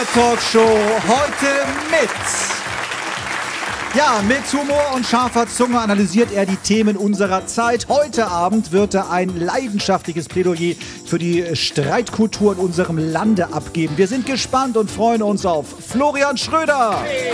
NDR Talkshow heute mit. Ja, mit Humor und scharfer Zunge analysiert er die Themen unserer Zeit. Heute Abend wird er ein leidenschaftliches Plädoyer für die Streitkultur in unserem Lande abgeben. Wir sind gespannt und freuen uns auf Florian Schröder. Hey.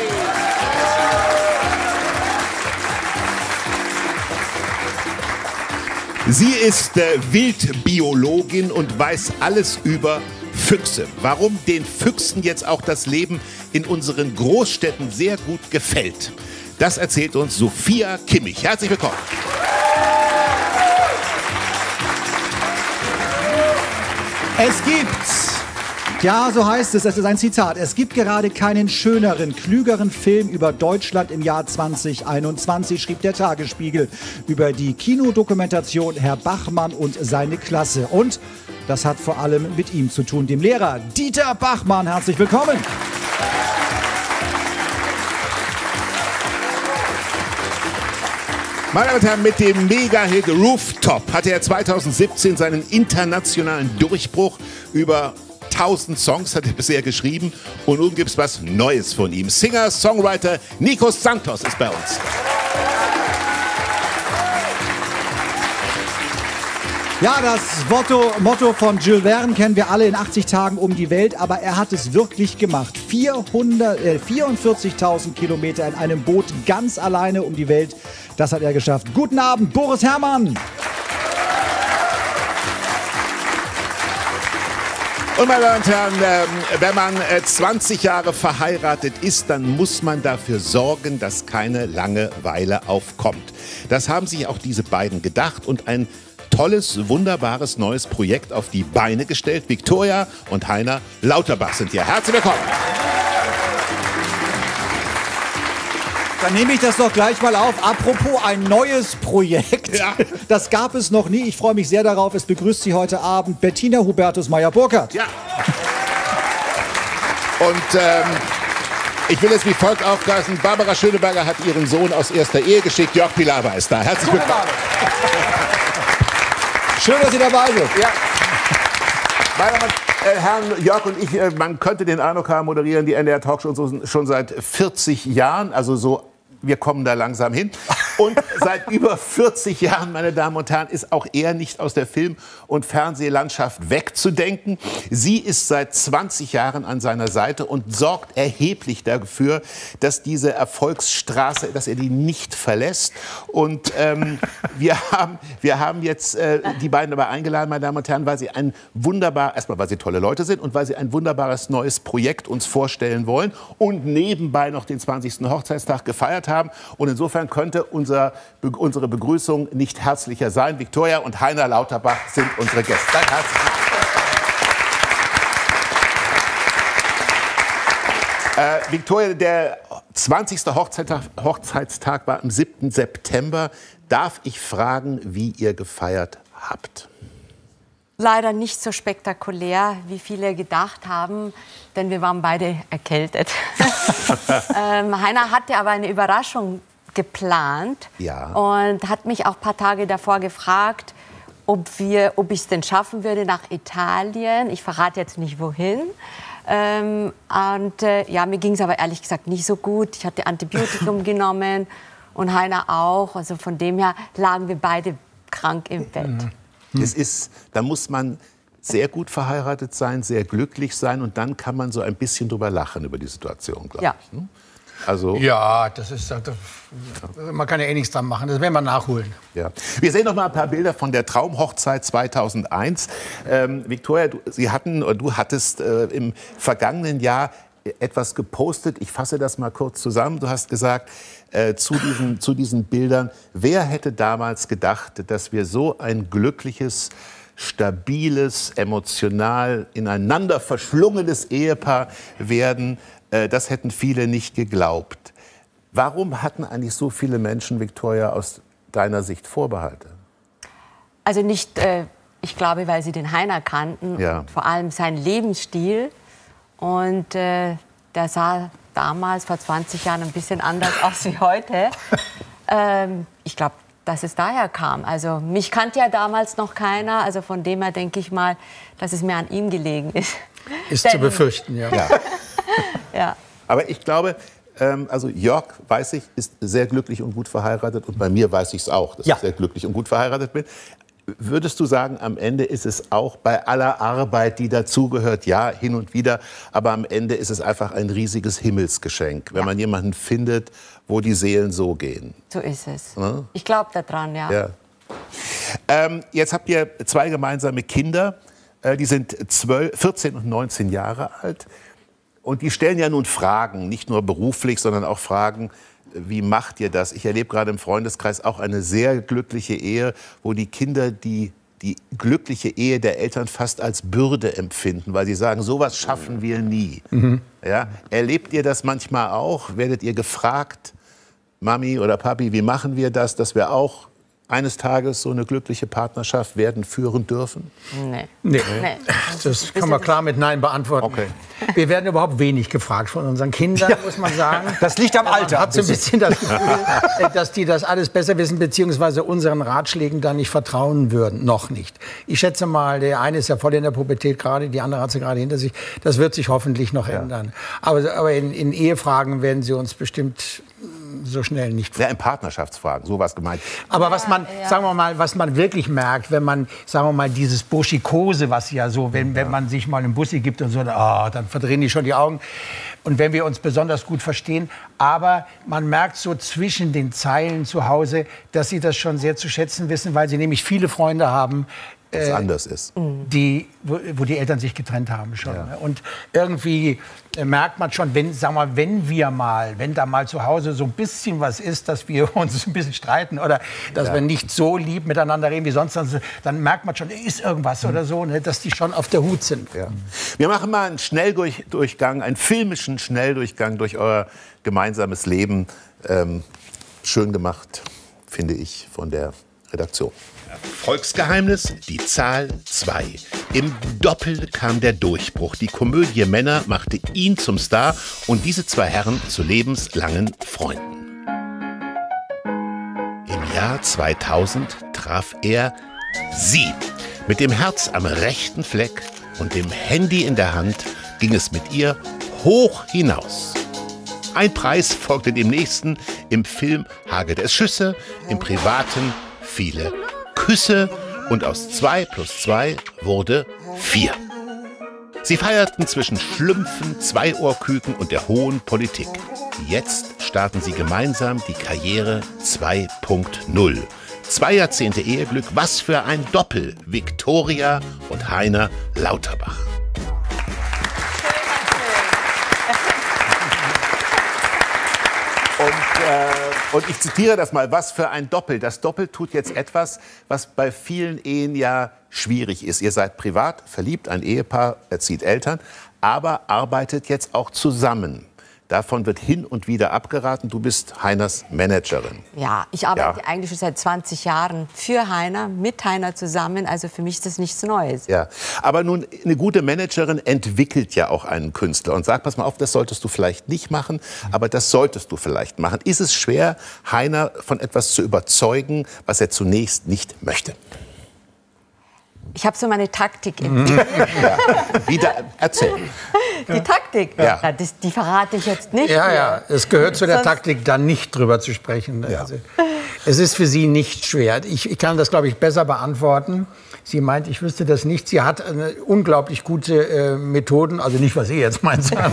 Sie ist Wildbiologin und weiß alles über Füchse. Warum den Füchsen jetzt auch das Leben in unseren Großstädten sehr gut gefällt, das erzählt uns Sophia Kimmich. Herzlich willkommen. Es gibt, ja, so heißt es ist ein Zitat, es gibt gerade keinen schöneren, klügeren Film über Deutschland im Jahr 2021, schrieb der Tagesspiegel über die Kinodokumentation Herr Bachmann und seine Klasse. Und das hat vor allem mit ihm zu tun, dem Lehrer Dieter Bachmann. Herzlich willkommen. Meine Damen und Herren, mit dem Mega-Hit Rooftop hatte er 2017 seinen internationalen Durchbruch. Über 1000 Songs hat er bisher geschrieben und nun gibt es was Neues von ihm. Singer, Songwriter Nico Santos ist bei uns. Ja, das Motto von Jules Verne kennen wir alle, in 80 Tagen um die Welt, aber er hat es wirklich gemacht. 44.000 Kilometer in einem Boot, ganz alleine um die Welt, das hat er geschafft. Guten Abend, Boris Herrmann. Und meine Damen und Herren, wenn man 20 Jahre verheiratet ist, dann muss man dafür sorgen, dass keine Langeweile aufkommt. Das haben sich auch diese beiden gedacht und ein tolles, wunderbares neues Projekt auf die Beine gestellt. Victoria und Heiner Lauterbach sind hier. Herzlich willkommen. Dann nehme ich das doch gleich mal auf. Apropos ein neues Projekt. Ja. Das gab es noch nie. Ich freue mich sehr darauf. Es begrüßt Sie heute Abend Bettina Hubertus Meyer-Burckhardt. Ja. Und ich will es wie folgt aufgreifen. Barbara Schöneberger hat ihren Sohn aus erster Ehe geschickt. Jörg Pilawa ist da. Herzlich willkommen. Schön, dass Sie dabei sind. Ja. Meine Damen und Herren, Jörg und ich, man könnte den Eindruck haben, moderieren die NDR Talkshow schon seit 40 Jahren. Also so, wir kommen da langsam hin. Und seit über 40 Jahren, meine Damen und Herren, ist auch er nicht aus der Film- und Fernsehlandschaft wegzudenken. Sie ist seit 20 Jahren an seiner Seite und sorgt erheblich dafür, dass diese Erfolgsstraße, dass er die nicht verlässt. Und wir haben jetzt die beiden dabei eingeladen, meine Damen und Herren, weil sie erstmal weil sie tolle Leute sind und weil sie ein wunderbares neues Projekt uns vorstellen wollen und nebenbei noch den 20. Hochzeitstag gefeiert haben. Und insofern könnte uns unsere Begrüßung nicht herzlicher sein. Victoria und Heiner Lauterbach sind unsere Gäste. Danke herzlich. Victoria, der 20. Hochzeitstag war am 7. September. Darf ich fragen, wie ihr gefeiert habt? Leider nicht so spektakulär, wie viele gedacht haben, denn wir waren beide erkältet. Heiner hatte aber eine Überraschung geplant, ja, und hat mich auch ein paar Tage davor gefragt, ob ich es denn schaffen würde nach Italien. Ich verrate jetzt nicht, wohin. Ja, mir ging es aber ehrlich gesagt nicht so gut. Ich hatte Antibiotikum genommen und Heiner auch. Also von dem her lagen wir beide krank im Bett. Mhm. Da muss man sehr gut verheiratet sein, sehr glücklich sein und dann kann man so ein bisschen drüber lachen über die Situation, glaube ich. Ne? Also ja, man kann ja eh nichts dran machen, das werden wir nachholen. Ja. Wir sehen noch mal ein paar Bilder von der Traumhochzeit 2001. Victoria, du hattest im vergangenen Jahr etwas gepostet. Ich fasse das mal kurz zusammen. Du hast gesagt, zu diesen Bildern, wer hätte damals gedacht, dass wir so ein glückliches, stabiles, emotional ineinander verschlungenes Ehepaar werden? Das hätten viele nicht geglaubt. Warum hatten eigentlich so viele Menschen, Victoria, aus deiner Sicht Vorbehalte? Also nicht, ich glaube, weil sie den Heiner kannten, ja, und vor allem seinen Lebensstil. Und der sah damals, vor 20 Jahren, ein bisschen anders aus wie heute. Ich glaube, dass es daher kam. Also mich kannte ja damals noch keiner, also von dem her denke ich mal, dass es mir an ihm gelegen ist. Ist zu befürchten, ja. Ja. Ja. Aber ich glaube, also Jörg, weiß ich, ist sehr glücklich und gut verheiratet. Und bei mir weiß ich es auch, dass ich sehr glücklich und gut verheiratet bin. Würdest du sagen, am Ende ist es auch bei aller Arbeit, die dazugehört, ja, hin und wieder, aber am Ende ist es einfach ein riesiges Himmelsgeschenk, wenn man jemanden findet, wo die Seelen so gehen. So ist es. Ne? Ich glaube daran, ja. Jetzt habt ihr zwei gemeinsame Kinder, die sind 12, 14 und 19 Jahre alt. Und die stellen ja nun Fragen, nicht nur beruflich, sondern auch Fragen, wie macht ihr das? Ich erlebe gerade im Freundeskreis auch eine sehr glückliche Ehe, wo die Kinder die glückliche Ehe der Eltern fast als Bürde empfinden, weil sie sagen, sowas schaffen wir nie. Mhm. Ja? Erlebt ihr das manchmal auch? Werdet ihr gefragt, Mami oder Papi, wie machen wir das, dass wir auch eines Tages so eine glückliche Partnerschaft führen dürfen? Nee. Das kann man klar mit Nein beantworten. Okay. Wir werden überhaupt wenig gefragt von unseren Kindern, muss man sagen. Das liegt am Alter. Man hat so ein bisschen das Gefühl, dass die das alles besser wissen, beziehungsweise unseren Ratschlägen da nicht vertrauen würden. Noch nicht. Ich schätze mal, der eine ist ja voll in der Pubertät gerade, die andere hat sie gerade hinter sich. Das wird sich hoffentlich noch ändern. Aber in Ehefragen werden sie uns bestimmt so schnell nicht. Ja, in Partnerschaftsfragen, so was gemeint. Aber was man, sagen wir mal, was man wirklich merkt, wenn man, sagen wir mal, dieses Burschikose, was ja so, wenn man sich mal einen Bussi gibt und so, dann verdrehen die schon die Augen. Und wenn wir uns besonders gut verstehen, aber man merkt so zwischen den Zeilen zu Hause, dass sie das schon sehr zu schätzen wissen, weil sie nämlich viele Freunde haben, was anders ist. Wo die Eltern sich getrennt haben schon. Ja. Und irgendwie merkt man schon, wenn da mal zu Hause so ein bisschen was ist, dass wir uns ein bisschen streiten oder dass wir nicht so lieb miteinander reden wie sonst, dann merkt man schon, ist irgendwas oder so, ne, dass die schon auf der Hut sind. Ja. Wir machen mal einen Schnelldurchgang, einen filmischen Schnelldurchgang durch euer gemeinsames Leben. Schön gemacht, finde ich, von der Redaktion. Volksgeheimnis, die Zahl 2. Im Doppel kam der Durchbruch. Die Komödie Männer machte ihn zum Star und diese zwei Herren zu lebenslangen Freunden. Im Jahr 2000 traf er sie. Mit dem Herz am rechten Fleck und dem Handy in der Hand ging es mit ihr hoch hinaus. Ein Preis folgte dem nächsten. Im Film hagelte es Schüsse, im Privaten viele Küsse und aus 2 + 2 wurde 4. Sie feierten zwischen Schlümpfen, Zweiohrküken und der hohen Politik. Jetzt starten sie gemeinsam die Karriere 2.0. 2 Jahrzehnte Eheglück, was für ein Doppel. Victoria und Heiner Lauterbach. Und ich zitiere das mal, was für ein Doppel. Das Doppel tut jetzt etwas, was bei vielen Ehen ja schwierig ist. Ihr seid privat verliebt, ein Ehepaar, erzieht Eltern, aber arbeitet jetzt auch zusammen. Davon wird hin und wieder abgeraten. Du bist Heiners Managerin. Ja, ich arbeite eigentlich schon seit 20 Jahren für Heiner, mit Heiner zusammen. Also für mich ist das nichts Neues. Ja, aber nun, eine gute Managerin entwickelt ja auch einen Künstler. Und sagt, pass mal auf, das solltest du vielleicht nicht machen, aber das solltest du vielleicht machen. Ist es schwer, Heiner von etwas zu überzeugen, was er zunächst nicht möchte? Ich habe so meine Taktik entwickelt. Erzähl. Die Taktik, die verrate ich jetzt nicht. Ja, es gehört zu der Taktik, da nicht drüber zu sprechen. Ja. Also, es ist für sie nicht schwer. Ich kann das, glaube ich, besser beantworten. Sie meint, ich wüsste das nicht. Sie hat unglaublich gute Methoden, also nicht, was ihr jetzt meint, sondern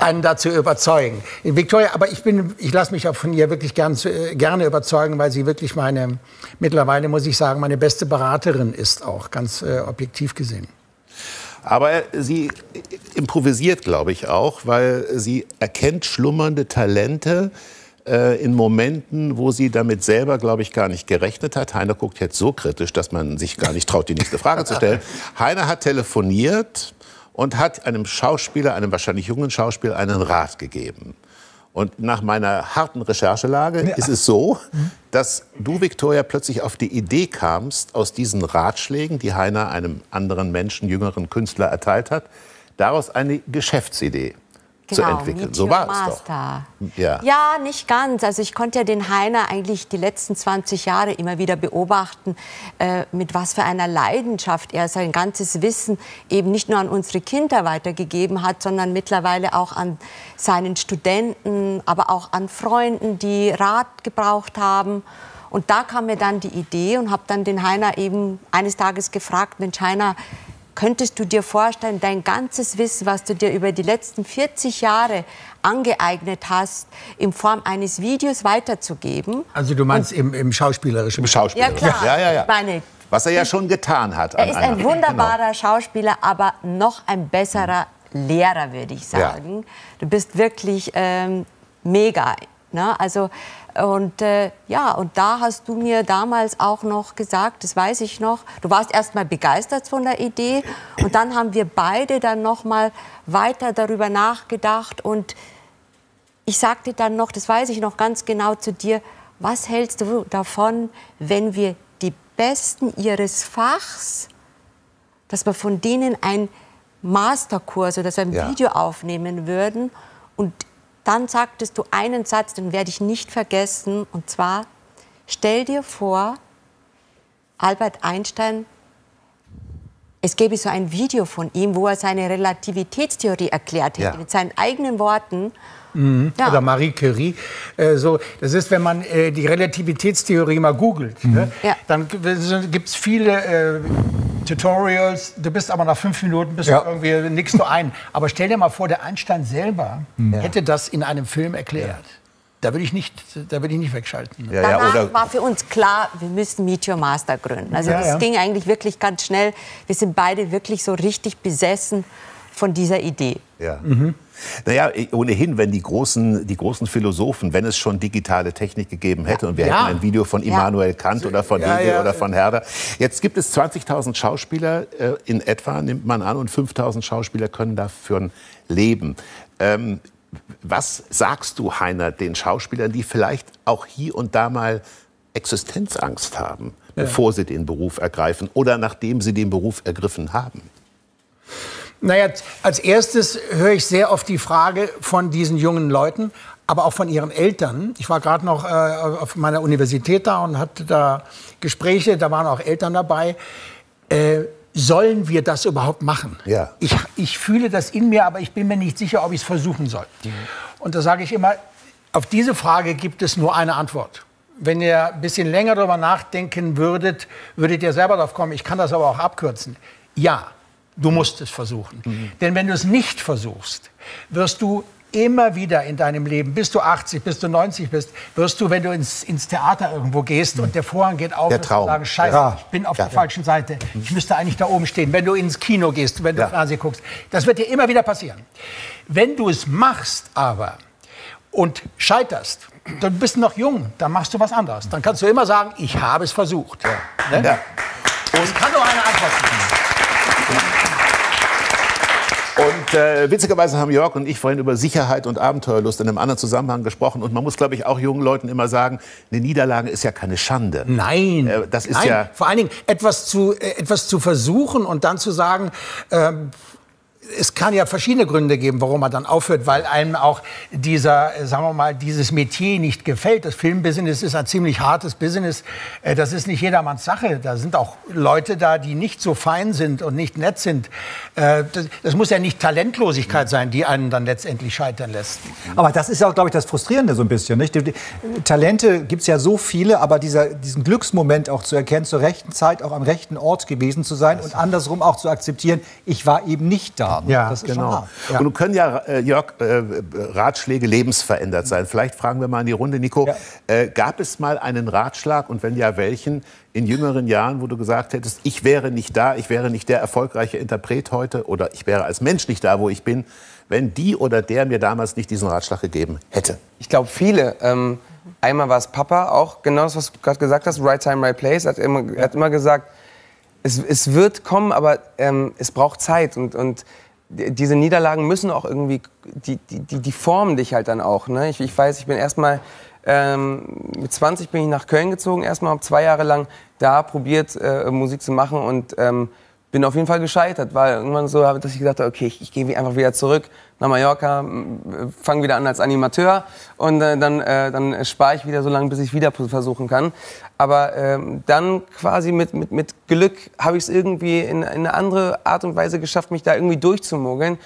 einen dazu überzeugen. Victoria, aber ich lasse mich auch von ihr wirklich gerne überzeugen, weil sie wirklich mittlerweile muss ich sagen, meine beste Beraterin ist auch, ganz objektiv gesehen. Aber sie improvisiert, glaube ich, auch, weil sie erkennt schlummernde Talente in Momenten, wo sie damit selber, glaube ich, gar nicht gerechnet hat. Heiner guckt jetzt so kritisch, dass man sich gar nicht traut, die nächste Frage zu stellen. Heiner hat telefoniert und hat einem Schauspieler, einem wahrscheinlich jungen Schauspieler, einen Rat gegeben. Und nach meiner harten Recherchelage ist es so, dass du, Victoria, plötzlich auf die Idee kamst, aus diesen Ratschlägen, die Heiner einem anderen Menschen, jüngeren Künstler erteilt hat, daraus eine Geschäftsidee zu entwickeln. So war es doch. Ja. Ja, nicht ganz. Also ich konnte ja den Heiner eigentlich die letzten 20 Jahre immer wieder beobachten, mit was für einer Leidenschaft er sein ganzes Wissen eben nicht nur an unsere Kinder weitergegeben hat, sondern mittlerweile auch an seinen Studenten, aber auch an Freunden, die Rat gebraucht haben. Und da kam mir dann die Idee und habe dann den Heiner eben eines Tages gefragt, Mensch Heiner, könntest du dir vorstellen, dein ganzes Wissen, was du dir über die letzten 40 Jahre angeeignet hast, in Form eines Videos weiterzugeben? Also du meinst im schauspielerischen? Im schauspielerischen. Ja, klar. Ja, ja, ja. Ich meine, was er ja schon getan hat. Er ist ein wunderbarer Schauspieler, aber noch ein besserer Lehrer, würde ich sagen. Ja. Du bist wirklich mega. Ne? Also, und da hast du mir damals auch noch gesagt, das weiß ich noch, du warst erst mal begeistert von der Idee und dann haben wir beide dann noch mal weiter darüber nachgedacht und ich sagte dann noch, das weiß ich noch ganz genau zu dir, was hältst du davon, wenn wir die Besten ihres Fachs, dass wir von denen einen Masterkurs oder so ein Video aufnehmen würden und dann sagtest du einen Satz, den werde ich nicht vergessen, und zwar, stell dir vor, Albert Einstein, es gäbe so ein Video von ihm, wo er seine Relativitätstheorie erklärt hätte, mit seinen eigenen Worten. Mhm. Ja. Oder Marie Curie. So, das ist, wenn man die Relativitätstheorie mal googelt, ne? Dann gibt es viele Tutorials. Du bist aber nach 5 Minuten bist du irgendwie nichts nur ein. Aber stell dir mal vor, der Einstein selber hätte das in einem Film erklärt. Ja. Da würde ich nicht wegschalten. Ne? Ja, danach war für uns klar, wir müssen Meet Your Master gründen. Also das ging eigentlich wirklich ganz schnell. Wir sind beide wirklich so richtig besessen von dieser Idee. Ja. Mhm. Naja, ohnehin, wenn die großen Philosophen, wenn es schon digitale Technik gegeben hätte und wir hätten ein Video von Immanuel Kant oder von Hegel oder von Herder. Jetzt gibt es 20.000 Schauspieler in etwa, nimmt man an, und 5.000 Schauspieler können davon leben. Was sagst du, Heiner, den Schauspielern, die vielleicht auch hier und da mal Existenzangst haben, bevor sie den Beruf ergreifen oder nachdem sie den Beruf ergriffen haben? Naja, als erstes höre ich sehr oft die Frage von diesen jungen Leuten, aber auch von ihren Eltern. Ich war gerade noch auf meiner Universität da und hatte da Gespräche, da waren auch Eltern dabei. Sollen wir das überhaupt machen? Ja. Ich fühle das in mir, aber ich bin mir nicht sicher, ob ich es versuchen soll. Mhm. Und da sage ich immer, auf diese Frage gibt es nur eine Antwort. Wenn ihr ein bisschen länger darüber nachdenken würdet, würdet ihr selber drauf kommen. Ich kann das aber auch abkürzen. Ja. Du musst es versuchen. Mhm. Denn wenn du es nicht versuchst, wirst du immer wieder in deinem Leben, bis du 80, bis du 90 bist, wirst du, wenn du ins Theater irgendwo gehst und der Vorhang geht auf, wirst du sagen, Scheiße, ich bin auf der falschen Seite, ich müsste eigentlich da oben stehen. Wenn du ins Kino gehst, wenn du Fernsehen guckst, das wird dir immer wieder passieren. Wenn du es machst aber und scheiterst, dann bist du noch jung, dann machst du was anderes. Dann kannst du immer sagen, ich habe es versucht. Ja. Ne? Ja. Und kann nur eine Antwort geben. Und witzigerweise haben Jörg und ich vorhin über Sicherheit und Abenteuerlust in einem anderen Zusammenhang gesprochen. Und man muss, glaube ich, auch jungen Leuten immer sagen, eine Niederlage ist ja keine Schande. Nein, das ist ja vor allen Dingen etwas zu versuchen und dann zu sagen, es kann ja verschiedene Gründe geben, warum man dann aufhört, weil einem auch dieses Metier nicht gefällt. Das Filmbusiness ist ein ziemlich hartes Business. Das ist nicht jedermanns Sache. Da sind auch Leute da, die nicht so fein sind und nicht nett sind. Das muss ja nicht Talentlosigkeit sein, die einen dann letztendlich scheitern lässt. Aber das ist auch, glaube ich, das Frustrierende so ein bisschen, nicht? Talente gibt es ja so viele, aber diesen Glücksmoment auch zu erkennen, zur rechten Zeit auch am rechten Ort gewesen zu sein und andersrum auch zu akzeptieren, ich war eben nicht da. Ja, das ist genau. Ja. Und nun können ja, Jörg, Ratschläge lebensverändert sein. Vielleicht fragen wir mal in die Runde, Nico, gab es mal einen Ratschlag und wenn ja, welchen in jüngeren Jahren, wo du gesagt hättest, ich wäre nicht da, ich wäre nicht der erfolgreiche Interpret heute oder ich wäre als Mensch nicht da, wo ich bin, wenn die oder der mir damals nicht diesen Ratschlag gegeben hätte? Ich glaube, viele. Einmal war es Papa, auch genau das, was du gerade gesagt hast, Right Time, Right Place, er hat immer gesagt, es wird kommen, aber es braucht Zeit und diese Niederlagen müssen auch irgendwie, die formen dich halt dann auch. Ne? Ich weiß, ich bin erstmal mit 20 bin ich nach Köln gezogen, erstmal habe 2 Jahre lang da probiert Musik zu machen und bin auf jeden Fall gescheitert, weil irgendwann so habe ich gesagt, okay, ich gehe einfach wieder zurück nach Mallorca, fange wieder an als Animateur und dann spare ich wieder so lange, bis ich wieder versuchen kann. Aber dann quasi mit Glück habe ich es irgendwie in eine andere Art und Weise geschafft, mich da irgendwie durchzumogeln.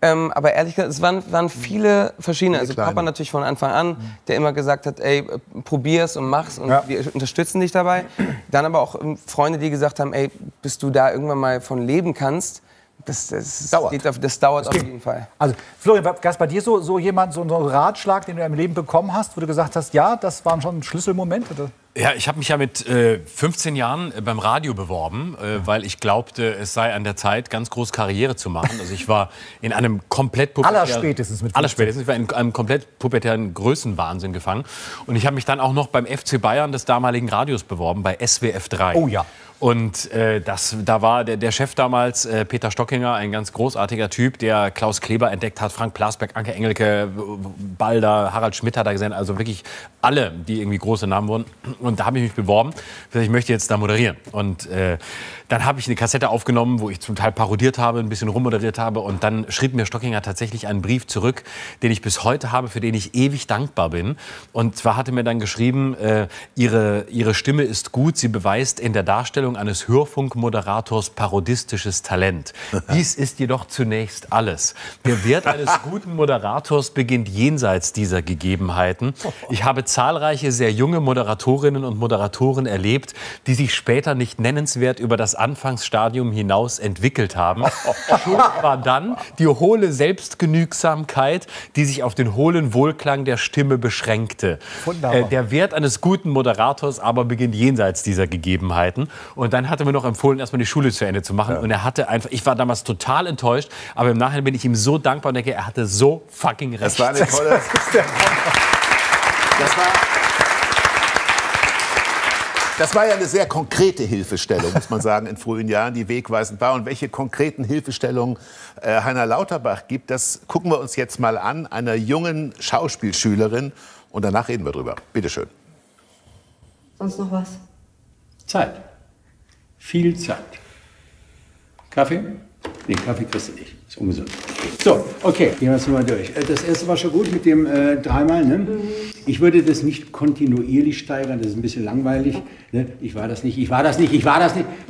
Aber ehrlich gesagt, es waren viele verschiedene. Also Papa natürlich von Anfang an, der immer gesagt hat, ey, probier's und mach's und ja, wir unterstützen dich dabei. Dann aber auch Freunde, die gesagt haben, ey, bis du da irgendwann mal von leben kannst, das dauert auf jeden Fall. Also Florian, gab es bei dir so jemanden, so einen Ratschlag, den du im Leben bekommen hast, wo du gesagt hast, ja, das waren schon Schlüsselmomente? Ja, ich habe mich ja mit 15 Jahren beim Radio beworben, weil ich glaubte, es sei an der Zeit, ganz groß Karriere zu machen. Also ich war in einem komplett pubertären... Allerspätestens, ich war in einem komplett pubertären Größenwahnsinn gefangen. Und ich habe mich dann auch noch beim FC Bayern des damaligen Radios beworben, bei SWF 3. Oh ja. Und da war der Chef damals, Peter Stockinger, ein ganz großartiger Typ, der Klaus Kleber entdeckt hat, Frank Plasberg, Anke Engelke, Balder, Harald Schmidt hat er gesehen, also wirklich alle, die irgendwie große Namen wurden. Und da habe ich mich beworben, ich möchte jetzt da moderieren. Und dann habe ich eine Kassette aufgenommen, wo ich zum Teil parodiert habe, ein bisschen rummoderiert habe. Und dann schrieb mir Stockinger tatsächlich einen Brief zurück, den ich bis heute habe, für den ich ewig dankbar bin. Und zwar hatte mir dann geschrieben, ihre Stimme ist gut, sie beweist in der Darstellung eines Hörfunkmoderators parodistisches Talent. Dies ist jedoch zunächst alles. Der Wert eines guten Moderators beginnt jenseits dieser Gegebenheiten. Ich habe zahlreiche sehr junge Moderatorinnen und Moderatoren erlebt, die sich später nicht nennenswert über das Anfangsstadium hinaus entwickelt haben. Schuld war dann die hohle Selbstgenügsamkeit, die sich auf den hohlen Wohlklang der Stimme beschränkte. Der Wert eines guten Moderators aber beginnt jenseits dieser Gegebenheiten. Und dann hatte mir noch empfohlen, erstmal die Schule zu Ende zu machen. Ja. Und er hatte einfach, ich war damals total enttäuscht, aber im Nachhinein bin ich ihm so dankbar und denke, er hatte so fucking recht. Das war eine tolle... Das war ja eine sehr konkrete Hilfestellung, muss man sagen, in frühen Jahren, die wegweisend war. Und welche konkreten Hilfestellungen Heiner Lauterbach gibt, das gucken wir uns jetzt mal an, einer jungen Schauspielschülerin. Und danach reden wir drüber. Bitte schön. Sonst noch was? Zeit. Viel Zeit. Kaffee? Nee, Kaffee kriegst du nicht. Ist ungesund. So, okay, gehen wir es mal durch. Das erste war schon gut mit dem dreimal, ne? Ich würde das nicht kontinuierlich steigern, das ist ein bisschen langweilig. Ne? Ich war das nicht,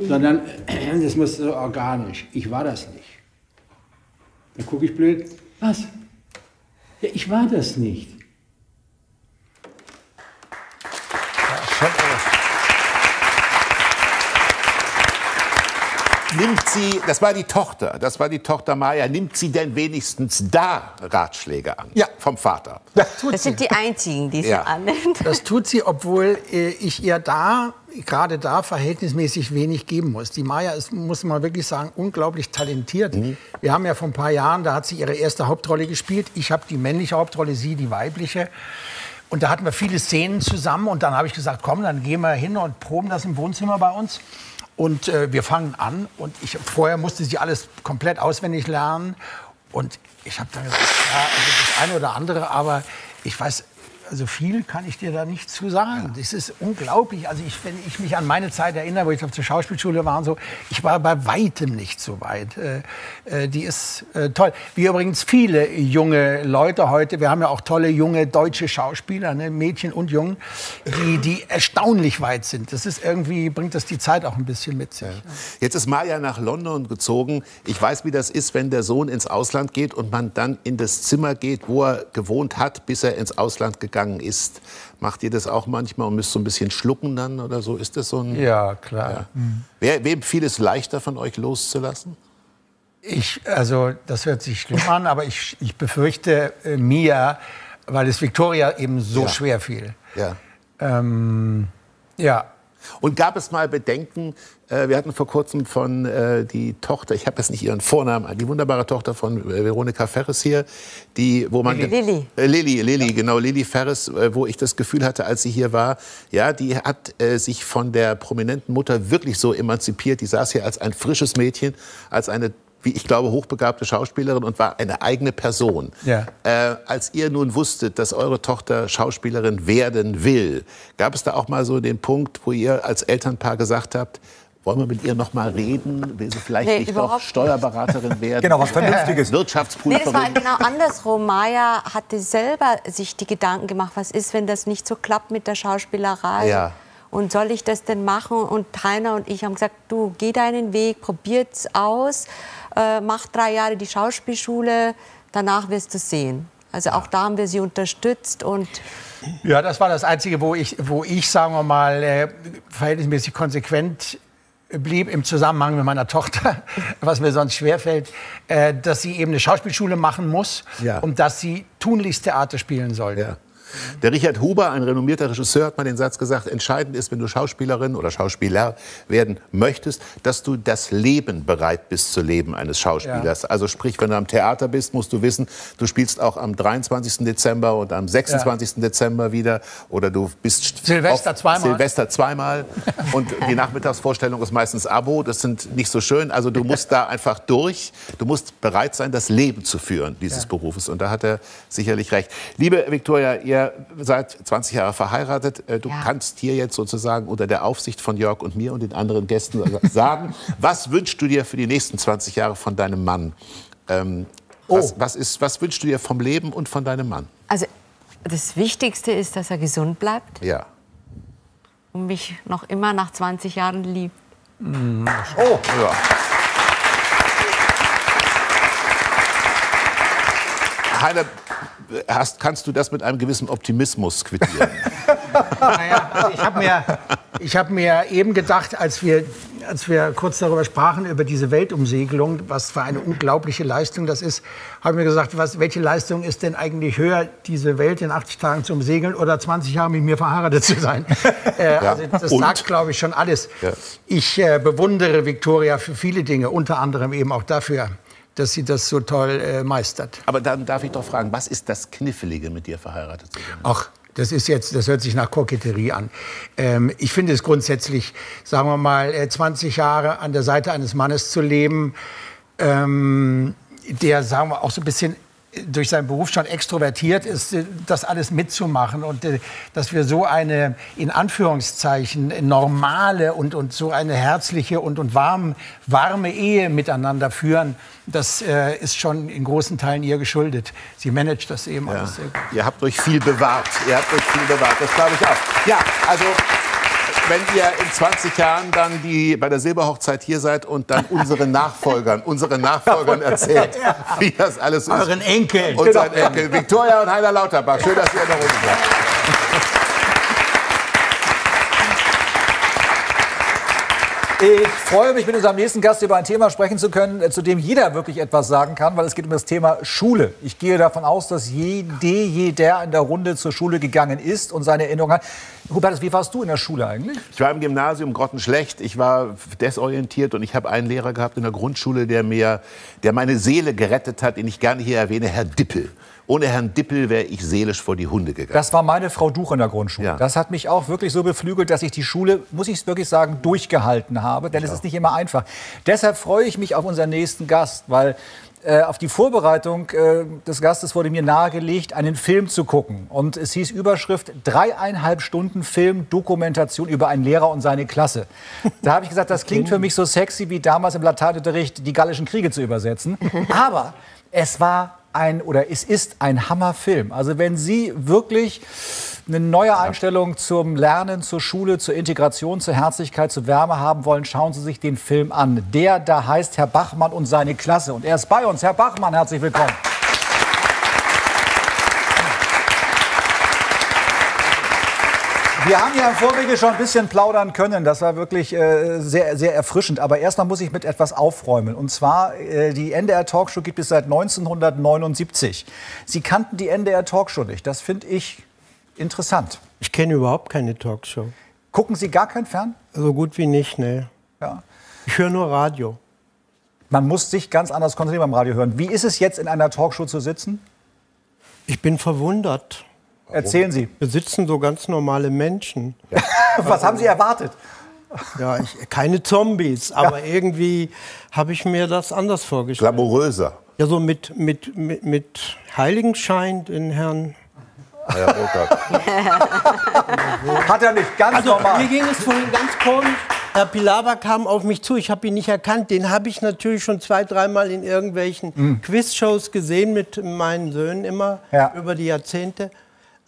sondern das muss so organisch. Ich war das nicht. Dann gucke ich blöd. Was? Ja, ich war das nicht. Nimmt sie, das war die Tochter Maja, nimmt sie denn wenigstens da Ratschläge an? Ja. Vom Vater. Das sind die einzigen, die sie annimmt. Das tut sie, obwohl ich ihr da, gerade da, verhältnismäßig wenig geben muss. Die Maja ist, muss man wirklich sagen, unglaublich talentiert. Mhm. Wir haben ja vor ein paar Jahren, da hat sie ihre erste Hauptrolle gespielt. Ich habe die männliche Hauptrolle, sie die weibliche. Und da hatten wir viele Szenen zusammen. Und dann habe ich gesagt, komm, dann gehen wir hin und proben das im Wohnzimmer bei uns. Und wir fangen an und vorher musste sie alles komplett auswendig lernen und ich habe dann gesagt, ja, also das eine oder andere, aber ich weiß, also viel kann ich dir da nicht zu sagen. Das ist unglaublich, also wenn ich mich an meine Zeit erinnere, wo ich zur Schauspielschule war und so, ich war bei weitem nicht so weit. Die ist toll. Wie übrigens viele junge Leute heute, wir haben ja auch tolle junge deutsche Schauspieler, ne, Mädchen und Jungen, die erstaunlich weit sind. Das ist irgendwie, bringt das die Zeit auch ein bisschen mit sich. Ja. Jetzt ist Maja nach London gezogen. Ich weiß, wie das ist, wenn der Sohn ins Ausland geht und man dann in das Zimmer geht, wo er gewohnt hat, bis er ins Ausland gegangen ist. Macht ihr das auch manchmal und müsst so ein bisschen schlucken dann oder so? Ist das so ein... Ja, klar. Ja. Mhm. Wem fiel es leichter von euch loszulassen? Also das hört sich schlimm an, aber ich befürchte mir, weil es Victoria eben so schwer fiel. Ja. Ja. Und gab es mal Bedenken? Wir hatten vor kurzem von die Tochter, ich habe jetzt nicht ihren Vornamen, die wunderbare Tochter von Veronika Ferres hier, die, wo man... Lili Ferres, wo ich das Gefühl hatte, als sie hier war, ja, die hat sich von der prominenten Mutter wirklich so emanzipiert. Die saß hier als ein frisches Mädchen, als eine, wie ich glaube, hochbegabte Schauspielerin und war eine eigene Person. Ja. Als ihr nun wusstet, dass eure Tochter Schauspielerin werden will, gab es da auch mal so den Punkt, wo ihr als Elternpaar gesagt habt, Wollen wir mit ihr noch mal reden? Will sie vielleicht nicht doch Steuerberaterin werden? Genau, was Vernünftiges. Wirtschaftsprüferin. Nee, das war genau andersrum. Maja hatte selber sich die Gedanken gemacht, was ist, wenn das nicht so klappt mit der Schauspielerei? Ja. Und soll ich das denn machen? Und Heiner und ich haben gesagt, du, geh deinen Weg, probier's aus, mach 3 Jahre die Schauspielschule, danach wirst du sehen. Also auch da haben wir sie unterstützt und... Ja, das war das Einzige, wo ich sagen wir mal, verhältnismäßig konsequent blieb im Zusammenhang mit meiner Tochter, was mir sonst schwerfällt, dass sie eben eine Schauspielschule machen muss und dass sie tunlichst Theater spielen soll. Ja. Der Richard Huber, ein renommierter Regisseur, hat mal den Satz gesagt, entscheidend ist, wenn du Schauspielerin oder Schauspieler werden möchtest, dass du das Leben bereit bist zu leben eines Schauspielers. Ja. Also sprich, wenn du am Theater bist, musst du wissen, du spielst auch am 23. Dezember und am 26. Dezember wieder oder du bist Silvester zweimal und die Nachmittagsvorstellung ist meistens Abo, das sind nicht so schön, also du musst da einfach durch, du musst bereit sein, das Leben zu führen, dieses Berufes, und da hat er sicherlich recht. Liebe Victoria, ihr seid 20 Jahre verheiratet. Du kannst hier jetzt sozusagen unter der Aufsicht von Jörg und mir und den anderen Gästen sagen, was wünschst du dir für die nächsten 20 Jahre von deinem Mann? Was wünschst du dir vom Leben und von deinem Mann? Also das Wichtigste ist, dass er gesund bleibt. Ja. Und mich noch immer nach 20 Jahren liebt. Mhm. Oh, ja. Heiner, kannst du das mit einem gewissen Optimismus quittieren? Naja, also ich hab mir eben gedacht, als wir kurz darüber sprachen, über diese Weltumsegelung, was für eine unglaubliche Leistung das ist, habe ich mir gesagt, welche Leistung ist denn eigentlich höher, diese Welt in 80 Tagen zu umsegeln oder 20 Jahre mit mir verheiratet zu sein? Also das sagt, glaube ich, schon alles. Ja. Ich bewundere Victoria für viele Dinge, unter anderem eben auch dafür, dass sie das so toll meistert. Aber dann darf ich doch fragen, was ist das Knifflige, mit dir verheiratet zu sein? Ach, das hört sich nach Koketterie an. Ich finde es grundsätzlich, sagen wir mal, 20 Jahre an der Seite eines Mannes zu leben, der, sagen wir, auch so ein bisschen durch seinen Beruf schon extrovertiert ist, das alles mitzumachen und dass wir so eine, in Anführungszeichen, normale und so eine herzliche und warme Ehe miteinander führen, das ist schon in großen Teilen ihr geschuldet. Sie managt das eben alles sehr gut. Ihr habt euch viel bewahrt, das glaube ich auch. Ja, also... Wenn ihr in 20 Jahren dann bei der Silberhochzeit hier seid und dann unseren Nachfolgern erzählt, wie das alles ist. Euren Enkeln. Und seinen Enkel. Victoria und Heiner Lauterbach. Schön, dass ihr in der Runde seid. Ich freue mich, mit unserem nächsten Gast über ein Thema sprechen zu können, zu dem jeder wirklich etwas sagen kann, weil es geht um das Thema Schule. Ich gehe davon aus, dass jeder in der Runde zur Schule gegangen ist und seine Erinnerung hat. Hubertus, wie warst du in der Schule eigentlich? Ich war im Gymnasium grottenschlecht, ich war desorientiert und ich habe einen Lehrer gehabt in der Grundschule, der meine Seele gerettet hat, den ich gerne hier erwähne, Herr Dippel. Ohne Herrn Dippel wäre ich seelisch vor die Hunde gegangen. Das war meine Frau Duch in der Grundschule. Ja. Das hat mich auch wirklich so beflügelt, dass ich die Schule, muss ich es wirklich sagen, durchgehalten habe, denn es ist nicht immer einfach. Deshalb freue ich mich auf unseren nächsten Gast, weil auf die Vorbereitung des Gastes wurde mir nahegelegt, einen Film zu gucken. Und es hieß Überschrift 3,5 Stunden Film-Dokumentation über einen Lehrer und seine Klasse. Da habe ich gesagt, das klingt für mich so sexy, wie damals im Lateinunterricht die Gallischen Kriege zu übersetzen. Aber es war... Es ist ein Hammerfilm. Also wenn Sie wirklich eine neue Einstellung zum Lernen, zur Schule, zur Integration, zur Herzlichkeit, zur Wärme haben wollen, schauen Sie sich den Film an. Der da heißt Herr Bachmann und seine Klasse. Und er ist bei uns. Herr Bachmann, herzlich willkommen. Wir haben ja im Vorwege schon ein bisschen plaudern können. Das war wirklich sehr, sehr erfrischend. Aber erstmal muss ich mit etwas aufräumen. Und zwar, die NDR Talkshow gibt es seit 1979. Sie kannten die NDR Talkshow nicht. Das finde ich interessant. Ich kenne überhaupt keine Talkshow. Gucken Sie gar kein Fern? So gut wie nicht, ne. Ja. Ich höre nur Radio. Man muss sich ganz anders konzentrieren beim Radio hören. Wie ist es jetzt, in einer Talkshow zu sitzen? Ich bin verwundert. Warum? Erzählen Sie. Wir sitzen so ganz normale Menschen. Ja. Was haben Sie erwartet? Ja, keine Zombies, aber irgendwie habe ich mir das anders vorgestellt. Glamouröser. Ja, so mit Heiligenschein in Herrn... Ja, Hat er nicht, ganz normal. Mir ging es vorhin ganz komisch. Herr Pilawa kam auf mich zu, ich habe ihn nicht erkannt. Den habe ich natürlich schon 2-3 Mal in irgendwelchen Quizshows gesehen, mit meinen Söhnen immer, über die Jahrzehnte.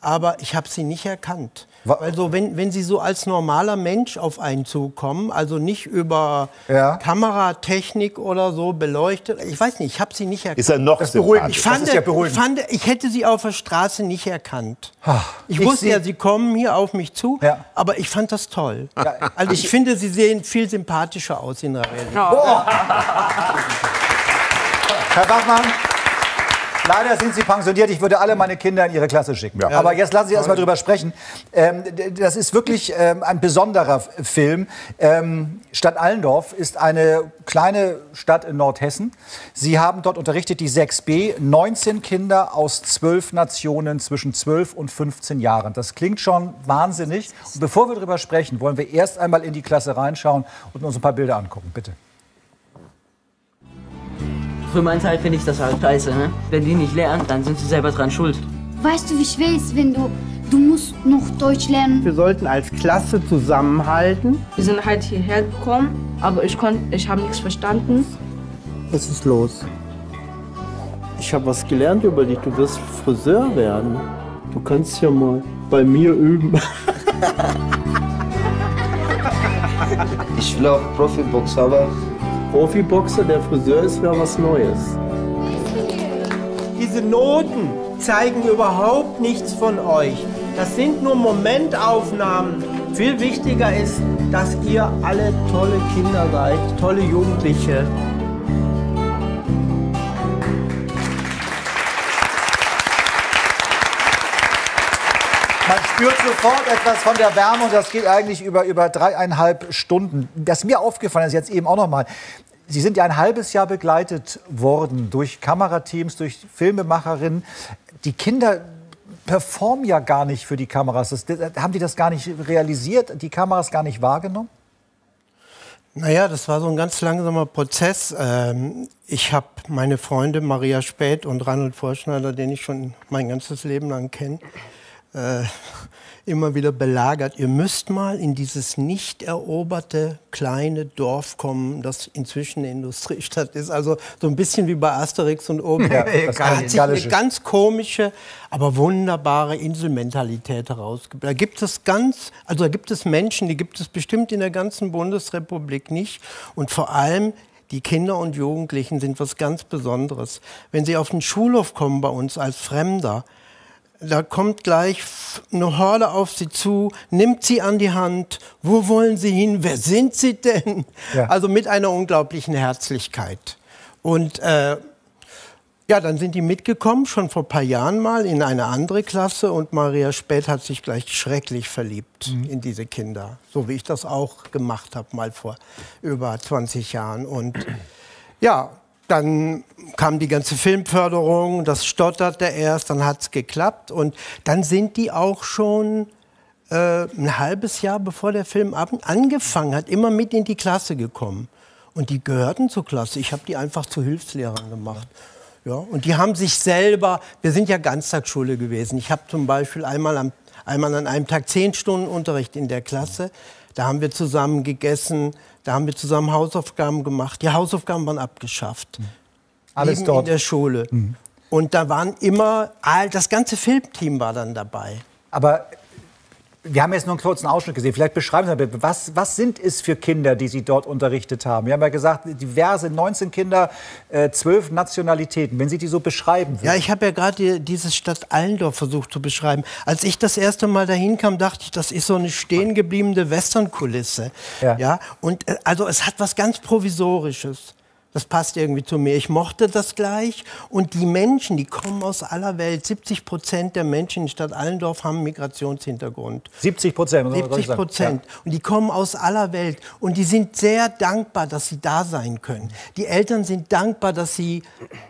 Aber ich habe sie nicht erkannt. Also wenn Sie so als normaler Mensch auf einen zukommen, also nicht über Kameratechnik oder so beleuchtet, ich weiß nicht, ich habe sie nicht erkannt. Ist er noch beruhigend? Ich hätte sie auf der Straße nicht erkannt. Ich wusste ja, Sie kommen hier auf mich zu, aber ich fand das toll. Ja. Also ich finde, Sie sehen viel sympathischer aus in der Realität. Oh. Herr Bachmann. Leider sind Sie pensioniert. Ich würde alle meine Kinder in Ihre Klasse schicken. Ja. Aber jetzt lassen Sie erst mal drüber sprechen. Das ist wirklich ein besonderer Film. Stadt Allendorf ist eine kleine Stadt in Nordhessen. Sie haben dort unterrichtet, die 6B, 19 Kinder aus 12 Nationen zwischen 12 und 15 Jahren. Das klingt schon wahnsinnig. Und bevor wir drüber sprechen, wollen wir erst einmal in die Klasse reinschauen und uns ein paar Bilder angucken. Bitte. Für meinen Teil finde ich das halt scheiße, ne? Wenn die nicht lernen, dann sind sie selber dran schuld. Weißt du, wie schwer es ist, wenn du musst noch Deutsch lernen? Wir sollten als Klasse zusammenhalten. Wir sind halt hierher gekommen, aber ich habe nichts verstanden. Was ist los? Ich habe was gelernt über dich. Du wirst Friseur werden. Du kannst ja mal bei mir üben. Ich will auch Profiboxer, aber... Profiboxer, der Friseur ist ja was Neues. Diese Noten zeigen überhaupt nichts von euch. Das sind nur Momentaufnahmen. Viel wichtiger ist, dass ihr alle tolle Kinder seid, tolle Jugendliche. Man spürt sofort etwas von der Wärme und das geht eigentlich über 3,5 Stunden. Das mir aufgefallen ist jetzt eben auch noch mal. Sie sind ja ein halbes Jahr begleitet worden durch Kamerateams, durch Filmemacherinnen. Die Kinder performen ja gar nicht für die Kameras. Haben die das gar nicht realisiert, die Kameras gar nicht wahrgenommen? Naja, das war so ein ganz langsamer Prozess. Ich habe meine Freunde Maria Speth und Ranald Vorschneider, den ich schon mein ganzes Leben lang kenne, immer wieder belagert. Ihr müsst mal in dieses nicht eroberte kleine Dorf kommen, das inzwischen eine Industriestadt ist. Also so ein bisschen wie bei Asterix und Obelix. Ja, eine ganz komische, aber wunderbare Inselmentalität herausgebildet. Da gibt es Menschen, die gibt es bestimmt in der ganzen Bundesrepublik nicht. Und vor allem die Kinder und Jugendlichen sind was ganz Besonderes. Wenn sie auf den Schulhof kommen bei uns als Fremder, da kommt gleich eine Horde auf Sie zu, nimmt Sie an die Hand. Wo wollen Sie hin? Wer sind Sie denn? Ja. Also mit einer unglaublichen Herzlichkeit. Und ja, dann sind die mitgekommen, schon vor ein paar Jahren mal in eine andere Klasse. Und Maria Speth hat sich gleich schrecklich verliebt in diese Kinder. So wie ich das auch gemacht habe, mal vor über 20 Jahren. Und ja... Dann kam die ganze Filmförderung, das stotterte erst, dann hat's geklappt. Und dann sind die auch schon ein halbes Jahr, bevor der Film angefangen hat, immer mit in die Klasse gekommen. Und die gehörten zur Klasse. Ich habe die einfach zu Hilfslehrern gemacht. Ja, und die haben sich selber, wir sind ja Ganztagsschule gewesen. Ich habe zum Beispiel einmal an einem Tag 10 Stunden Unterricht in der Klasse. Da haben wir zusammen gegessen, da haben wir zusammen Hausaufgaben gemacht. Die Hausaufgaben waren abgeschafft. Alles dort. In der Schule. Und da waren immer, das ganze Filmteam war dann dabei. Aber wir haben jetzt nur einen kurzen Ausschnitt gesehen. Vielleicht beschreiben Sie mal, was sind es für Kinder, die Sie dort unterrichtet haben? Wir haben ja gesagt, diverse, 19 Kinder, 12 Nationalitäten. Wenn Sie die so beschreiben würden. Ja, ich habe ja gerade diese Stadt Allendorf versucht zu beschreiben. Als ich das erste Mal dahin kam, dachte ich, das ist so eine stehen gebliebene Westernkulisse. Ja. Ja? Und also es hat was ganz Provisorisches. Das passt irgendwie zu mir. Ich mochte das gleich. Und die Menschen, die kommen aus aller Welt. 70% der Menschen in Stadt Allendorf haben einen Migrationshintergrund. 70%? 70%. Und die kommen aus aller Welt. Und die sind sehr dankbar, dass sie da sein können. Die Eltern sind dankbar, dass sie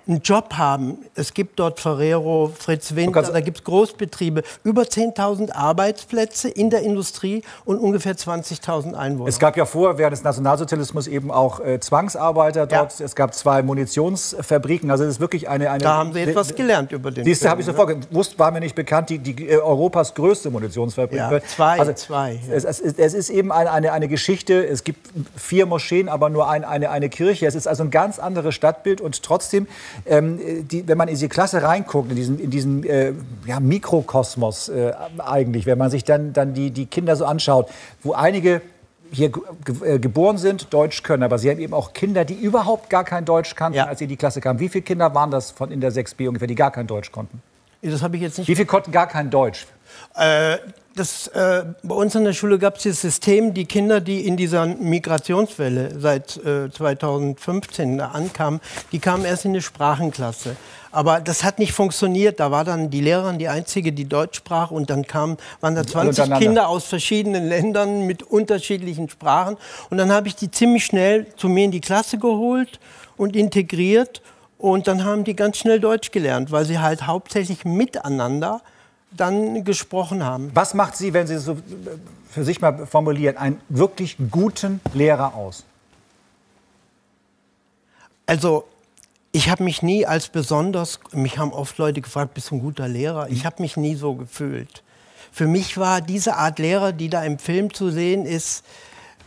einen Job haben. Es gibt dort Ferrero, Fritz Winter, da gibt es Großbetriebe. Über 10.000 Arbeitsplätze in der Industrie und ungefähr 20.000 Einwohner. Es gab ja vorher während des Nationalsozialismus eben auch Zwangsarbeiter dort. Ja. Gast. Es gab zwei Munitionsfabriken. Also es ist wirklich eine... Da haben Sie etwas gelernt über den Film. Habe ich sofort gewusst, war mir nicht bekannt, die Europas größte Munitionsfabrik. Ja, zwei. Ja. Es ist eben eine Geschichte. Es gibt 4 Moscheen, aber nur eine Kirche. Es ist also ein ganz anderes Stadtbild. Und trotzdem, wenn man in diese Klasse reinguckt, in diesen Mikrokosmos eigentlich, wenn man sich dann die Kinder so anschaut, wo einige hier geboren sind, Deutsch können, aber Sie haben eben auch Kinder, die überhaupt gar kein Deutsch kannten, als Sie in die Klasse kamen. Wie viele Kinder waren das von in der 6b ungefähr, die gar kein Deutsch konnten? Das habe ich jetzt nicht. Wie viele konnten gar kein Deutsch? Bei uns an der Schule gab es dieses System, die Kinder, die in dieser Migrationswelle seit 2015 ankamen, die kamen erst in eine Sprachenklasse. Aber das hat nicht funktioniert. Da war dann die Lehrerin die Einzige, die Deutsch sprach. Und dann waren da 20 Kinder aus verschiedenen Ländern mit unterschiedlichen Sprachen. Und dann habe ich die ziemlich schnell zu mir in die Klasse geholt und integriert. Und dann haben die ganz schnell Deutsch gelernt, weil sie halt hauptsächlich miteinander dann gesprochen haben. Was macht Sie, wenn Sie es so für sich mal formulieren, einen wirklich guten Lehrer aus? Also, ich habe mich nie als besonders, mich haben oft Leute gefragt, bist du ein guter Lehrer? Ich habe mich nie so gefühlt. Für mich war diese Art Lehrer, die da im Film zu sehen ist,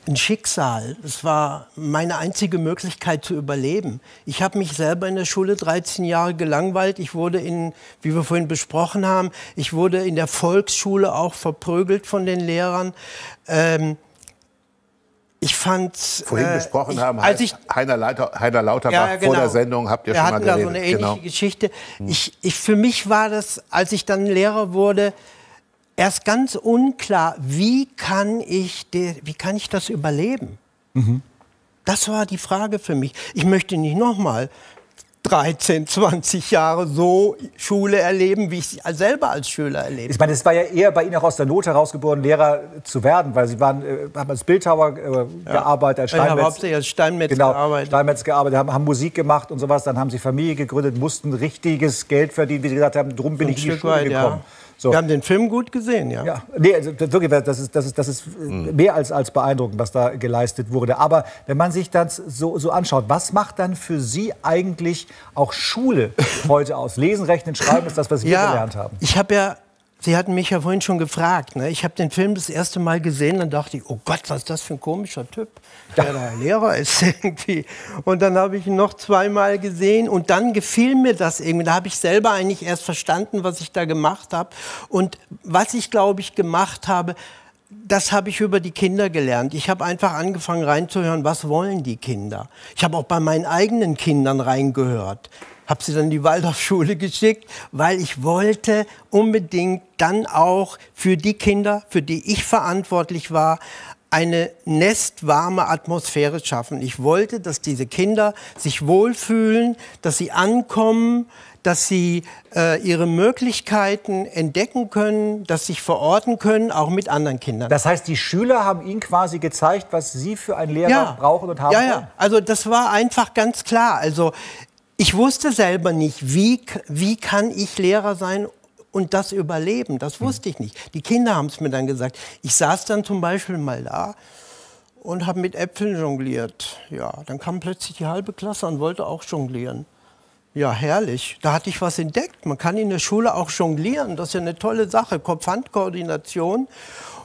ein Schicksal. Es war meine einzige Möglichkeit zu überleben. Ich habe mich selber in der Schule 13 Jahre gelangweilt. Ich wurde wie wir vorhin besprochen haben, ich wurde in der Volksschule auch verprügelt von den Lehrern. Ich fand... Vorhin besprochen haben, Heiner Lauterbach vor der Sendung, habt ihr schon mal geredet. Wir hatten da so eine ähnliche Geschichte. Für mich war das, als ich dann Lehrer wurde, erst ganz unklar, wie kann ich das überleben? Mhm. Das war die Frage für mich. Ich möchte nicht nochmal 13, 20 Jahre so Schule erleben, wie ich sie selber als Schüler erlebe. Ich meine, es war ja eher bei Ihnen auch aus der Not herausgeboren, Lehrer zu werden, weil Sie haben als Bildhauer gearbeitet, als Steinmetz. Ich habe hauptsächlich als Steinmetz gearbeitet. Steinmetz gearbeitet, haben Musik gemacht und sowas. Dann haben Sie Familie gegründet, mussten richtiges Geld verdienen, wie Sie gesagt haben, drum bin ich in die Schule gekommen. Ja. So. Wir haben den Film gut gesehen, ja. Nee, also wirklich, das ist mehr als beeindruckend, was da geleistet wurde. Aber wenn man sich das so anschaut, was macht dann für Sie eigentlich auch Schule heute aus? Lesen, Rechnen, Schreiben ist das, was wir gelernt haben. Sie hatten mich ja vorhin schon gefragt, ne? Ich habe den Film das erste Mal gesehen, dann dachte ich, oh Gott, was ist das für ein komischer Typ, der da Lehrer ist irgendwie. Und dann habe ich ihn noch zweimal gesehen und dann gefiel mir das irgendwie. Da habe ich selber eigentlich erst verstanden, was ich da gemacht habe. Und was ich, glaube ich, gemacht habe, das habe ich über die Kinder gelernt. Ich habe einfach angefangen reinzuhören, was wollen die Kinder. Ich habe auch bei meinen eigenen Kindern reingehört. Habe sie dann in die Waldorfschule geschickt, weil ich wollte unbedingt dann auch für die Kinder, für die ich verantwortlich war, eine nestwarme Atmosphäre schaffen. Ich wollte, dass diese Kinder sich wohlfühlen, dass sie ankommen, dass sie ihre Möglichkeiten entdecken können, dass sie sich verorten können, auch mit anderen Kindern. Das heißt, die Schüler haben Ihnen quasi gezeigt, was Sie für einen Lehrer brauchen und haben. Ja, also das war einfach ganz klar. Also ich wusste selber nicht, wie kann ich Lehrer sein und das überleben. Das wusste ich nicht. Die Kinder haben es mir dann gesagt. Ich saß dann zum Beispiel mal da und habe mit Äpfeln jongliert. Ja, dann kam plötzlich die halbe Klasse und wollte auch jonglieren. Ja, herrlich. Da hatte ich was entdeckt. Man kann in der Schule auch jonglieren. Das ist ja eine tolle Sache. Kopf-Hand-Koordination.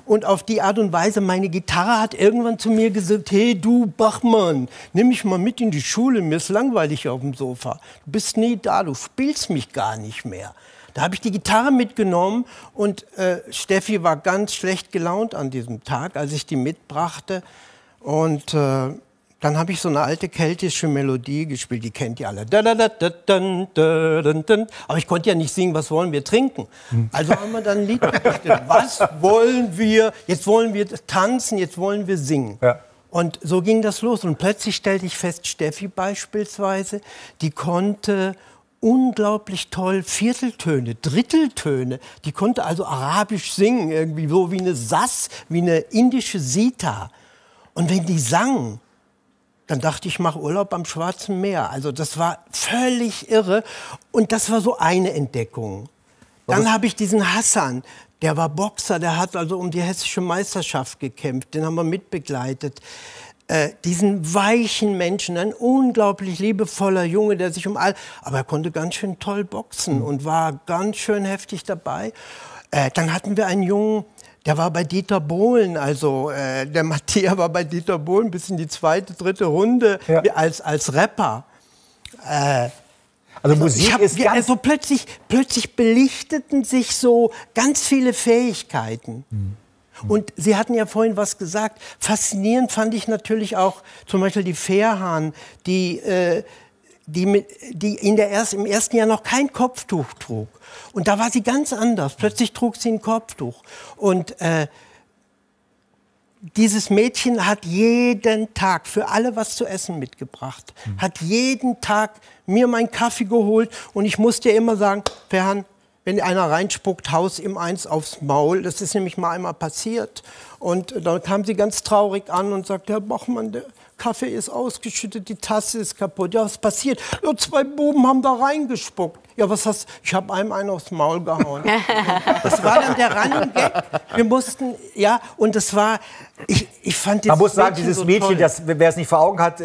Und auf die Art und Weise, meine Gitarre hat irgendwann zu mir gesagt, hey du Bachmann, nimm mich mal mit in die Schule, mir ist langweilig auf dem Sofa. Du bist nie da, du spielst mich gar nicht mehr. Da habe ich die Gitarre mitgenommen und Steffi war ganz schlecht gelaunt an diesem Tag, als ich die mitbrachte. Und dann habe ich so eine alte keltische Melodie gespielt, die kennt ihr alle. Aber ich konnte ja nicht singen, was wollen wir trinken? Also haben wir dann ein Lied gestimmt. Was wollen wir? Jetzt wollen wir tanzen, jetzt wollen wir singen. Ja. Und so ging das los. Und plötzlich stellte ich fest, Steffi beispielsweise, die konnte unglaublich toll Vierteltöne, Dritteltöne. Die konnte also arabisch singen, irgendwie so wie eine Sass, wie eine indische Sita. Und wenn die sang, dann dachte ich, ich mache Urlaub am Schwarzen Meer. Also das war völlig irre. Und das war so eine Entdeckung. Dann habe ich diesen Hassan, der war Boxer, der hat also um die hessische Meisterschaft gekämpft. Den haben wir mitbegleitet. diesen weichen Menschen, ein unglaublich liebevoller Junge, der sich um all... Aber er konnte ganz schön toll boxen und war ganz schön heftig dabei. Dann hatten wir einen Jungen, der war bei Dieter Bohlen, also der Mattia war bei Dieter Bohlen bis in die zweite, dritte Runde, ja, als Rapper. Also Musik ist ganz... Also plötzlich belichteten sich so ganz viele Fähigkeiten. Mhm. Und Sie hatten ja vorhin was gesagt. Faszinierend fand ich natürlich auch zum Beispiel die Ferhan, die im ersten Jahr noch kein Kopftuch trug. Und da war sie ganz anders. Plötzlich trug sie ein Kopftuch. Und dieses Mädchen hat jeden Tag für alle was zu essen mitgebracht. Mhm. Hat jeden Tag mir meinen Kaffee geholt. Und ich musste ja immer sagen, Ferhan, wenn einer reinspuckt, haus ihm eins aufs Maul. Das ist nämlich mal einmal passiert. Und dann kam sie ganz traurig an und sagte, Herr Bachmann, der Kaffee ist ausgeschüttet, die Tasse ist kaputt. Ja, was passiert? Ja, zwei Buben haben da reingespuckt. Ja, was hast du? Ich habe einem einen aufs Maul gehauen. Das war dann der Running-Gag. Wir mussten, ja, und das war, ich fand man muss sagen, dieses Mädchen, wer es nicht vor Augen hat,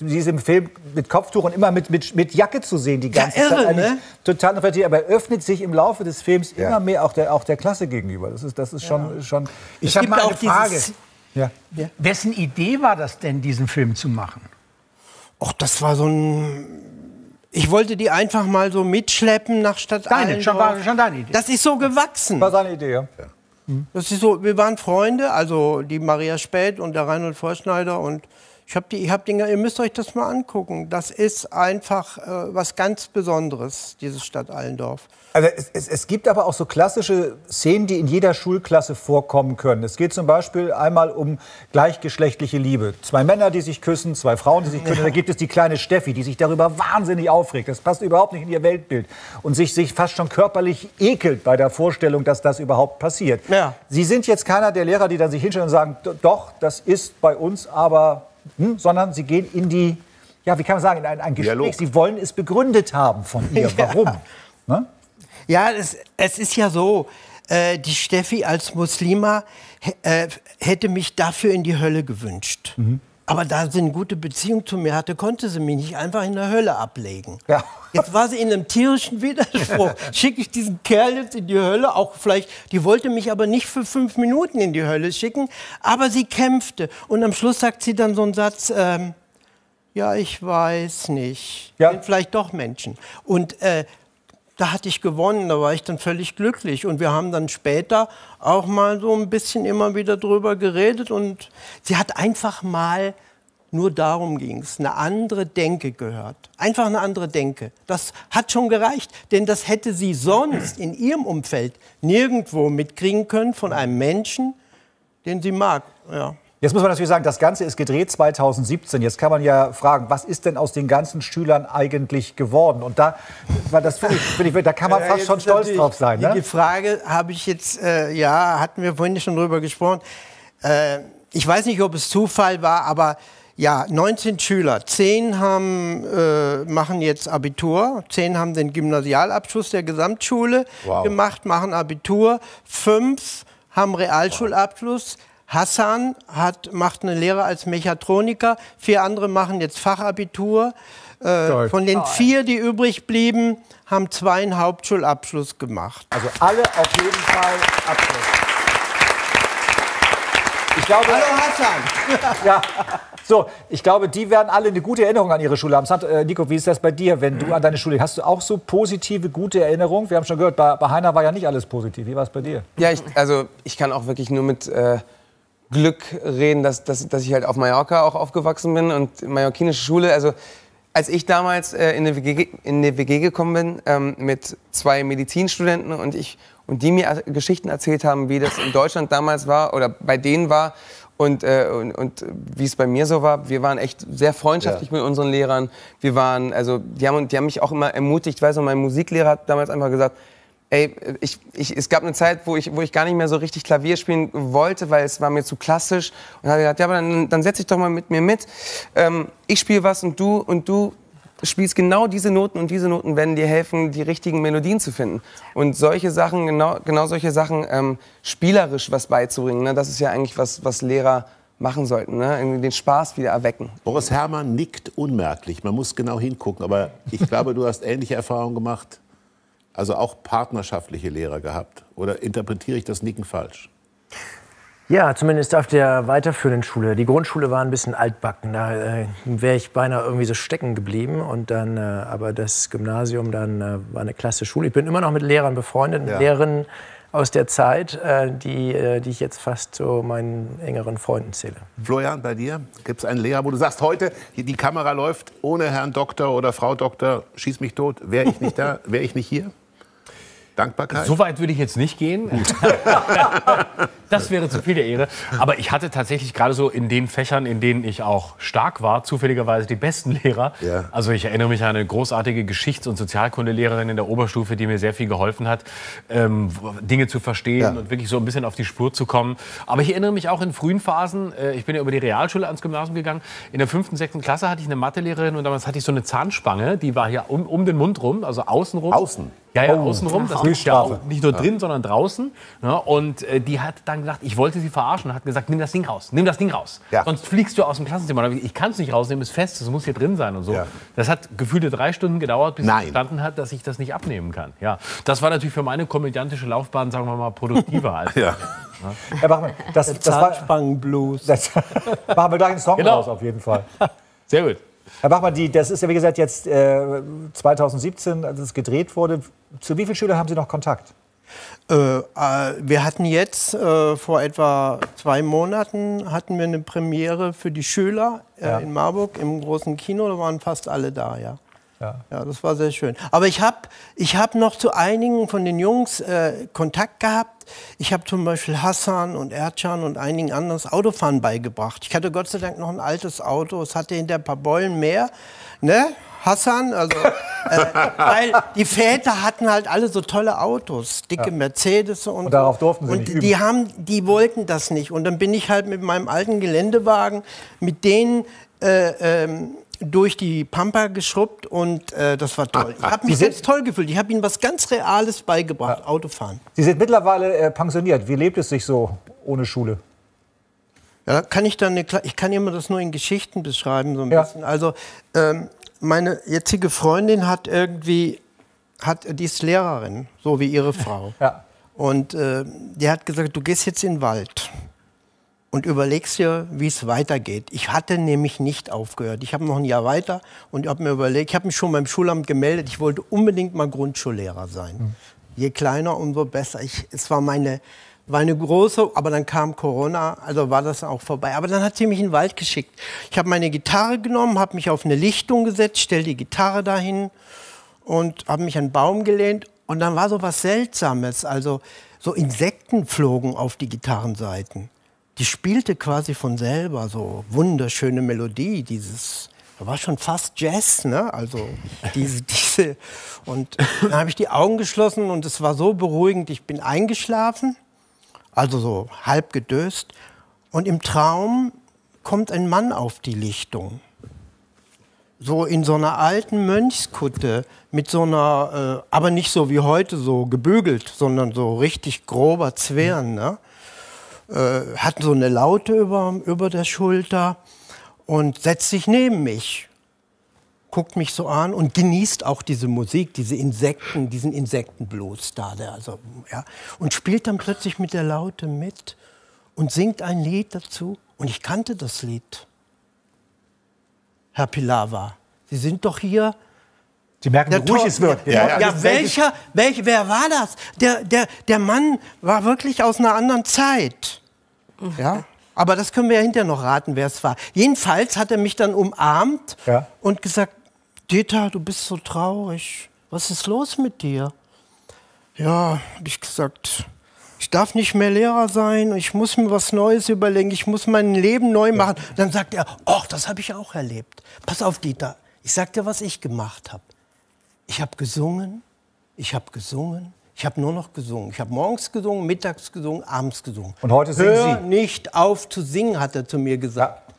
sie ist im Film mit Kopftuch und immer mit Jacke zu sehen, die ganze Zeit. Irre, ne? Total vertieft, aber öffnet sich im Laufe des Films immer mehr auch der Klasse gegenüber. Das ist schon... Ich habe mal eine Frage. Wessen Idee war das denn, diesen Film zu machen? Ach, das war so ein... Ich wollte die einfach mal so mitschleppen nach Stadt Allendorf. Schon deine Idee. Das ist so gewachsen. War seine Idee, ja. Das ist so, wir waren Freunde, also die Maria Speth und der Ranald Vorschneider und... Ihr müsst euch das mal angucken. Das ist einfach was ganz Besonderes, dieses Stadt Allendorf. Also es gibt aber auch so klassische Szenen, die in jeder Schulklasse vorkommen können. Es geht zum Beispiel einmal um gleichgeschlechtliche Liebe. Zwei Männer, die sich küssen, zwei Frauen, die sich küssen. Ja. Da gibt es die kleine Steffi, die sich darüber wahnsinnig aufregt. Das passt überhaupt nicht in ihr Weltbild. Und sich fast schon körperlich ekelt bei der Vorstellung, dass das überhaupt passiert. Ja. Sie sind jetzt keiner der Lehrer, die dann sich hinstellen und sagen, doch, das ist bei uns aber... sondern sie gehen in die, ja, wie kann man sagen, in ein Gespräch. Dialog. Sie wollen es begründet haben von ihr. Warum? Ja, ne? Ja, es ist ja so, die Steffi als Muslima hätte mich dafür in die Hölle gewünscht. Mhm. Aber da sie eine gute Beziehung zu mir hatte, konnte sie mich nicht einfach in der Hölle ablegen. Ja. Jetzt war sie in einem tierischen Widerspruch. Schicke ich diesen Kerl jetzt in die Hölle? Auch vielleicht, die wollte mich aber nicht für 5 Minuten in die Hölle schicken. Aber sie kämpfte. Und am Schluss sagt sie dann so einen Satz, ja, ich weiß nicht. Ja. Sind vielleicht doch Menschen. Und da hatte ich gewonnen, da war ich dann völlig glücklich. Und wir haben dann später auch mal so ein bisschen immer wieder drüber geredet. Und sie hat einfach mal, nur darum ging es, eine andere Denke gehört. Einfach eine andere Denke. Das hat schon gereicht. Denn das hätte sie sonst in ihrem Umfeld nirgendwo mitkriegen können von einem Menschen, den sie mag. Ja. Jetzt muss man natürlich sagen, das Ganze ist gedreht 2017. Jetzt kann man ja fragen, was ist denn aus den ganzen Schülern eigentlich geworden? Und da, das da kann man fast schon stolz drauf sein. Ne? Die Frage habe ich jetzt, ja, hatten wir vorhin schon drüber gesprochen. Ich weiß nicht, ob es Zufall war, aber ja, 19 Schüler, 10 haben, machen jetzt Abitur, 10 haben den Gymnasialabschluss der Gesamtschule gemacht, machen Abitur, 5 haben Realschulabschluss. Hassan macht eine Lehre als Mechatroniker, 4 andere machen jetzt Fachabitur. Von den 4, die übrig blieben, haben 2 einen Hauptschulabschluss gemacht. Also alle auf jeden Fall Abschluss. Ich glaube, hallo Hassan! Ja. So, ich glaube, die werden alle eine gute Erinnerung an ihre Schule haben. Nico, wie ist das bei dir, wenn du an deine Schule hast? Hast du auch so positive, gute Erinnerungen? Wir haben schon gehört, bei Heiner war ja nicht alles positiv. Wie war es bei dir? Ja, ich kann auch wirklich nur mit... Glück reden, dass ich halt auf Mallorca auch aufgewachsen bin und mallorquinische Schule. Also als ich damals in eine WG gekommen bin mit 2 Medizinstudenten und die mir Geschichten erzählt haben, wie das in Deutschland damals war oder bei denen war und wie es bei mir so war. Wir waren echt sehr freundschaftlich mit unseren Lehrern. Wir waren, also die haben mich auch immer ermutigt. Ich weiß noch, mein Musiklehrer hat damals einfach gesagt, ey, es gab eine Zeit, wo ich gar nicht mehr so richtig Klavier spielen wollte, weil es war mir zu klassisch. Und habe gedacht, ja, aber dann setz dich doch mal mit mir mit. Ich spiele was und du spielst genau diese Noten und diese Noten werden dir helfen, die richtigen Melodien zu finden. Und solche Sachen, genau solche Sachen, spielerisch was beizubringen, ne? Das ist ja eigentlich was Lehrer machen sollten, ne? Den Spaß wieder erwecken. Boris Herrmann nickt unmerklich, man muss genau hingucken, aber ich glaube, du hast ähnliche Erfahrungen gemacht, also auch partnerschaftliche Lehrer gehabt, oder interpretiere ich das Nicken falsch? Ja, zumindest auf der weiterführenden Schule. Die Grundschule war ein bisschen altbacken, da wäre ich beinahe irgendwie so stecken geblieben. Und dann, aber das Gymnasium dann war eine klasse Schule. Ich bin immer noch mit Lehrern befreundet, ja. Lehrerinnen aus der Zeit, die ich jetzt fast zu meinen engeren Freunden zähle. Florian, bei dir gibt es einen Lehrer, wo du sagst, heute die Kamera läuft ohne Herrn Doktor oder Frau Doktor, schieß mich tot, wäre ich nicht da, wäre ich nicht hier? Dankbarkeit? So weit würde ich jetzt nicht gehen. Das wäre zu viel der Ehre. Aber ich hatte tatsächlich gerade so in den Fächern, in denen ich auch stark war, zufälligerweise die besten Lehrer. Ja. Also ich erinnere mich an eine großartige Geschichts- und Sozialkundelehrerin in der Oberstufe, die mir sehr viel geholfen hat, Dinge zu verstehen, ja, und wirklich so ein bisschen auf die Spur zu kommen. Aber ich erinnere mich auch in frühen Phasen, ich bin ja über die Realschule ans Gymnasium gegangen, in der 5., 6. Klasse hatte ich eine Mathelehrerin und damals hatte ich so eine Zahnspange, die war hier um den Mund rum, also außen rum. Außen? Ja, ja, außenrum, das ist ja auch nicht nur drin, sondern draußen. Ne? Und die hat dann gesagt, ich wollte sie verarschen und hat gesagt, nimm das Ding raus, nimm das Ding raus. Ja. Sonst fliegst du aus dem Klassenzimmer. Ich kann es nicht rausnehmen, es ist fest, es muss hier drin sein und so. Ja. Das hat gefühlte 3 Stunden gedauert, bis sie verstanden hat, dass ich das nicht abnehmen kann. Ja. Das war natürlich für meine komödiantische Laufbahn, sagen wir mal, produktiver. Als ja. Ja. Herr Bachmann, das war Spangenblues. Machen wir gleich einen Song raus, auf jeden Fall. Sehr gut. Herr Bachmann, das ist ja wie gesagt jetzt 2017, als es gedreht wurde. Zu wie vielen Schülern haben Sie noch Kontakt? Wir hatten jetzt vor etwa 2 Monaten hatten wir eine Premiere für die Schüler in Marburg im großen Kino. Da waren fast alle da, ja. Ja, ja, das war sehr schön. Aber ich hab noch zu einigen von den Jungs Kontakt gehabt. Ich habe zum Beispiel Hassan und Ercan und einigen anderen Autofahren beigebracht. Ich hatte Gott sei Dank noch ein altes Auto. Es hatte hinter ein paar Beulen mehr, ne? Hassan, also, weil die Väter hatten halt alle so tolle Autos, dicke Mercedes und darauf durften sie und nicht üben. Die wollten das nicht. Und dann bin ich halt mit meinem alten Geländewagen mit denen durch die Pampa geschrubbt und das war toll. Ich habe mich selbst toll gefühlt. Ich habe ihnen was ganz Reales beigebracht, Autofahren. Sie sind mittlerweile pensioniert. Wie lebt es sich so ohne Schule? Ja, ich kann immer das nur in Geschichten beschreiben so ein bisschen. Also meine jetzige Freundin hat irgendwie, die ist Lehrerin, so wie ihre Frau. Ja. Und die hat gesagt, du gehst jetzt in den Wald und überlegst dir, wie es weitergeht. Ich hatte nämlich nicht aufgehört. Ich habe noch ein Jahr weiter und habe mir überlegt, ich habe mich schon beim Schulamt gemeldet, ich wollte unbedingt mal Grundschullehrer sein. Mhm. Je kleiner, umso besser. Es war eine große, aber dann kam Corona, also war das auch vorbei. Aber dann hat sie mich in den Wald geschickt. Ich habe meine Gitarre genommen, habe mich auf eine Lichtung gesetzt, stell die Gitarre dahin und habe mich an einen Baum gelehnt. Und dann war so was Seltsames, also so Insekten flogen auf die Gitarrenseiten. Die spielte quasi von selber so wunderschöne Melodie, da war schon fast Jazz, ne? Also und dann habe ich die Augen geschlossen und es war so beruhigend, ich bin eingeschlafen, also so halb gedöst und im Traum kommt ein Mann auf die Lichtung. So in so einer alten Mönchskutte, mit so einer, aber nicht so wie heute so gebügelt, sondern so richtig grober Zwirn, ne? Hat so eine Laute über der Schulter und setzt sich neben mich, guckt mich so an und genießt auch diese Musik, diese Insekten, diesen Insektenblues da, also, ja, und spielt dann plötzlich mit der Laute mit und singt ein Lied dazu. Und ich kannte das Lied. Herr Pilawa, Sie sind doch hier. Sie merken, wie ruhig es wird. Ja, ja, wer war das? Der Mann war wirklich aus einer anderen Zeit. Ja? Aber das können wir ja hinterher noch raten, wer es war. Jedenfalls hat er mich dann umarmt und gesagt, Dieter, du bist so traurig. Was ist los mit dir? Ja, habe ich gesagt, ich darf nicht mehr Lehrer sein. Ich muss mir was Neues überlegen. Ich muss mein Leben neu machen. Ja. Dann sagt er, ach, das habe ich auch erlebt. Pass auf, Dieter, ich sag dir, was ich gemacht habe. Ich habe gesungen, ich habe gesungen, ich habe nur noch gesungen. Ich habe morgens gesungen, mittags gesungen, abends gesungen. Und heute singen Sie. Hör nicht auf zu singen, hat er zu mir gesagt.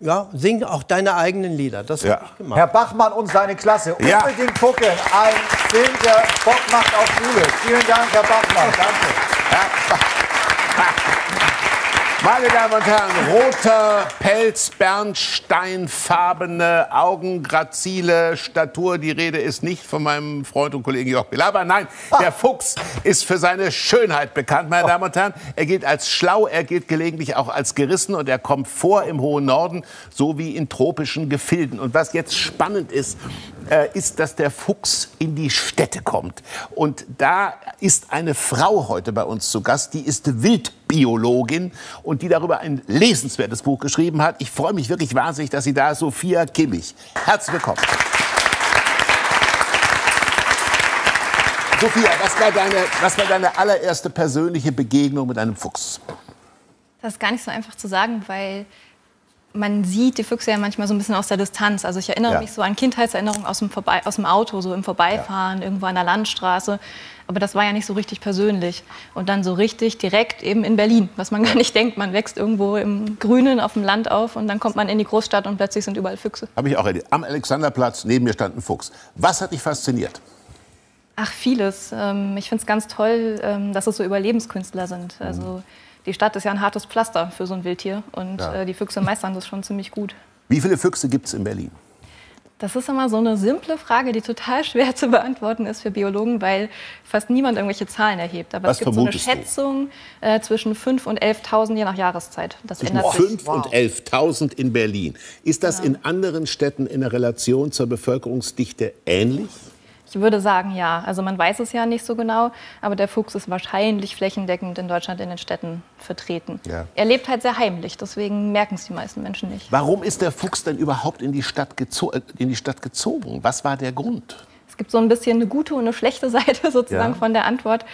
Ja, sing auch deine eigenen Lieder. Das habe ich gemacht. Herr Bachmann und seine Klasse. Ja. Unbedingt gucken. Ein Film, der Bock macht auf Schule. Vielen Dank, Herr Bachmann. Danke. Ja. Meine Damen und Herren, roter Pelz, bernsteinfarbene Augen, grazile Statur. Die Rede ist nicht von meinem Freund und Kollegen Jörg Pilawa. Nein, der Fuchs ist für seine Schönheit bekannt, meine Damen und Herren. Er gilt als schlau, er gilt gelegentlich auch als gerissen und er kommt vor im hohen Norden, so wie in tropischen Gefilden. Und was jetzt spannend ist, ist, dass der Fuchs in die Städte kommt. Und da ist eine Frau heute bei uns zu Gast, die ist Wildbiologin und die darüber ein lesenswertes Buch geschrieben hat. Ich freue mich wirklich wahnsinnig, dass sie da ist, Sophia Kimmich. Herzlich willkommen. Sophia, was war deine allererste persönliche Begegnung mit einem Fuchs? Das ist gar nicht so einfach zu sagen, weil man sieht die Füchse ja manchmal so ein bisschen aus der Distanz. Also ich erinnere mich so an Kindheitserinnerungen aus dem Auto, so im Vorbeifahren, irgendwo an der Landstraße. Aber das war ja nicht so richtig persönlich. Und dann so richtig direkt eben in Berlin, was man gar nicht denkt. Man wächst irgendwo im Grünen auf dem Land auf und dann kommt man in die Großstadt und plötzlich sind überall Füchse. Habe ich auch erlebt. Am Alexanderplatz, neben mir stand ein Fuchs. Was hat dich fasziniert? Ach, vieles. Ich finde es ganz toll, dass es so Überlebenskünstler sind. Also die Stadt ist ja ein hartes Pflaster für so ein Wildtier und die Füchse meistern das schon ziemlich gut. Wie viele Füchse gibt es in Berlin? Das ist immer so eine simple Frage, die total schwer zu beantworten ist für Biologen, weil fast niemand irgendwelche Zahlen erhebt. Aber es gibt so eine Schätzung zwischen 5.000 und 11.000 je nach Jahreszeit. Das ändert sich. 5.000 und 11.000 in Berlin. Ist das in anderen Städten in der Relation zur Bevölkerungsdichte ähnlich? Ich würde sagen, ja. Also man weiß es ja nicht so genau, aber der Fuchs ist wahrscheinlich flächendeckend in Deutschland in den Städten vertreten. Ja. Er lebt halt sehr heimlich, deswegen merken es die meisten Menschen nicht. Warum ist der Fuchs denn überhaupt in die Stadt gezogen? Was war der Grund? Es gibt so ein bisschen eine gute und eine schlechte Seite sozusagen von der Antwort.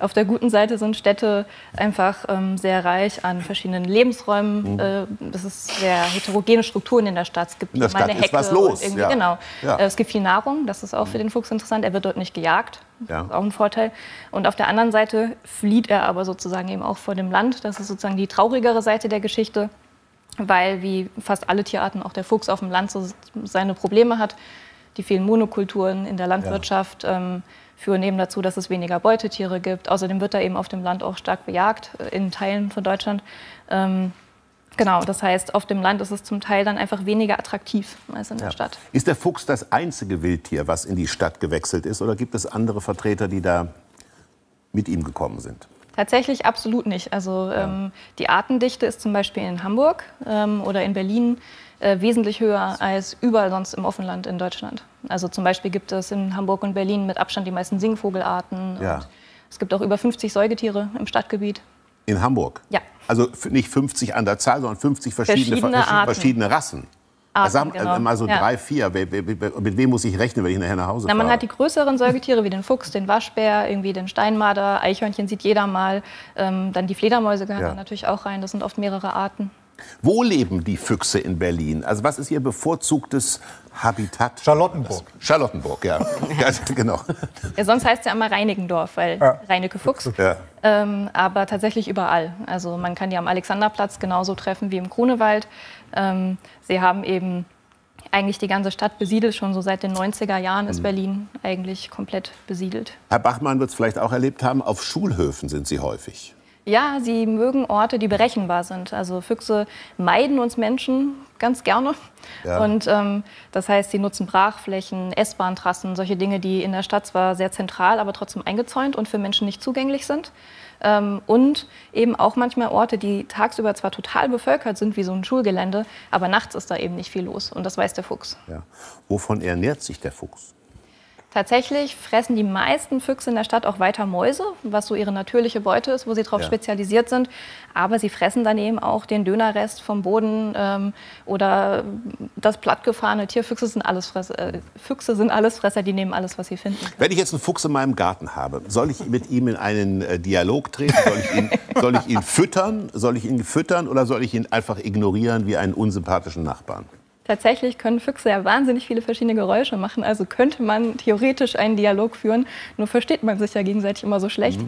Auf der guten Seite sind Städte einfach sehr reich an verschiedenen Lebensräumen. Es ist sehr heterogene Strukturen in der Stadt. Es gibt in der Stadt eine Hecke, ist was los. Genau. Es gibt viel Nahrung, das ist auch für den Fuchs interessant. Er wird dort nicht gejagt. Das ist auch ein Vorteil. Und auf der anderen Seite flieht er aber sozusagen eben auch vor dem Land. Das ist sozusagen die traurigere Seite der Geschichte, weil wie fast alle Tierarten auch der Fuchs auf dem Land so seine Probleme hat. Die vielen Monokulturen in der Landwirtschaft führen eben dazu, dass es weniger Beutetiere gibt. Außerdem wird er eben auf dem Land auch stark bejagt, in Teilen von Deutschland. Genau, das heißt, auf dem Land ist es zum Teil dann einfach weniger attraktiv als in der Stadt. Ist der Fuchs das einzige Wildtier, was in die Stadt gewechselt ist? Oder gibt es andere Vertreter, die da mit ihm gekommen sind? Tatsächlich absolut nicht. Also die Artendichte ist zum Beispiel in Hamburg oder in Berlin wesentlich höher als überall sonst im Offenland in Deutschland. Also zum Beispiel gibt es in Hamburg und Berlin mit Abstand die meisten Singvogelarten. Ja. Und es gibt auch über 50 Säugetiere im Stadtgebiet. In Hamburg? Ja. Also nicht 50 an der Zahl, sondern 50 verschiedene Rassen. Mal so 3, 4. Mit wem muss ich rechnen, wenn ich nachher nach Hause fahre? Man hat die größeren Säugetiere wie den Fuchs, den Waschbär, irgendwie den Steinmarder, Eichhörnchen sieht jeder mal. Dann die Fledermäuse gehören natürlich auch rein. Das sind oft mehrere Arten. Wo leben die Füchse in Berlin? Also was ist ihr bevorzugtes Habitat? Charlottenburg. Charlottenburg, genau. Ja, sonst heißt es ja immer Reinickendorf, weil Reinecke Fuchs. Ja. Aber tatsächlich überall. Also man kann die am Alexanderplatz genauso treffen wie im Grunewald. Sie haben eben eigentlich die ganze Stadt besiedelt. Schon so seit den 90er Jahren ist Berlin eigentlich komplett besiedelt. Herr Bachmann wird es vielleicht auch erlebt haben, auf Schulhöfen sind sie häufig. Ja, sie mögen Orte, die berechenbar sind. Also Füchse meiden uns Menschen ganz gerne. Ja. Und das heißt, sie nutzen Brachflächen, S-Bahn-Trassen, solche Dinge, die in der Stadt zwar sehr zentral, aber trotzdem eingezäunt und für Menschen nicht zugänglich sind. Und eben auch manchmal Orte, die tagsüber zwar total bevölkert sind, wie so ein Schulgelände, aber nachts ist da eben nicht viel los. Und das weiß der Fuchs. Ja. Wovon ernährt sich der Fuchs? Tatsächlich fressen die meisten Füchse in der Stadt auch weiter Mäuse, was so ihre natürliche Beute ist, wo sie darauf spezialisiert sind. Aber sie fressen dann eben auch den Dönerrest vom Boden oder das plattgefahrene Tier. Füchse sind Allesfresser, die nehmen alles, was sie finden. Wenn ich jetzt einen Fuchs in meinem Garten habe, soll ich mit ihm in einen Dialog treten? Soll ich ihn füttern? Soll ich ihn füttern oder soll ich ihn einfach ignorieren wie einen unsympathischen Nachbarn? Tatsächlich können Füchse ja wahnsinnig viele verschiedene Geräusche machen. Also könnte man theoretisch einen Dialog führen. Nur versteht man sich ja gegenseitig immer so schlecht.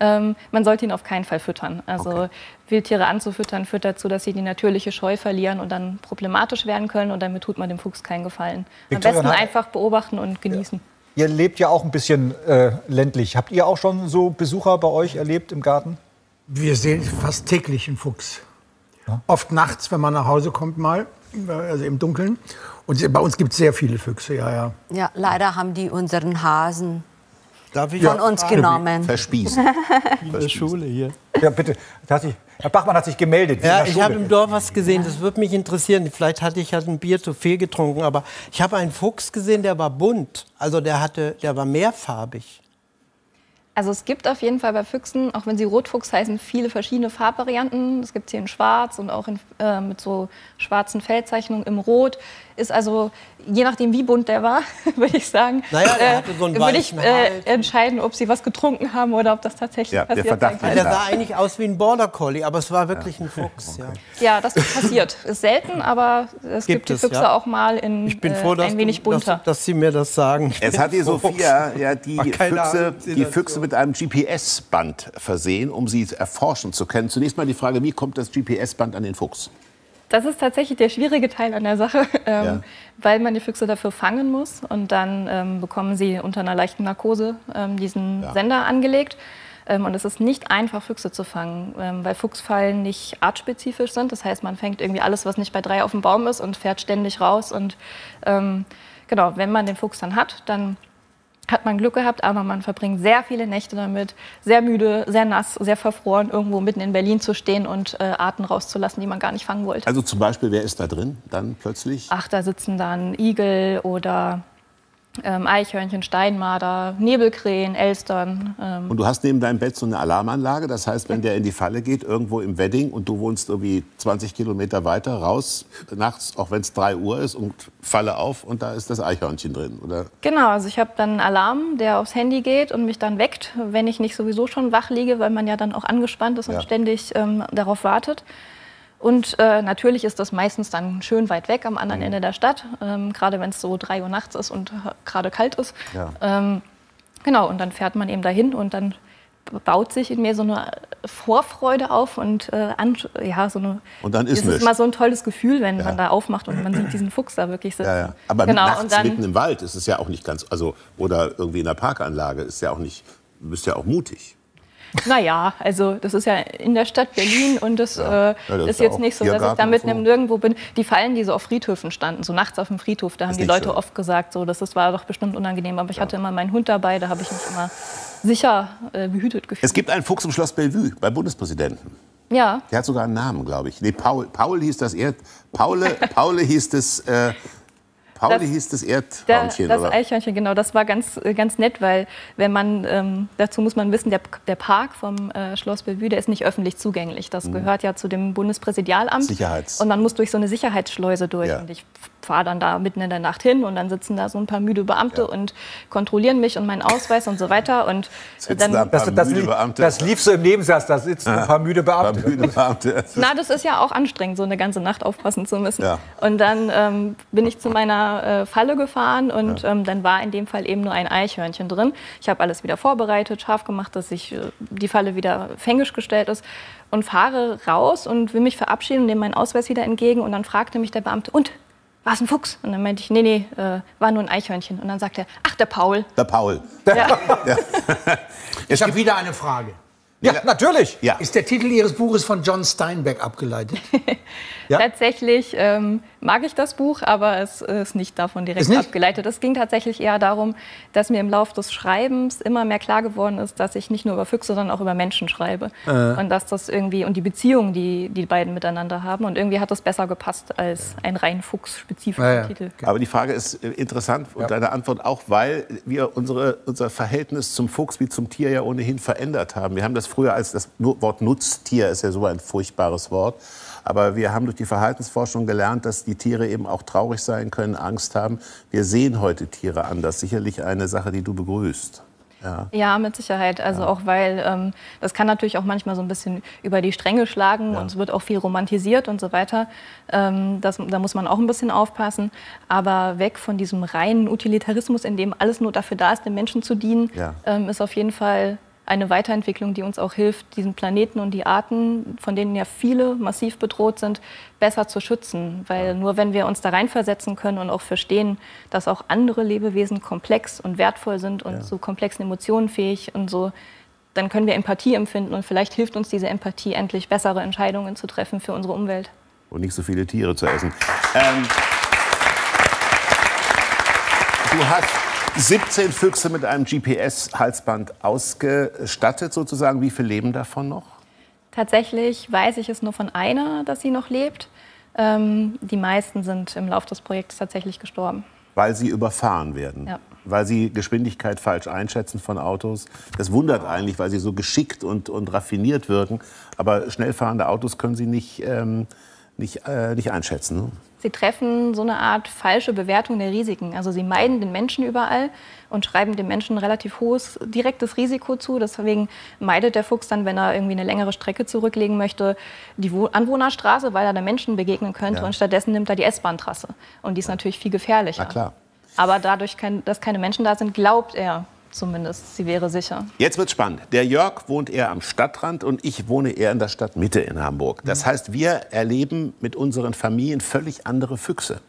Man sollte ihn auf keinen Fall füttern. Also Wildtiere anzufüttern führt dazu, dass sie die natürliche Scheu verlieren und dann problematisch werden können. Und damit tut man dem Fuchs keinen Gefallen. Victoria, am besten einfach beobachten und genießen. Ihr lebt ja auch ein bisschen ländlich. Habt ihr auch schon so Besucher bei euch erlebt im Garten? Wir sehen fast täglich einen Fuchs. Ja. Oft nachts, wenn man nach Hause kommt mal, also im Dunkeln. Und bei uns gibt es sehr viele Füchse, ja, ja. Ja, leider haben die unseren Hasen von uns genommen. Verspießt. In der Schule hier. Ja, bitte. Herr Bachmann hat sich gemeldet. Ja, ich habe im Dorf was gesehen, das würde mich interessieren. Vielleicht hatte ich halt ein Bier zu viel getrunken, aber ich habe einen Fuchs gesehen, der war bunt. Also der war mehrfarbig. Also es gibt auf jeden Fall bei Füchsen, auch wenn sie Rotfuchs heißen, viele verschiedene Farbvarianten. Es gibt hier in Schwarz und auch in, mit so schwarzen Feldzeichnungen im Rot. Ist also, je nachdem wie bunt der war, würde ich sagen, naja, so würde ich entscheiden, ob sie was getrunken haben oder ob das tatsächlich passiert sein kann. Der sah eigentlich aus wie ein Border Collie, aber es war wirklich ein Fuchs. Okay. Ja, das passiert. Ist selten, aber es gibt die Füchse auch mal in ein wenig bunter. Dass Sie mir das sagen. Es hat die Sophia die Füchse mit einem GPS-Band versehen, um sie erforschen zu können. Zunächst mal die Frage, wie kommt das GPS-Band an den Fuchs? Das ist tatsächlich der schwierige Teil an der Sache, weil man die Füchse dafür fangen muss. Und dann bekommen sie unter einer leichten Narkose diesen Sender angelegt. Und es ist nicht einfach, Füchse zu fangen, weil Fuchsfallen nicht artspezifisch sind. Das heißt, man fängt irgendwie alles, was nicht bei 3 auf dem Baum ist und fährt ständig raus. Und genau, wenn man den Fuchs dann hat, dann hat man Glück gehabt, aber man verbringt sehr viele Nächte damit, sehr müde, sehr nass, sehr verfroren, irgendwo mitten in Berlin zu stehen und Arten rauszulassen, die man gar nicht fangen wollte. Also zum Beispiel, wer ist da drin dann plötzlich? Ach, da sitzen dann Igel oder Eichhörnchen, Steinmarder, Nebelkrähen, Elstern. Und du hast neben deinem Bett so eine Alarmanlage, das heißt, wenn der in die Falle geht, irgendwo im Wedding und du wohnst irgendwie 20 Kilometer weiter, raus nachts, auch wenn es 3 Uhr ist, und Falle auf und da ist das Eichhörnchen drin, oder? Genau, also ich habe dann einen Alarm, der aufs Handy geht und mich dann weckt, wenn ich nicht sowieso schon wach liege, weil man ja dann auch angespannt ist und ständig darauf wartet. Und natürlich ist das meistens dann schön weit weg am anderen Ende der Stadt, gerade wenn es so 3 Uhr nachts ist und gerade kalt ist. Ja. Genau, und dann fährt man eben dahin und dann baut sich in mir so eine Vorfreude auf und es ist immer so ein tolles Gefühl, wenn man da aufmacht und man sieht diesen Fuchs da wirklich sitzen. Ja, ja. Aber nachts und dann, mitten im Wald ist es ja auch nicht ganz, also oder irgendwie in der Parkanlage ist ja auch nicht, du bist ja auch mutig. Naja, also das ist ja in der Stadt Berlin und das, das ist jetzt nicht so, dass ich da mitten im Nirgendwo bin. Die Fallen, die so auf Friedhöfen standen, so nachts auf dem Friedhof, da haben die Leute oft gesagt, so, das war doch bestimmt unangenehm. Aber ich hatte immer meinen Hund dabei, da habe ich mich immer sicher behütet gefühlt. Es gibt einen Fuchs im Schloss Bellevue beim Bundespräsidenten. Ja. Der hat sogar einen Namen, glaube ich. Nee, Paul hieß das eher. Paul hieß das. Hieß das Erdhörnchen, das Eichhörnchen, genau. Das war ganz nett, weil wenn man, dazu muss man wissen, der Park vom Schloss Bellevue, der ist nicht öffentlich zugänglich. Das gehört ja zu dem Bundespräsidialamt. Und man muss durch so eine Sicherheitsschleuse durch. Ja. Und ich fahre dann da mitten in der Nacht hin und dann sitzen da so ein paar müde Beamte und kontrollieren mich und meinen Ausweis und so weiter. Und dann das lief so im Nebensatz, da sitzen ein paar müde Beamte. Na, das ist ja auch anstrengend, so eine ganze Nacht aufpassen zu müssen. Ja. Und dann bin ich zu meiner Falle gefahren und dann war in dem Fall eben nur ein Eichhörnchen drin. Ich habe alles wieder vorbereitet, scharf gemacht, dass ich die Falle wieder fängisch gestellt ist und fahre raus und will mich verabschieden und nehme meinen Ausweis wieder entgegen und dann fragte mich der Beamte, und, war es ein Fuchs? Und dann meinte ich, nee, nee, war nur ein Eichhörnchen. Und dann sagt er, ach, der Paul. Der Paul. Ja. Ich habe wieder eine Frage. Ja, natürlich. Ja. Ist der Titel Ihres Buches von John Steinbeck abgeleitet? Ja? Tatsächlich mag ich das Buch, aber es ist nicht davon direkt abgeleitet. Es ging tatsächlich eher darum, dass mir im Laufe des Schreibens immer mehr klar geworden ist, dass ich nicht nur über Füchse, sondern auch über Menschen schreibe. Und dass das irgendwie, und die Beziehung, die die beiden miteinander haben. Und irgendwie hat das besser gepasst als ein rein fuchsspezifischer Titel. Aber die Frage ist interessant und deine Antwort auch, weil wir unser Verhältnis zum Fuchs wie zum Tier ja ohnehin verändert haben. Wir haben das früher als das Wort Nutztier ist ja so ein furchtbares Wort. Aber wir haben durch die Verhaltensforschung gelernt, dass die Tiere eben auch traurig sein können, Angst haben. Wir sehen heute Tiere anders. Sicherlich eine Sache, die du begrüßt. Ja, mit Sicherheit. Also auch weil, das kann natürlich auch manchmal so ein bisschen über die Stränge schlagen und es wird auch viel romantisiert und so weiter. Da muss man auch ein bisschen aufpassen. Aber weg von diesem reinen Utilitarismus, in dem alles nur dafür da ist, den Menschen zu dienen, ist auf jeden Fall eine Weiterentwicklung, die uns auch hilft, diesen Planeten und die Arten, von denen ja viele massiv bedroht sind, besser zu schützen. Weil nur wenn wir uns da reinversetzen können und auch verstehen, dass auch andere Lebewesen komplex und wertvoll sind und so komplexen Emotionen fähig und so dann können wir Empathie empfinden und vielleicht hilft uns diese Empathie, endlich bessere Entscheidungen zu treffen für unsere Umwelt. Und nicht so viele Tiere zu essen. Du hast 17 Füchse mit einem GPS-Halsband ausgestattet sozusagen. Wie viele leben davon noch? Tatsächlich weiß ich es nur von einer, dass sie noch lebt. Die meisten sind im Laufe des Projekts tatsächlich gestorben. Weil sie überfahren werden? Ja. Weil sie Geschwindigkeit falsch einschätzen von Autos. Das wundert eigentlich, weil sie so geschickt und raffiniert wirken. Aber schnell fahrende Autos können sie nicht einschätzen. Ne? Sie treffen so eine Art falsche Bewertung der Risiken. Also sie meiden den Menschen überall und schreiben dem Menschen ein relativ hohes direktes Risiko zu. Deswegen meidet der Fuchs dann, wenn er irgendwie eine längere Strecke zurücklegen möchte, die Anwohnerstraße, weil er da Menschen begegnen könnte. Ja. Und stattdessen nimmt er die S-Bahn-Trasse. Und die ist natürlich viel gefährlicher. Na klar. Aber dadurch, dass keine Menschen da sind, glaubt er zumindest, sie wäre sicher. Jetzt wird's spannend. Der Jörg wohnt eher am Stadtrand und ich wohne eher in der Stadtmitte in Hamburg. Das heißt, wir erleben mit unseren Familien völlig andere Füchse.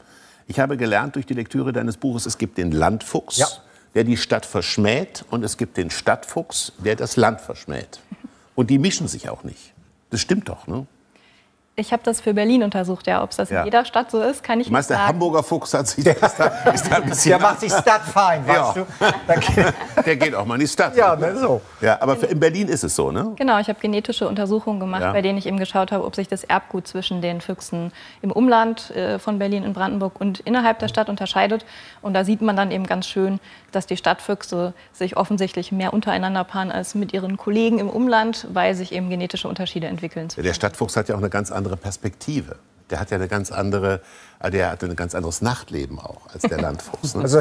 Ich habe gelernt durch die Lektüre deines Buches, es gibt den Landfuchs, ja, der die Stadt verschmäht, und es gibt den Stadtfuchs, der das Land verschmäht. Und die mischen sich auch nicht. Das stimmt doch, ne? Ich habe das für Berlin untersucht, ja, ob es das in jeder Stadt so ist, kann ich nicht sagen. Der Hamburger Fuchs hat sich ist da ein bisschen... Der macht sich stadtfein, weißt du? Der geht auch mal in die Stadt. Ja, ne, so. Ja, aber in Berlin ist es so, ne? Genau, ich habe genetische Untersuchungen gemacht, bei denen ich eben geschaut habe, ob sich das Erbgut zwischen den Füchsen im Umland von Berlin in Brandenburg und innerhalb der Stadt unterscheidet. Und da sieht man dann eben ganz schön, dass die Stadtfüchse sich offensichtlich mehr untereinander paaren als mit ihren Kollegen im Umland, weil sich eben genetische Unterschiede entwickeln. Der Stadtfuchs hat ja auch eine ganz andere Perspektive. Der hat ja ein ganz anderes Nachtleben auch als der Landfuchs. Ne? Also,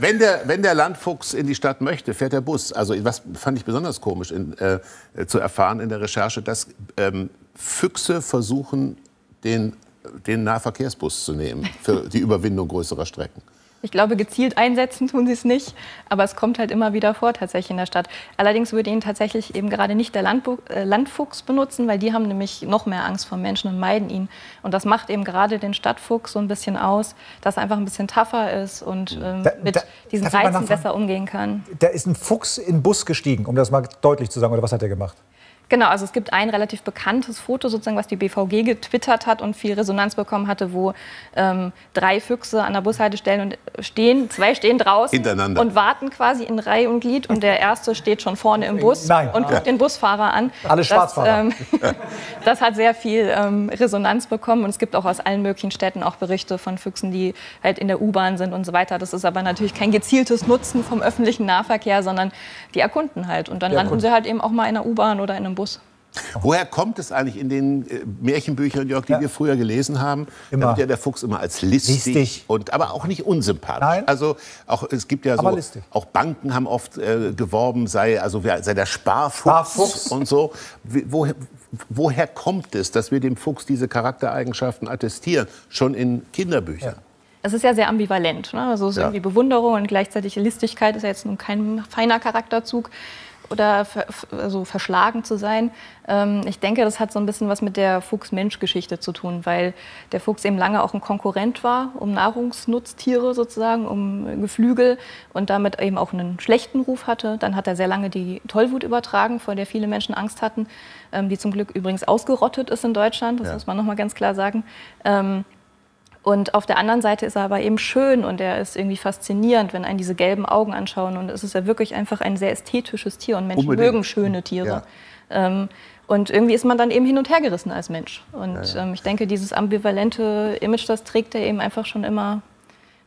wenn der Landfuchs in die Stadt möchte, fährt der Bus. Also was fand ich besonders komisch zu erfahren in der Recherche, dass Füchse versuchen, den Nahverkehrsbus zu nehmen für die Überwindung größerer Strecken. Ich glaube, gezielt einsetzen tun sie es nicht, aber es kommt halt immer wieder vor tatsächlich in der Stadt. Allerdings würde ihn tatsächlich eben gerade nicht der Landfuchs benutzen, weil die haben nämlich noch mehr Angst vor Menschen und meiden ihn. Und das macht eben gerade den Stadtfuchs so ein bisschen aus, dass er einfach ein bisschen tougher ist und mit diesen Reizen besser umgehen kann. Da ist ein Fuchs in den Bus gestiegen, um das mal deutlich zu sagen, oder was hat er gemacht? Genau, also es gibt ein relativ bekanntes Foto, sozusagen, was die BVG getwittert hat und viel Resonanz bekommen hatte, wo 3 Füchse an der Bushaltestelle stehen, 2 stehen draußen und warten quasi in Reihe und Glied und der erste steht schon vorne im Bus und guckt den Busfahrer an. Alle Schwarzfahrer. Das hat sehr viel Resonanz bekommen und es gibt auch aus allen möglichen Städten auch Berichte von Füchsen, die halt in der U-Bahn sind und so weiter. Das ist aber natürlich kein gezieltes Nutzen vom öffentlichen Nahverkehr, sondern die erkunden halt und dann landen sie halt eben auch mal in der U-Bahn oder in einem Bus. Woher kommt es eigentlich in den Märchenbüchern, Jörg, die wir früher gelesen haben? Immer. Da wird ja der Fuchs immer als listig und aber auch nicht unsympathisch. Nein. Also auch es gibt ja so, auch Banken haben oft geworben, sei der Sparfuchs und so. Woher kommt es, dass wir dem Fuchs diese Charaktereigenschaften attestieren, schon in Kinderbüchern? Ja. Es ist ja sehr ambivalent, ne? Also es ist irgendwie Bewunderung und gleichzeitig Listigkeit ist ja jetzt nun kein feiner Charakterzug. Oder so verschlagen zu sein. Ich denke, das hat so ein bisschen was mit der Fuchs-Mensch-Geschichte zu tun, weil der Fuchs eben lange auch ein Konkurrent war um Nahrungsnutztiere sozusagen, um Geflügel und damit eben auch einen schlechten Ruf hatte. Dann hat er sehr lange die Tollwut übertragen, vor der viele Menschen Angst hatten, die zum Glück übrigens ausgerottet ist in Deutschland, das muss man noch mal ganz klar sagen. Und auf der anderen Seite ist er aber eben schön und er ist irgendwie faszinierend, wenn einen diese gelben Augen anschauen. Und es ist ja wirklich einfach ein sehr ästhetisches Tier und Menschen mögen schöne Tiere. Ja. Und irgendwie ist man dann eben hin und her gerissen als Mensch. Und ich denke, dieses ambivalente Image, das trägt er eben einfach schon immer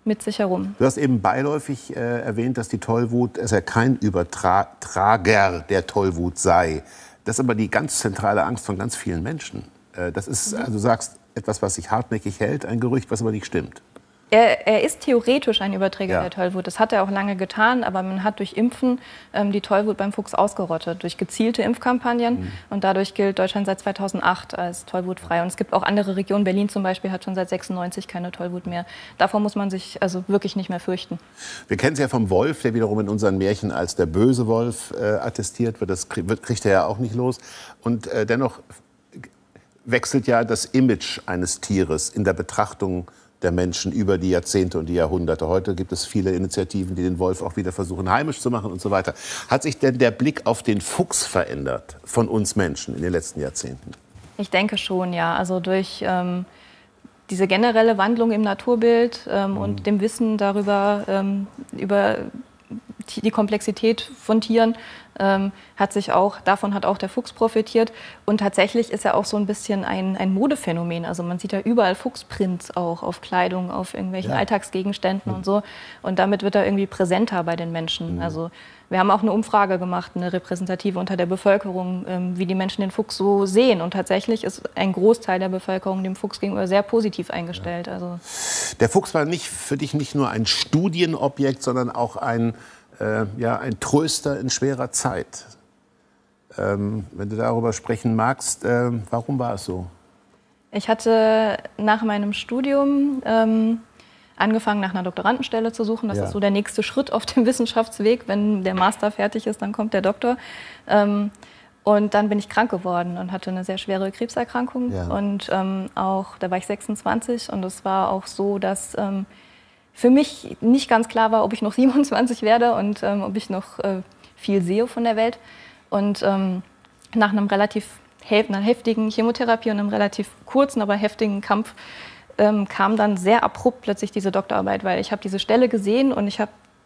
mit sich herum. Du hast eben beiläufig erwähnt, dass die Tollwut, dass er kein Übertrager der Tollwut sei. Das ist aber die ganz zentrale Angst von ganz vielen Menschen. Das ist, also du sagst, etwas, was sich hartnäckig hält, ein Gerücht, was aber nicht stimmt. Er ist theoretisch ein Überträger der Tollwut. Das hat er auch lange getan, aber man hat durch Impfen die Tollwut beim Fuchs ausgerottet, durch gezielte Impfkampagnen. Und dadurch gilt Deutschland seit 2008 als tollwutfrei. Und es gibt auch andere Regionen. Berlin zum Beispiel hat schon seit 96 keine Tollwut mehr. Davor muss man sich also wirklich nicht mehr fürchten. Wir kennen es ja vom Wolf, der wiederum in unseren Märchen als der böse Wolf attestiert wird. Das kriegt er ja auch nicht los. Und dennoch wechselt ja das Image eines Tieres in der Betrachtung der Menschen über die Jahrzehnte und die Jahrhunderte. Heute gibt es viele Initiativen, die den Wolf auch wieder versuchen, heimisch zu machen und so weiter. Hat sich denn der Blick auf den Fuchs verändert von uns Menschen in den letzten Jahrzehnten? Ich denke schon, ja. Also durch diese generelle Wandlung im Naturbild und dem Wissen darüber, über die Komplexität von Tieren, davon hat auch der Fuchs profitiert. Und tatsächlich ist er auch so ein bisschen ein Modephänomen. Also man sieht ja überall Fuchsprints auch auf Kleidung, auf irgendwelchen Alltagsgegenständen und so. Und damit wird er irgendwie präsenter bei den Menschen. Also wir haben auch eine Umfrage gemacht, eine repräsentative unter der Bevölkerung, wie die Menschen den Fuchs so sehen. Und tatsächlich ist ein Großteil der Bevölkerung dem Fuchs gegenüber sehr positiv eingestellt. Ja. Also der Fuchs war für dich nicht nur ein Studienobjekt, sondern auch ein Tröster in schwerer Zeit. Wenn du darüber sprechen magst, warum war es so? Ich hatte nach meinem Studium angefangen, nach einer Doktorandenstelle zu suchen. Das ist so der nächste Schritt auf dem Wissenschaftsweg. Wenn der Master fertig ist, dann kommt der Doktor. Und dann bin ich krank geworden und hatte eine sehr schwere Krebserkrankung. Ja. Und da war ich 26 und es war auch so, dass für mich nicht ganz klar war, ob ich noch 27 werde und ob ich noch viel sehe von der Welt. Und nach einer heftigen Chemotherapie und einem relativ kurzen, aber heftigen Kampf kam dann sehr abrupt plötzlich diese Doktorarbeit, weil ich habe diese Stelle gesehen und ich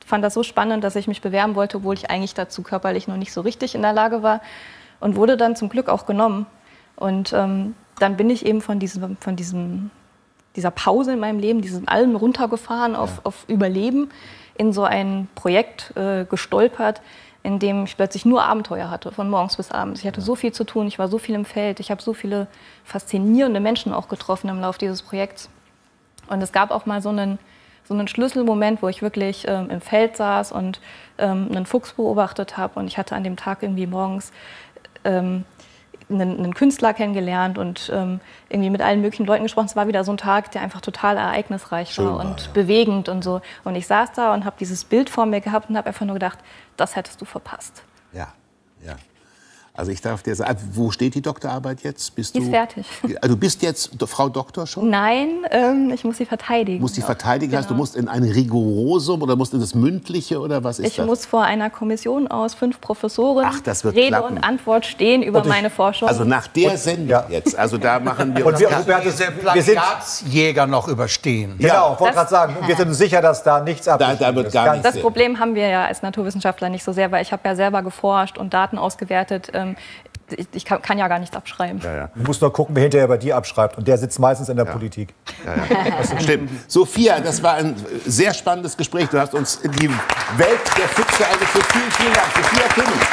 fand das so spannend, dass ich mich bewerben wollte, obwohl ich eigentlich dazu körperlich noch nicht so richtig in der Lage war, und wurde dann zum Glück auch genommen. Und dann bin ich eben von dieser Pause in meinem Leben, diesem allem runtergefahren auf Überleben, in so ein Projekt gestolpert, in dem ich plötzlich nur Abenteuer hatte, von morgens bis abends. Ich hatte so viel zu tun, ich war so viel im Feld, ich habe so viele faszinierende Menschen auch getroffen im Laufe dieses Projekts. Und es gab auch mal so einen Schlüsselmoment, wo ich wirklich im Feld saß und einen Fuchs beobachtet habe. Und ich hatte an dem Tag irgendwie morgens einen Künstler kennengelernt und irgendwie mit allen möglichen Leuten gesprochen. Es war wieder so ein Tag, der einfach total ereignisreich war und bewegend und so. Und ich saß da und habe dieses Bild vor mir gehabt und habe einfach nur gedacht, das hättest du verpasst. Ja, ja. Also ich darf dir sagen, wo steht die Doktorarbeit jetzt? Die ist fertig. Also du bist jetzt Frau Doktor schon? Nein, ich muss sie verteidigen. Muss sie verteidigen? Genau. Heißt, du musst in ein Rigorosum oder musst in das Mündliche oder was ist das? Ich muss vor einer Kommission aus 5 Professoren Rede und Antwort stehen über meine Forschung. Also nach der Sendung jetzt. Also da machen wir uns. Wir sind Plagiatsjäger noch überstehen. Ja. Genau, ich wollte gerade sagen, wir sind sicher, dass da nichts abgeschrieben wird. Das Problem haben wir ja als Naturwissenschaftler nicht so sehr, weil ich habe ja selber geforscht und Daten ausgewertet. Ich kann ja gar nichts abschreiben. Ja, ja. Du musst nur gucken, wer hinterher bei dir abschreibt. Und der sitzt meistens in der Politik. Ja, ja. Das stimmt. Sophia, das war ein sehr spannendes Gespräch. Du hast uns in die Welt der Füchse eingeführt. Vielen, vielen Dank. Sophia Kimmich.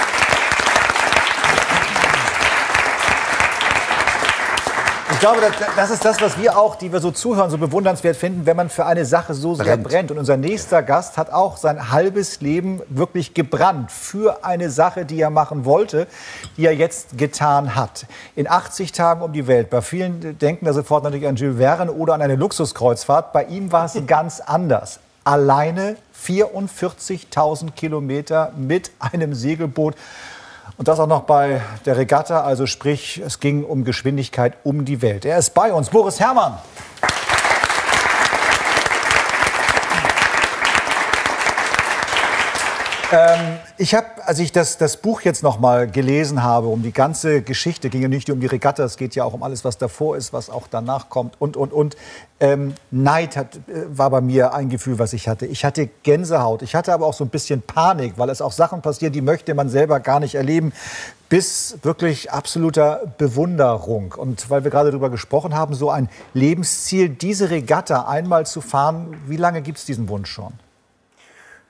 Ich glaube, das ist das, was wir auch, die wir so zuhören, so bewundernswert finden, wenn man für eine Sache so sehr brennt. Und unser nächster Gast hat auch sein halbes Leben wirklich gebrannt für eine Sache, die er machen wollte, die er jetzt getan hat. In 80 Tagen um die Welt. Bei vielen denken da sofort natürlich an Jules Verne oder an eine Luxuskreuzfahrt. Bei ihm war es ganz anders. Alleine 44.000 Kilometer mit einem Segelboot. Und das auch noch bei der Regatta, also sprich, es ging um Geschwindigkeit um die Welt. Er ist bei uns, Boris Herrmann. Ich habe, als ich das Buch jetzt noch mal gelesen habe, um die ganze Geschichte, ging ja nicht nur um die Regatta, es geht ja auch um alles, was davor ist, was auch danach kommt und. Neid war bei mir ein Gefühl, was ich hatte. Ich hatte Gänsehaut, ich hatte aber auch so ein bisschen Panik, weil es auch Sachen passieren, die möchte man selber gar nicht erleben, bis wirklich absoluter Bewunderung. Und weil wir gerade darüber gesprochen haben, so ein Lebensziel, diese Regatta einmal zu fahren, wie lange gibt es diesen Wunsch schon?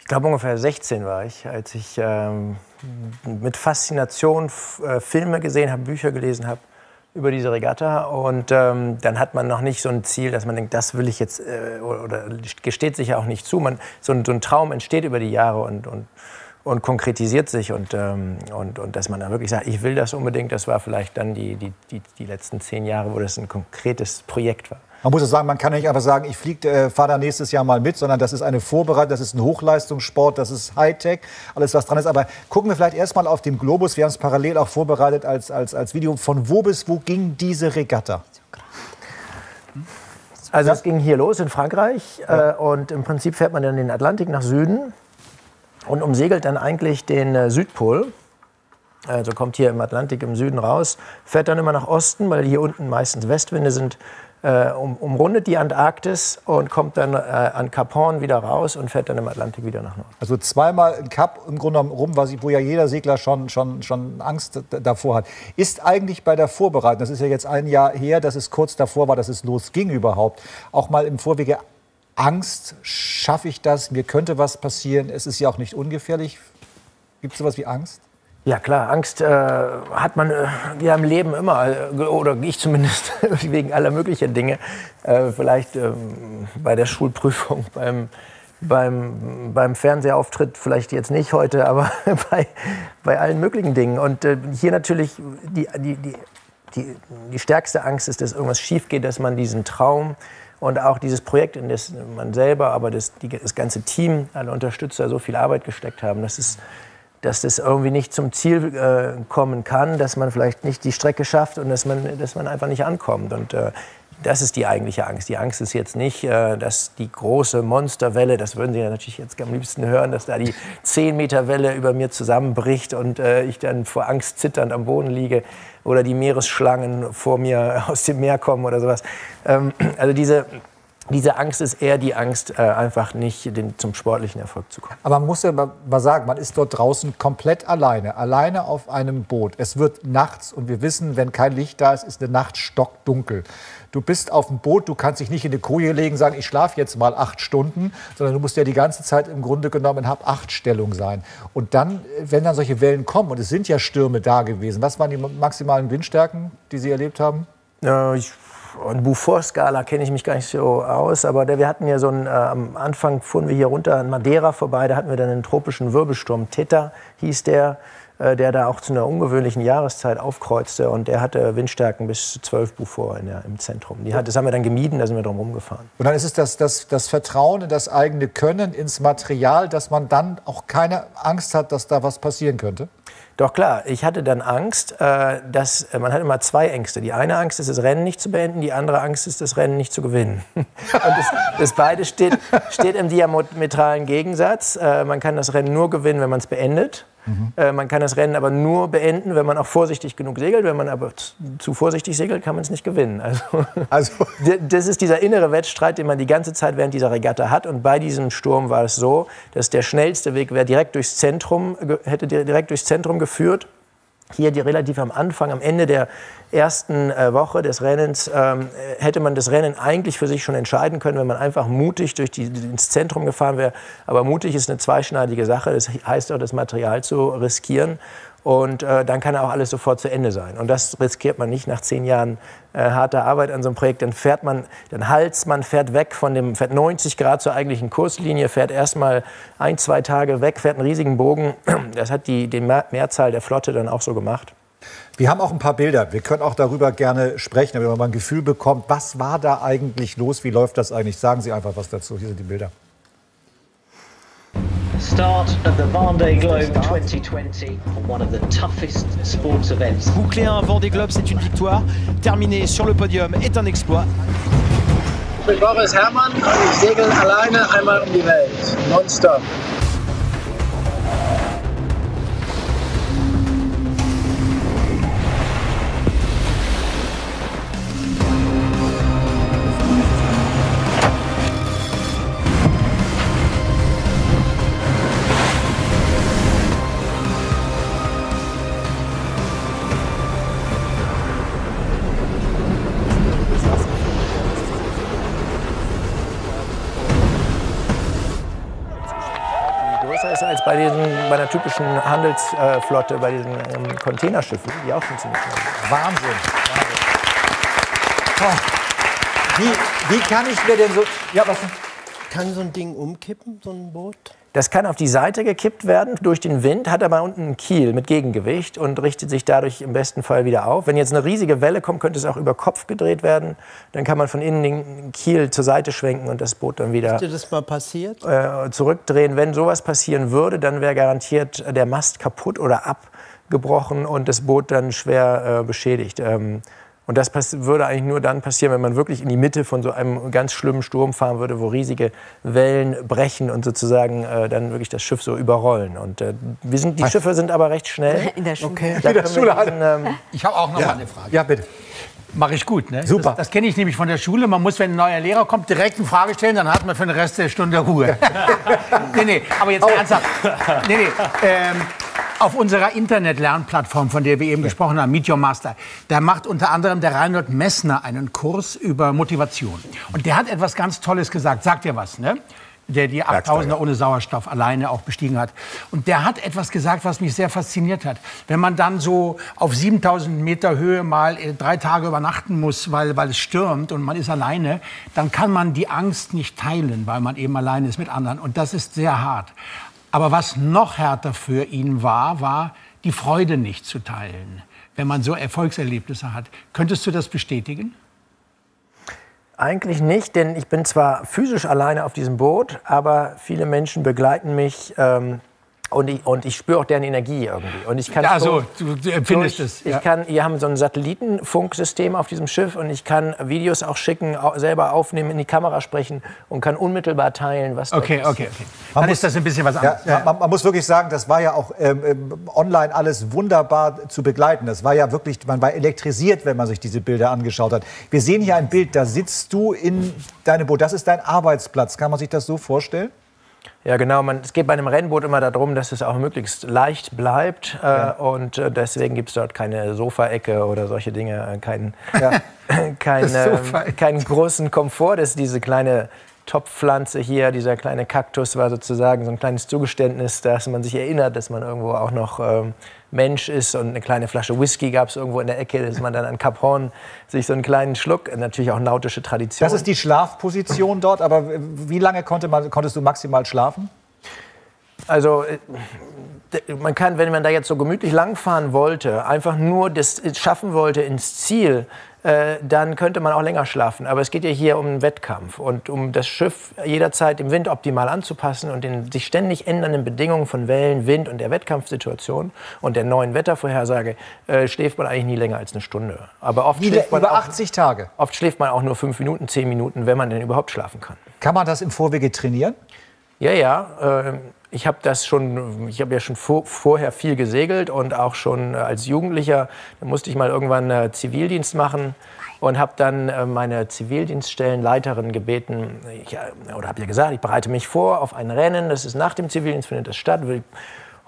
Ich glaube, ungefähr 16 war ich, als ich mit Faszination Filme gesehen habe, Bücher gelesen habe über diese Regatta. Und dann hat man noch nicht so ein Ziel, dass man denkt, das will ich jetzt, oder gesteht sich ja auch nicht zu. So ein Traum entsteht über die Jahre und konkretisiert sich. Und dass man dann wirklich sagt, ich will das unbedingt, das war vielleicht dann die letzten 10 Jahre, wo das ein konkretes Projekt war. Man muss ja sagen, man kann nicht einfach sagen, ich fahre da nächstes Jahr mal mit, sondern das ist eine Vorbereitung, das ist ein Hochleistungssport, das ist Hightech, alles was dran ist. Aber gucken wir vielleicht erstmal auf den Globus, wir haben es parallel auch vorbereitet als Video. Von wo bis wo ging diese Regatta? Podcast. Also es ging hier los in Frankreich und im Prinzip fährt man dann den Atlantik nach Süden und umsegelt dann eigentlich den Südpol. Also kommt hier im Atlantik im Süden raus, fährt dann immer nach Osten, weil hier unten meistens Westwinde sind, umrundet die Antarktis und kommt dann an Kap Horn wieder raus und fährt dann im Atlantik wieder nach Norden. Also zweimal ein Kap im Grunde rum, wo ja jeder Segler schon Angst davor hat. Ist eigentlich bei der Vorbereitung, das ist ja jetzt ein Jahr her, dass es kurz davor war, dass es losging überhaupt, auch mal im Vorwege Angst, schaffe ich das, mir könnte was passieren, es ist ja auch nicht ungefährlich. Gibt es sowas wie Angst? Ja klar, Angst hat man ja im Leben immer, oder ich zumindest, wegen aller möglichen Dinge. Vielleicht bei der Schulprüfung, beim Fernsehauftritt, vielleicht jetzt nicht heute, aber bei allen möglichen Dingen. Und hier natürlich die stärkste Angst ist, dass irgendwas schief geht, dass man diesen Traum und auch dieses Projekt, in das man selber, aber das ganze Team, alle Unterstützer so viel Arbeit gesteckt haben, dass das irgendwie nicht zum Ziel kommen kann, dass man vielleicht nicht die Strecke schafft und dass man einfach nicht ankommt. Und das ist die eigentliche Angst. Die Angst ist jetzt nicht, dass die große Monsterwelle, das würden Sie ja natürlich jetzt am liebsten hören, dass da die 10-Meter-Welle über mir zusammenbricht und ich dann vor Angst zitternd am Boden liege oder die Meeresschlangen vor mir aus dem Meer kommen oder sowas. Also diese Angst ist eher die Angst, einfach nicht zum sportlichen Erfolg zu kommen. Aber man muss ja mal sagen, man ist dort draußen komplett alleine auf einem Boot. Es wird nachts und wir wissen, wenn kein Licht da ist, ist eine Nacht stockdunkel. Du bist auf dem Boot, du kannst dich nicht in eine Koje legen und sagen, ich schlafe jetzt mal 8 Stunden, sondern du musst ja die ganze Zeit im Grunde genommen in Hab-8-Stellung sein. Und dann, wenn dann solche Wellen kommen, und es sind ja Stürme da gewesen, was waren die maximalen Windstärken, die Sie erlebt haben? Ja, und Beaufort-Skala kenne ich mich gar nicht so aus, aber wir hatten ja so einen, am Anfang fuhren wir hier runter an Madeira vorbei, da hatten wir dann einen tropischen Wirbelsturm, Theta hieß der, der da auch zu einer ungewöhnlichen Jahreszeit aufkreuzte und der hatte Windstärken bis zu 12 Beaufort im Zentrum. Das haben wir dann gemieden, da sind wir drum rumgefahren. Und dann ist es das Vertrauen in das eigene Können, ins Material, dass man dann auch keine Angst hat, dass da was passieren könnte? Doch klar, ich hatte dann Angst, dass man hat immer zwei Ängste. Die eine Angst ist, das Rennen nicht zu beenden, die andere Angst ist, das Rennen nicht zu gewinnen. Und das beides steht im diametralen Gegensatz. Man kann das Rennen nur gewinnen, wenn man es beendet. Mhm. Man kann das Rennen aber nur beenden, wenn man auch vorsichtig genug segelt. Wenn man aber zu vorsichtig segelt, kann man es nicht gewinnen. Also das ist dieser innere Wettstreit, den man die ganze Zeit während dieser Regatta hat. Und bei diesem Sturm war es so, dass der schnellste Weg wäre direkt durchs Zentrum geführt. Hier relativ am Anfang, am Ende der ersten Woche des Rennens, hätte man das Rennen eigentlich für sich schon entscheiden können, wenn man einfach mutig ins Zentrum gefahren wäre. Aber mutig ist eine zweischneidige Sache. Das heißt auch, das Material zu riskieren. Und dann kann auch alles sofort zu Ende sein. Und das riskiert man nicht nach 10 Jahren harter Arbeit an so einem Projekt. Dann fährt man, fährt weg fährt 90 Grad zur eigentlichen Kurslinie, fährt erstmal 1-2 Tage weg, fährt einen riesigen Bogen. Das hat die Mehrzahl der Flotte dann auch so gemacht. Wir haben auch ein paar Bilder. Wir können auch darüber gerne sprechen, damit man mal ein Gefühl bekommt, was war da eigentlich los, wie läuft das eigentlich? Sagen Sie einfach was dazu. Hier sind die Bilder. Start of the Vendée Globe 2020, one of the toughest sports events. Boucler un Vendée Globe, c'est une victoire. Terminer sur le podium est un exploit. Ich bin Boris Herrmann und ich segel alleine einmal um die Welt, nonstop. Bei einer typischen Handelsflotte, bei diesen Containerschiffen, die auch funktionieren. Wahnsinn. Wahnsinn. Wie kann ich mir denn so... Ja, was? Kann so ein Ding umkippen, so ein Boot? Das kann auf die Seite gekippt werden durch den Wind, hat aber unten einen Kiel mit Gegengewicht und richtet sich dadurch im besten Fall wieder auf. Wenn jetzt eine riesige Welle kommt, könnte es auch über Kopf gedreht werden. Dann kann man von innen den Kiel zur Seite schwenken und das Boot dann wieder... Ist dir das mal passiert? ...zurückdrehen. Wenn sowas passieren würde, dann wäre garantiert der Mast kaputt oder abgebrochen und das Boot dann schwer beschädigt. Und das würde eigentlich nur dann passieren, wenn man wirklich in die Mitte von so einem ganz schlimmen Sturm fahren würde, wo riesige Wellen brechen und sozusagen dann wirklich das Schiff so überrollen. Und die Schiffe sind aber recht schnell. In der Schule. Okay. In der Schule ich habe auch noch mal eine Frage. Ja, bitte. Mache ich gut, ne? Super. Das kenne ich nämlich von der Schule. Man muss, wenn ein neuer Lehrer kommt, direkt eine Frage stellen, dann hat man für den Rest der Stunde Ruhe. Nee, aber jetzt ernsthaft. Auf unserer Internet-Lernplattform, von der wir eben gesprochen haben, Meet Your Master, da macht unter anderem der Reinhold Messner einen Kurs über Motivation. Und der hat etwas ganz Tolles gesagt. Sagt ihr was, ne? Der die 8000er ohne Sauerstoff alleine auch bestiegen hat. Und der hat etwas gesagt, was mich sehr fasziniert hat. Wenn man dann so auf 7000 Meter Höhe mal 3 Tage übernachten muss, weil es stürmt und man ist alleine, dann kann man die Angst nicht teilen, weil man eben alleine ist mit anderen. Und das ist sehr hart. Aber was noch härter für ihn war, war die Freude nicht zu teilen, wenn man so Erfolgserlebnisse hat. Könntest du das bestätigen? Eigentlich nicht, denn ich bin zwar physisch alleine auf diesem Boot, aber viele Menschen begleiten mich und ich spüre auch deren Energie irgendwie. Und ich kann du empfindest es. Ja. Wir haben so ein Satellitenfunksystem auf diesem Schiff und ich kann Videos auch schicken, selber aufnehmen, in die Kamera sprechen und kann unmittelbar teilen, was da ist. Okay. Dann ist das ein bisschen was anderes. Ja, man muss wirklich sagen, das war ja auch online alles wunderbar zu begleiten. Das war ja wirklich, man war elektrisiert, wenn man sich diese Bilder angeschaut hat. Wir sehen hier ein Bild, da sitzt du in deinem Boot. Das ist dein Arbeitsplatz. Kann man sich das so vorstellen? Ja, genau. Es geht bei einem Rennboot immer darum, dass es auch möglichst leicht bleibt. Und deswegen gibt es dort keine Sofaecke oder solche Dinge. Keinen großen Komfort. Das ist diese kleine Topfpflanze hier, dieser kleine Kaktus war sozusagen so ein kleines Zugeständnis, dass man sich erinnert, dass man irgendwo auch noch Mensch ist. Und eine kleine Flasche Whisky gab es irgendwo in der Ecke, dass man dann an Kap Hoorn sich so einen kleinen Schluck, natürlich auch nautische Tradition. Das ist die Schlafposition dort, aber wie lange konntest du maximal schlafen? Also man kann, wenn man da jetzt so gemütlich langfahren wollte, einfach nur das schaffen wollte ins Ziel, dann könnte man auch länger schlafen. Aber es geht ja hier um einen Wettkampf und um das Schiff jederzeit dem Wind optimal anzupassen und den sich ständig ändernden Bedingungen von Wellen, Wind und der Wettkampfsituation und der neuen Wettervorhersage schläft man eigentlich nie länger als eine Stunde. Aber oft schläft man über 80 Tage. Oft schläft man auch nur 5 Minuten, 10 Minuten, wenn man denn überhaupt schlafen kann. Kann man das im Vorwege trainieren? Ja. Ich habe ja schon vorher viel gesegelt und auch schon als Jugendlicher. Da musste ich mal irgendwann Zivildienst machen und habe dann meine Zivildienststellenleiterin gebeten, ich bereite mich vor auf ein Rennen, das ist nach dem Zivildienst, findet das statt.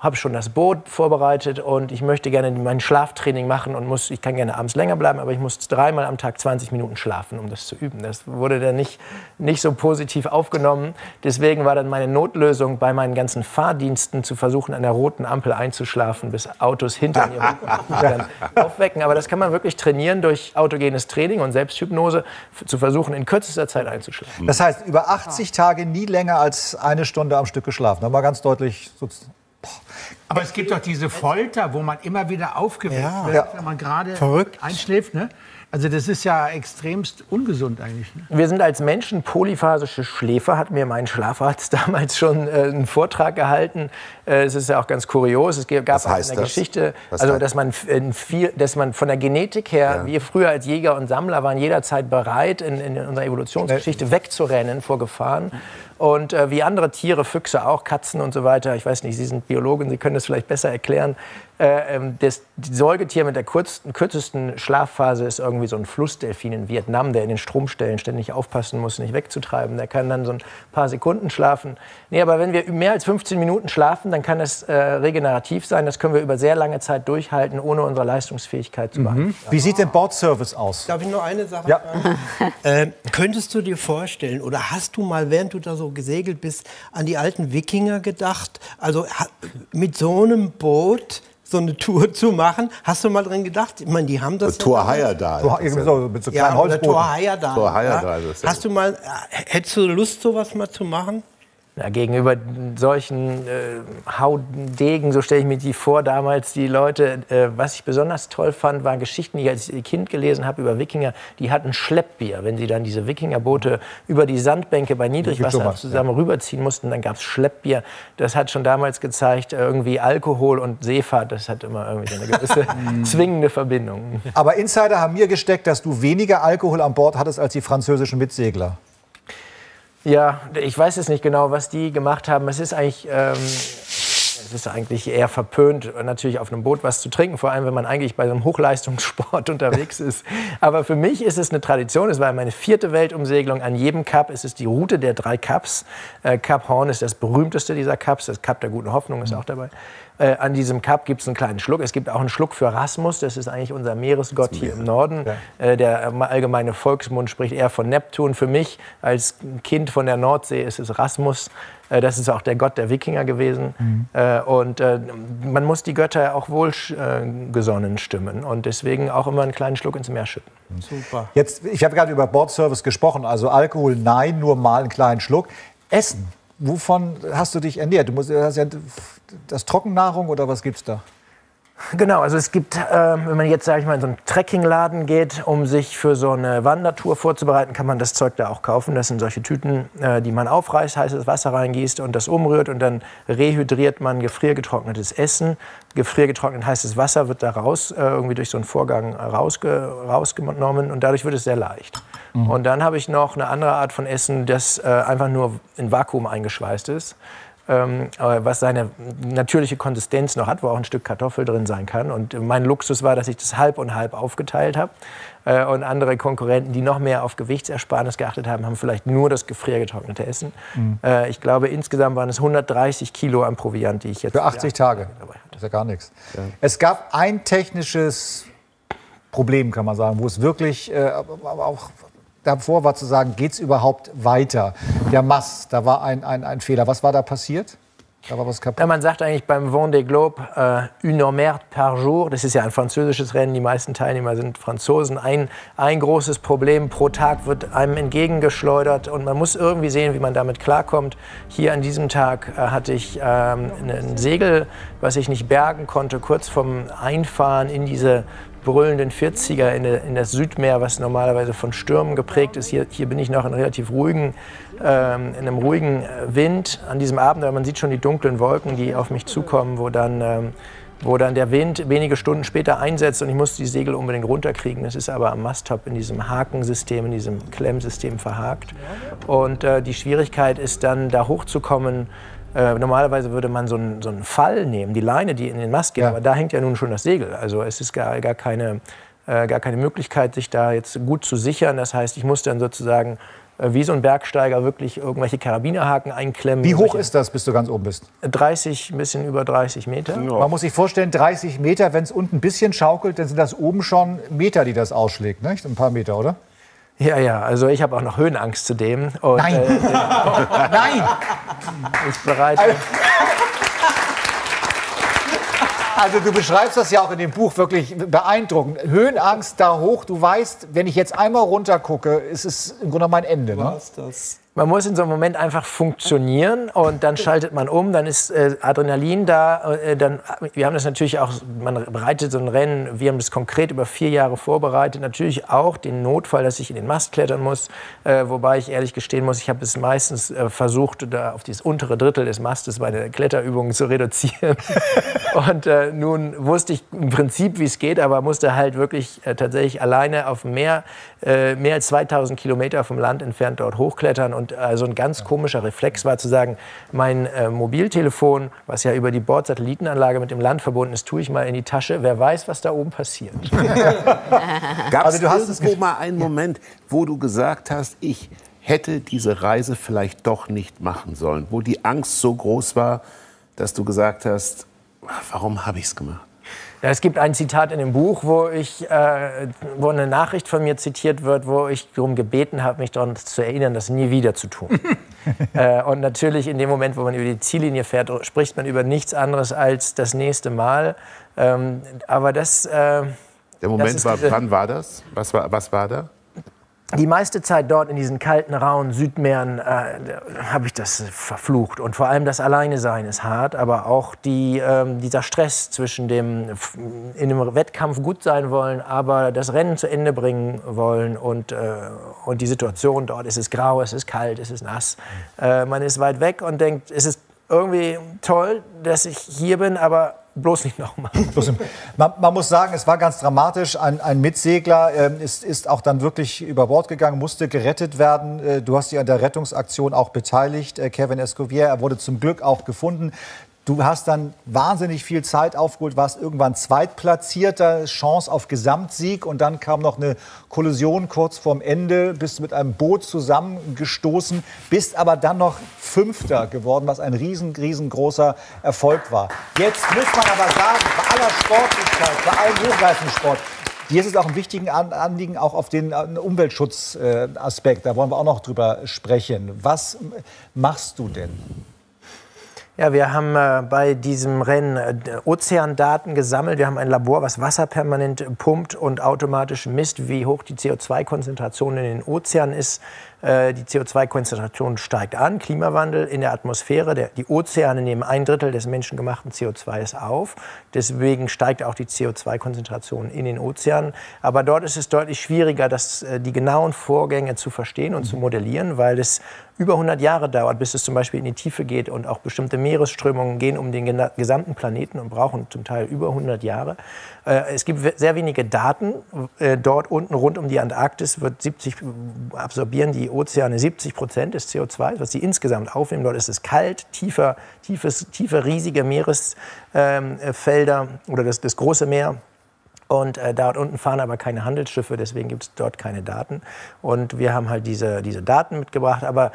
Ich habe schon das Boot vorbereitet und ich möchte gerne mein Schlaftraining machen und ich kann gerne abends länger bleiben, aber ich muss 3-mal am Tag 20 Minuten schlafen, um das zu üben. Das wurde dann nicht so positiv aufgenommen. Deswegen war dann meine Notlösung, bei meinen ganzen Fahrdiensten zu versuchen, an der roten Ampel einzuschlafen, bis Autos hinter mir dann aufwecken. Aber das kann man wirklich trainieren durch autogenes Training und Selbsthypnose, zu versuchen, in kürzester Zeit einzuschlafen. Das heißt, über 80 Tage nie länger als eine Stunde am Stück geschlafen. Da war ganz deutlich sozusagen. Aber es gibt doch diese Folter, wo man immer wieder aufgeweckt wird, wenn man gerade einschläft, ne? Also das ist ja extremst ungesund eigentlich, ne? Wir sind als Menschen polyphasische Schläfer, hat mir mein Schlafarzt damals schon einen Vortrag gehalten. Es ist ja auch ganz kurios, es gab in der Geschichte, dass man von der Genetik her, wir früher als Jäger und Sammler waren jederzeit bereit, in unserer Evolutionsgeschichte wegzurennen vor Gefahren. Und wie andere Tiere, Füchse auch, Katzen und so weiter, ich weiß nicht, Sie sind Biologen, Sie können das vielleicht besser erklären, das Säugetier mit der kürzesten Schlafphase ist irgendwie so ein Flussdelfin in Vietnam, der in den Stromstellen ständig aufpassen muss, nicht wegzutreiben. Der kann dann so ein paar Sekunden schlafen. Nee, aber wenn wir mehr als 15 Minuten schlafen, dann kann das regenerativ sein. Das können wir über sehr lange Zeit durchhalten, ohne unsere Leistungsfähigkeit zu beachten. Wie sieht denn Bordservice aus? Darf ich nur eine Sache sagen? Könntest du dir vorstellen, oder hast du mal, während du da so gesegelt bist, an die alten Wikinger gedacht? Also mit so einem Boot so eine Tour zu machen. Hast du mal dran gedacht? Ich meine, die haben das... Tour Heyerdahl. Mit so kleinen Holzbooten. Tour Heyerdahl. Hast du mal... Hättest du Lust, sowas mal zu machen? Na, gegenüber solchen Haudegen, so stelle ich mir die vor, damals die Leute, was ich besonders toll fand, waren Geschichten, die ich als Kind gelesen habe über Wikinger, die hatten Schleppbier. Wenn sie dann diese Wikingerboote über die Sandbänke bei Niedrigwasser zusammen rüberziehen mussten, dann gab es Schleppbier. Das hat schon damals gezeigt, irgendwie Alkohol und Seefahrt, das hat immer irgendwie so eine gewisse zwingende Verbindung. Aber Insider haben mir gesteckt, dass du weniger Alkohol an Bord hattest als die französischen Mitsegler. Ja, ich weiß es nicht genau, was die gemacht haben. Es ist eigentlich eher verpönt, natürlich auf einem Boot was zu trinken, vor allem wenn man eigentlich bei so einem Hochleistungssport unterwegs ist. Aber für mich ist es eine Tradition, es war meine 4. Weltumsegelung an jedem Kap. Es ist die Route der 3 Kaps. Kap Horn ist das berühmteste dieser Kaps, das Kap der Guten Hoffnung ist auch dabei. An diesem Kap gibt es einen kleinen Schluck. Es gibt auch einen Schluck für Rasmus, das ist eigentlich unser Meeresgott hier im Norden. Ja. Der allgemeine Volksmund spricht eher von Neptun. Für mich als Kind von der Nordsee ist es Rasmus. Das ist auch der Gott der Wikinger gewesen. Und man muss die Götter auch wohlgesonnen stimmen. Und deswegen auch immer einen kleinen Schluck ins Meer schütten. Super. Jetzt, ich habe gerade über Bordservice gesprochen. Also Alkohol, nein, nur mal einen kleinen Schluck. Essen. Wovon hast du dich ernährt? Das Trockennahrung oder was gibt's da? Genau, also es gibt, wenn man jetzt, sag ich mal, in so einen Trekkingladen geht, um sich für so eine Wandertour vorzubereiten, kann man das Zeug da auch kaufen. Das sind solche Tüten, die man aufreißt, heißes Wasser reingießt und das umrührt und dann rehydriert man gefriergetrocknetes Essen. Gefriergetrocknet heißes Wasser wird da raus, irgendwie durch so einen Vorgang rausgenommen und dadurch wird es sehr leicht. Mhm. Und dann habe ich noch eine andere Art von Essen, das einfach nur in Vakuum eingeschweißt ist. Was seine natürliche Konsistenz noch hat, wo auch ein Stück Kartoffel drin sein kann. Und mein Luxus war, dass ich das halb und halb aufgeteilt habe. Und andere Konkurrenten, die noch mehr auf Gewichtsersparnis geachtet haben, haben vielleicht nur das gefriergetrocknete Essen. Mhm. Ich glaube, insgesamt waren es 130 Kilo an Proviant, die ich jetzt... Für 80 Tage. Dabei hatte. Das ist ja gar nichts. Ja. Es gab ein technisches Problem, kann man sagen, wo es wirklich auch... Davor war zu sagen, geht es überhaupt weiter? Der Mast, da war ein Fehler. Was war da passiert? Da war was kaputt. Ja, man sagt eigentlich beim Vendée Globe une merde par jour. Das ist ja ein französisches Rennen. Die meisten Teilnehmer sind Franzosen. Ein großes Problem pro Tag wird einem entgegengeschleudert. Und man muss irgendwie sehen, wie man damit klarkommt. Hier an diesem Tag hatte ich ein Segel, was ich nicht bergen konnte, kurz vorm Einfahren in diese brüllenden 40er in das Südmeer, was normalerweise von Stürmen geprägt ist. Hier bin ich noch in relativ ruhigen, in einem ruhigen Wind an diesem Abend. Aber man sieht schon die dunklen Wolken, die auf mich zukommen, wo dann der Wind wenige Stunden später einsetzt und ich musste die Segel unbedingt runterkriegen. Das ist aber am Masttop in diesem Hakensystem, in diesem Klemmsystem verhakt. Und die Schwierigkeit ist dann, da hochzukommen. Normalerweise würde man so einen Fall nehmen, die Leine, die in den Mast geht, ja. Aber da hängt ja nun schon das Segel. Also es ist gar keine Möglichkeit, sich da jetzt gut zu sichern. Das heißt, ich muss dann sozusagen wie so ein Bergsteiger wirklich irgendwelche Karabinerhaken einklemmen. Wie hoch ist das, bis du ganz oben bist? 30, ein bisschen über 30 Meter. Ja. Man muss sich vorstellen, 30 Meter, wenn es unten ein bisschen schaukelt, dann sind das oben schon Meter, die das ausschlägt, nicht? Ein paar Meter, oder? Ja, ja, also ich habe auch noch Höhenangst zudem. Und, nein! Nein! Ist bereit. Also du beschreibst das ja auch in dem Buch wirklich beeindruckend. Höhenangst da hoch, du weißt, wenn ich jetzt einmal runter gucke, ist es im Grunde mein Ende. Ne? Was das? Man muss in so einem Moment einfach funktionieren und dann schaltet man um, dann ist Adrenalin da. Wir haben das natürlich auch, man bereitet so ein Rennen, wir haben das konkret über 4 Jahre vorbereitet. Natürlich auch den Notfall, dass ich in den Mast klettern muss, wobei ich ehrlich gestehen muss, ich habe es meistens versucht, da auf dieses untere Drittel des Mastes meine Kletterübungen zu reduzieren. Und nun wusste ich im Prinzip, wie es geht, aber musste halt wirklich tatsächlich alleine auf dem Meer, mehr als 2000 Kilometer vom Land entfernt dort hochklettern. Und also ein ganz komischer Reflex war zu sagen, mein Mobiltelefon, was ja über die Bordsatellitenanlage mit dem Land verbunden ist, tue ich mal in die Tasche. Wer weiß, was da oben passiert. Gab es irgendwo mal einen Moment, wo du gesagt hast, ich hätte diese Reise vielleicht doch nicht machen sollen? Wo die Angst so groß war, dass du gesagt hast, warum habe ich es gemacht? Ja, es gibt ein Zitat in dem Buch, wo eine Nachricht von mir zitiert wird, wo ich darum gebeten habe, mich daran zu erinnern, das nie wieder zu tun. Und natürlich in dem Moment, wo man über die Ziellinie fährt, spricht man über nichts anderes als das nächste Mal. Aber das... Der Moment war, wann war das? Was war da? die meiste Zeit dort in diesen kalten, rauen Südmeeren habe ich das verflucht. Und vor allem das Alleinesein ist hart, aber auch dieser Stress zwischen dem in dem Wettkampf gut sein wollen, aber das Rennen zu Ende bringen wollen und die Situation dort, es ist grau, es ist kalt, es ist nass. Man ist weit weg und denkt, es ist irgendwie toll, dass ich hier bin, aber bloß nicht nochmal. Man muss sagen, es war ganz dramatisch. Ein Mitsegler ist auch dann wirklich über Bord gegangen, musste gerettet werden. Du hast dich an der Rettungsaktion auch beteiligt, Kevin Escovier. Er wurde zum Glück auch gefunden. Du hast dann wahnsinnig viel Zeit aufgeholt, warst irgendwann Zweitplatzierter, Chance auf Gesamtsieg. Und dann kam noch eine Kollision kurz vorm Ende, bist mit einem Boot zusammengestoßen, bist aber dann noch Fünfter geworden, was ein riesengroßer Erfolg war. Jetzt muss man aber sagen, bei aller Sportlichkeit, bei allem Hochleistungssport, hier ist es auch ein wichtigen Anliegen, auch auf den Umweltschutzaspekt. Da wollen wir auch noch drüber sprechen. Was machst du denn? Ja, wir haben bei diesem Rennen Ozeandaten gesammelt. Wir haben ein Labor, was Wasser permanent pumpt und automatisch misst, wie hoch die CO2-Konzentration in den Ozeanen ist. Die CO2-Konzentration steigt an, Klimawandel in der Atmosphäre. Die Ozeane nehmen 1/3 des menschengemachten CO2s auf. Deswegen steigt auch die CO2-Konzentration in den Ozeanen. Aber dort ist es deutlich schwieriger, die genauen Vorgänge zu verstehen und zu modellieren, weil es über 100 Jahre dauert, bis es zum Beispiel in die Tiefe geht. Und auch bestimmte Meeresströmungen gehen um den gesamten Planeten und brauchen zum Teil über 100 Jahre. Es gibt sehr wenige Daten. Dort unten rund um die Antarktis absorbieren die Ozeane 70% des CO2, was sie insgesamt aufnehmen. Dort ist es kalt, tiefe, riesige Meeresfelder oder das große Meer. Und dort unten fahren aber keine Handelsschiffe, deswegen gibt es dort keine Daten. Und wir haben halt diese Daten mitgebracht, aber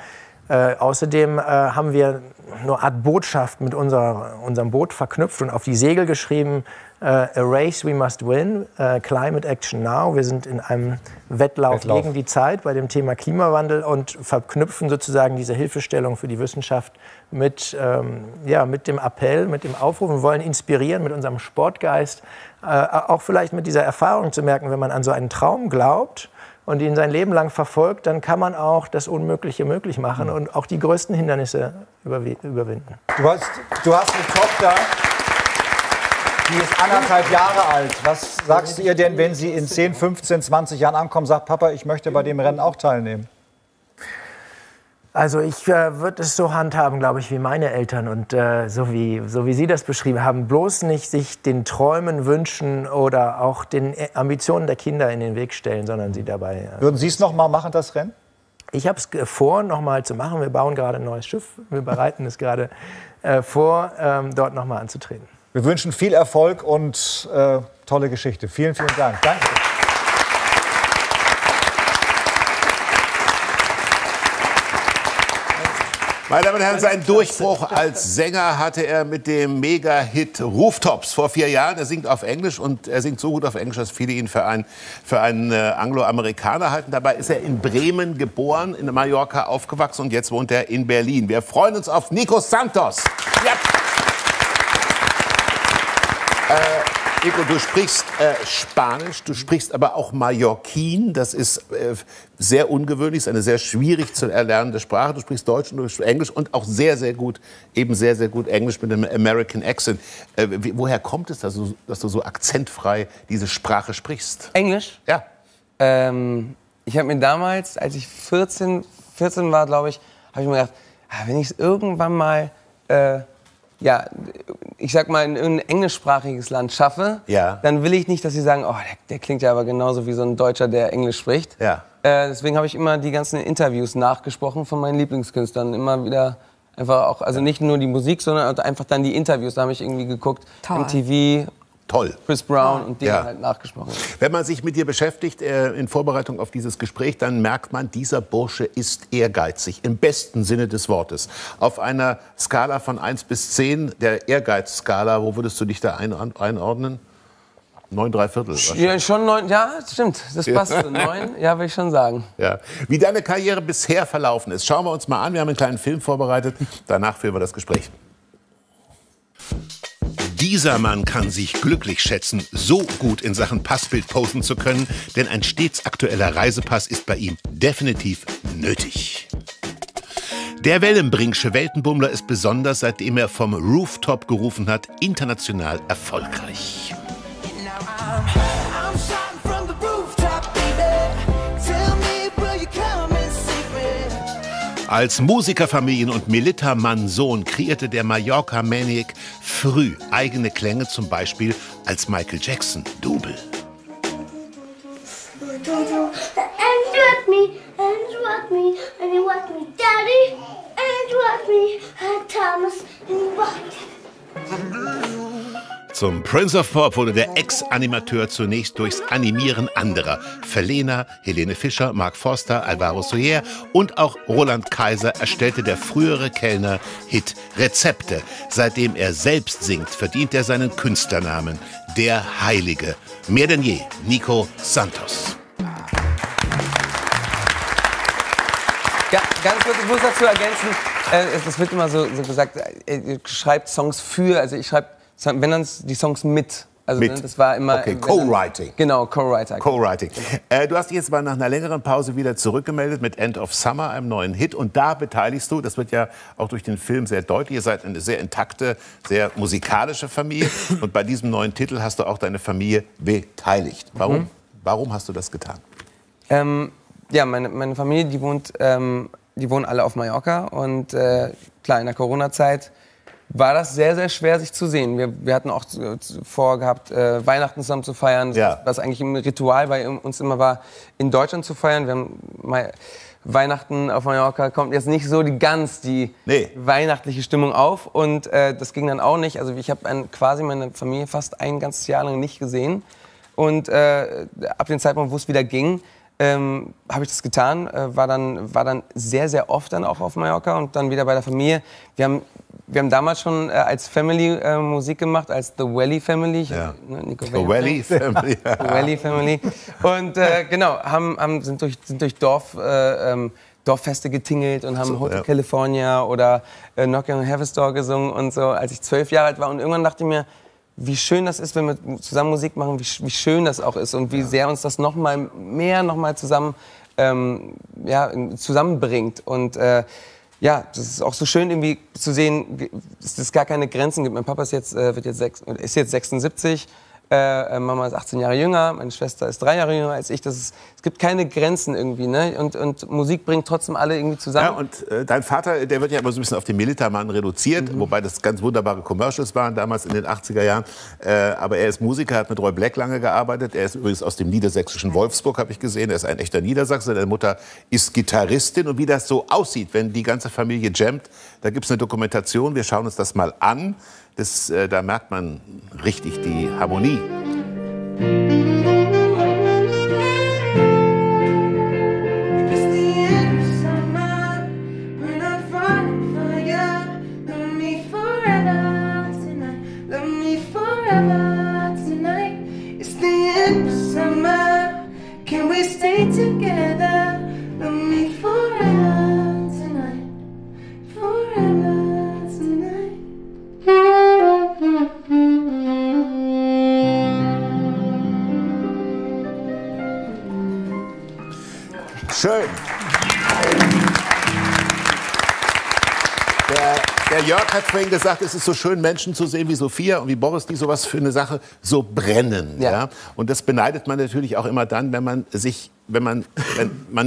außerdem haben wir eine Art Botschaft mit unserem Boot verknüpft und auf die Segel geschrieben, A race we must win, climate action now. Wir sind in einem Wettlauf gegen die Zeit bei dem Thema Klimawandel und verknüpfen sozusagen diese Hilfestellung für die Wissenschaft mit dem Appell, mit dem Aufruf. Wir wollen inspirieren mit unserem Sportgeist, auch vielleicht mit dieser Erfahrung zu merken, wenn man an so einen Traum glaubt und ihn sein Leben lang verfolgt, dann kann man auch das Unmögliche möglich machen und auch die größten Hindernisse überwinden. Du hast eine Tochter, die ist 1,5 Jahre alt. Was sagst du ihr denn, wenn sie in 10, 15, 20 Jahren ankommt und sagt, Papa, ich möchte bei dem Rennen auch teilnehmen? Also ich würde es so handhaben, glaube ich, wie meine Eltern und so wie Sie das beschrieben haben. Bloß nicht sich den Träumen, Wünschen oder auch den Ambitionen der Kinder in den Weg stellen, sondern sie dabei... Würden Sie es noch mal machen, das Rennen? Ich habe es vor, noch mal zu machen. Wir bauen gerade ein neues Schiff. Wir bereiten es gerade vor, dort noch mal anzutreten. Wir wünschen viel Erfolg und tolle Geschichte. Vielen, vielen Dank. Danke. Meine Damen und Herren, seinen Durchbruch als Sänger hatte er mit dem Mega-Hit Rooftops vor 4 Jahren. Er singt auf Englisch und er singt so gut auf Englisch, dass viele ihn für einen Angloamerikaner halten. Dabei ist er in Bremen geboren, in Mallorca aufgewachsen und jetzt wohnt er in Berlin. Wir freuen uns auf Nico Santos. Ja. Nico, du sprichst Spanisch, du sprichst aber auch Mallorquin. Das ist sehr ungewöhnlich, ist eine sehr schwierig zu erlernende Sprache. Du sprichst Deutsch und Englisch und auch sehr, sehr gut Englisch mit einem American Accent. Woher kommt es, dass du so akzentfrei diese Sprache sprichst? Englisch? Ja. Ich habe mir damals, als ich 14 war, glaube ich, habe ich mir gedacht, wenn ich es irgendwann mal... ja, ich sag mal, in ein englischsprachiges Land schaffe, ja, dann will ich nicht, dass sie sagen, oh, der klingt ja aber genauso wie so ein Deutscher, der Englisch spricht. Ja. Deswegen habe ich immer die ganzen Interviews nachgesprochen von meinen Lieblingskünstlern. Immer wieder einfach auch, also nicht nur die Musik, sondern einfach dann die Interviews. Da habe ich irgendwie geguckt, MTV. Toll. Chris Brown und die halt nachgesprochen. Wenn man sich mit dir beschäftigt in Vorbereitung auf dieses Gespräch, dann merkt man, dieser Bursche ist ehrgeizig, im besten Sinne des Wortes. Auf einer Skala von 1 bis 10, der Ehrgeizskala, wo würdest du dich da einordnen? 9 3/4. Ja, schon 9, ja, stimmt, das passt so. 9, ja, will ich schon sagen. Ja. Wie deine Karriere bisher verlaufen ist, schauen wir uns mal an. Wir haben einen kleinen Film vorbereitet, danach führen wir das Gespräch. Dieser Mann kann sich glücklich schätzen, so gut in Sachen Passbild posen zu können, denn ein stets aktueller Reisepass ist bei ihm definitiv nötig. Der Wellenbringsche Weltenbummler ist besonders, seitdem er vom Rooftop gerufen hat, international erfolgreich. Als Musikerfamilien- und Militärmann-Sohn kreierte der Mallorca-Maniac früh eigene Klänge, zum Beispiel als Michael Jackson-Double. Zum Prince of Pop wurde der Ex-Animateur zunächst durchs Animieren anderer. Verlena, Helene Fischer, Mark Forster, Alvaro Soler und auch Roland Kaiser erstellte der frühere Kellner Hit-Rezepte. Seitdem er selbst singt, verdient er seinen Künstlernamen, der Heilige. Mehr denn je, Nico Santos. Ja, ganz kurz, ich muss dazu ergänzen, es wird immer so gesagt, ihr schreibt Songs für, also ich schreibe, wenn dann die Songs mit. Also mit. Das war immer... Okay, Co-Writing. Genau, Co-Writing. Co-Writing. Du hast dich jetzt mal nach einer längeren Pause wieder zurückgemeldet mit End of Summer, einem neuen Hit. Und da beteiligst du, das wird ja auch durch den Film sehr deutlich, ihr seid eine sehr intakte, sehr musikalische Familie. Und bei diesem neuen Titel hast du auch deine Familie beteiligt. Warum? Mhm. Warum hast du das getan? Ja, meine Familie, die wohnen alle auf Mallorca. Und klar, in der Corona-Zeit war das sehr, sehr schwer, sich zu sehen. Wir hatten auch vorgehabt, Weihnachten zusammen zu feiern, ja, was eigentlich ein Ritual bei uns immer war, in Deutschland zu feiern. Wir haben Weihnachten auf Mallorca, kommt jetzt nicht so die weihnachtliche Stimmung auf. Und das ging dann auch nicht. Also ich habe quasi meine Familie fast ein ganzes Jahr lang nicht gesehen. Und ab dem Zeitpunkt, wo es wieder ging, habe ich das getan, war dann sehr, sehr oft dann auch auf Mallorca und dann wieder bei der Familie. Wir haben damals schon als Family Musik gemacht, als The Welly Family. Ja. Nico The Welly Family. The Welly Family. Und genau, sind durch Dorffeste getingelt und haben so, Hotel California oder Knock on Heaven's Door gesungen und so, als ich 12 Jahre alt war. Und irgendwann dachte ich mir, wie schön das ist, wenn wir zusammen Musik machen, wie schön das auch ist und wie sehr uns das noch mal zusammen, zusammenbringt. Und ja, das ist auch so schön irgendwie zu sehen, dass es gar keine Grenzen gibt. Mein Papa ist jetzt 76, Mama ist 18 Jahre jünger, meine Schwester ist 3 Jahre jünger als ich. Es gibt keine Grenzen irgendwie, ne? Und Musik bringt trotzdem alle irgendwie zusammen. Ja, und dein Vater, der wird ja immer so ein bisschen auf den Militärmann reduziert, wobei das ganz wunderbare Commercials waren damals in den 80er Jahren. Aber er ist Musiker, hat mit Roy Black lange gearbeitet. Er ist übrigens aus dem niedersächsischen Wolfsburg, habe ich gesehen. Er ist ein echter Niedersachse. Seine Mutter ist Gitarristin. Und wie das so aussieht, wenn die ganze Familie jammt, da gibt es eine Dokumentation. Wir schauen uns das mal an. Da merkt man richtig die Harmonie. Schön. Der Jörg hat vorhin gesagt, es ist so schön, Menschen zu sehen wie Sophia und wie Boris, die sowas für eine Sache so brennen. Ja. Ja? Und das beneidet man natürlich auch immer dann, wenn man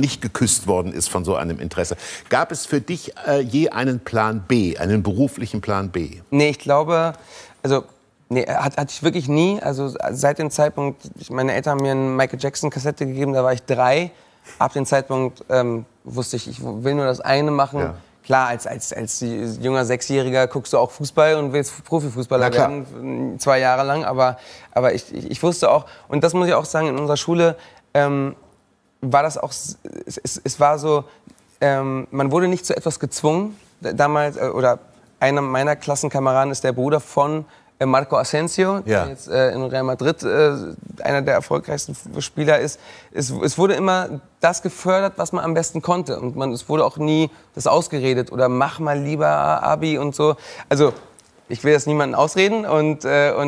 nicht geküsst worden ist von so einem Interesse. Gab es für dich je einen Plan B, einen beruflichen Plan B? Nee, ich glaube, also... Nee, hatte ich wirklich nie. Also seit dem Zeitpunkt, meine Eltern haben mir eine Michael Jackson-Kassette gegeben, da war ich 3. Ab dem Zeitpunkt wusste ich, ich will nur das eine machen. Ja. Klar, als junger Sechsjähriger guckst du auch Fußball und willst Profifußballer werden, 2 Jahre lang. Aber ich wusste auch, und das muss ich auch sagen, in unserer Schule war das auch, es war so, man wurde nicht zu etwas gezwungen. Damals, oder einer meiner Klassenkameraden ist der Bruder von Marco Asensio, der jetzt in Real Madrid einer der erfolgreichsten Spieler ist. Es wurde immer das gefördert, was man am besten konnte. Und es wurde auch nie das ausgeredet oder mach mal lieber Abi und so. Also Ich will das niemandem ausreden, aber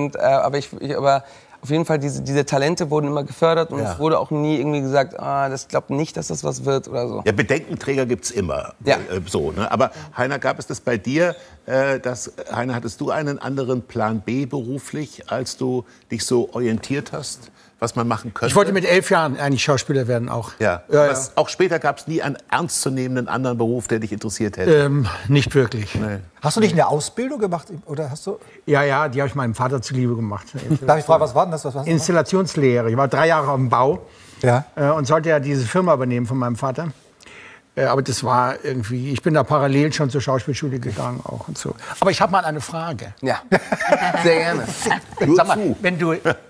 auf jeden Fall, diese Talente wurden immer gefördert und es wurde auch nie irgendwie gesagt, das glaubt nicht, dass das was wird oder so. Ja, Bedenkenträger gibt es immer. Ja. So, ne? Aber Heiner, gab es das bei dir, Heiner, hattest du einen anderen Plan B beruflich, als du dich so orientiert hast, was man machen könnte? Ich wollte mit 11 Jahren eigentlich Schauspieler werden auch. Ja. Auch später gab es nie einen ernstzunehmenden anderen Beruf, der dich interessiert hätte? Nicht wirklich. Nee. Hast du nicht eine Ausbildung gemacht? Oder hast du? Ja, ja, die habe ich meinem Vater zuliebe gemacht. Darf ich fragen, was war denn das? Was Installationslehre. Ich war 3 Jahre auf dem Bau und sollte ja diese Firma übernehmen von meinem Vater. Aber das war irgendwie, ich bin da parallel schon zur Schauspielschule gegangen auch und so. Aber ich habe mal eine Frage. Ja, sehr gerne. Sag mal,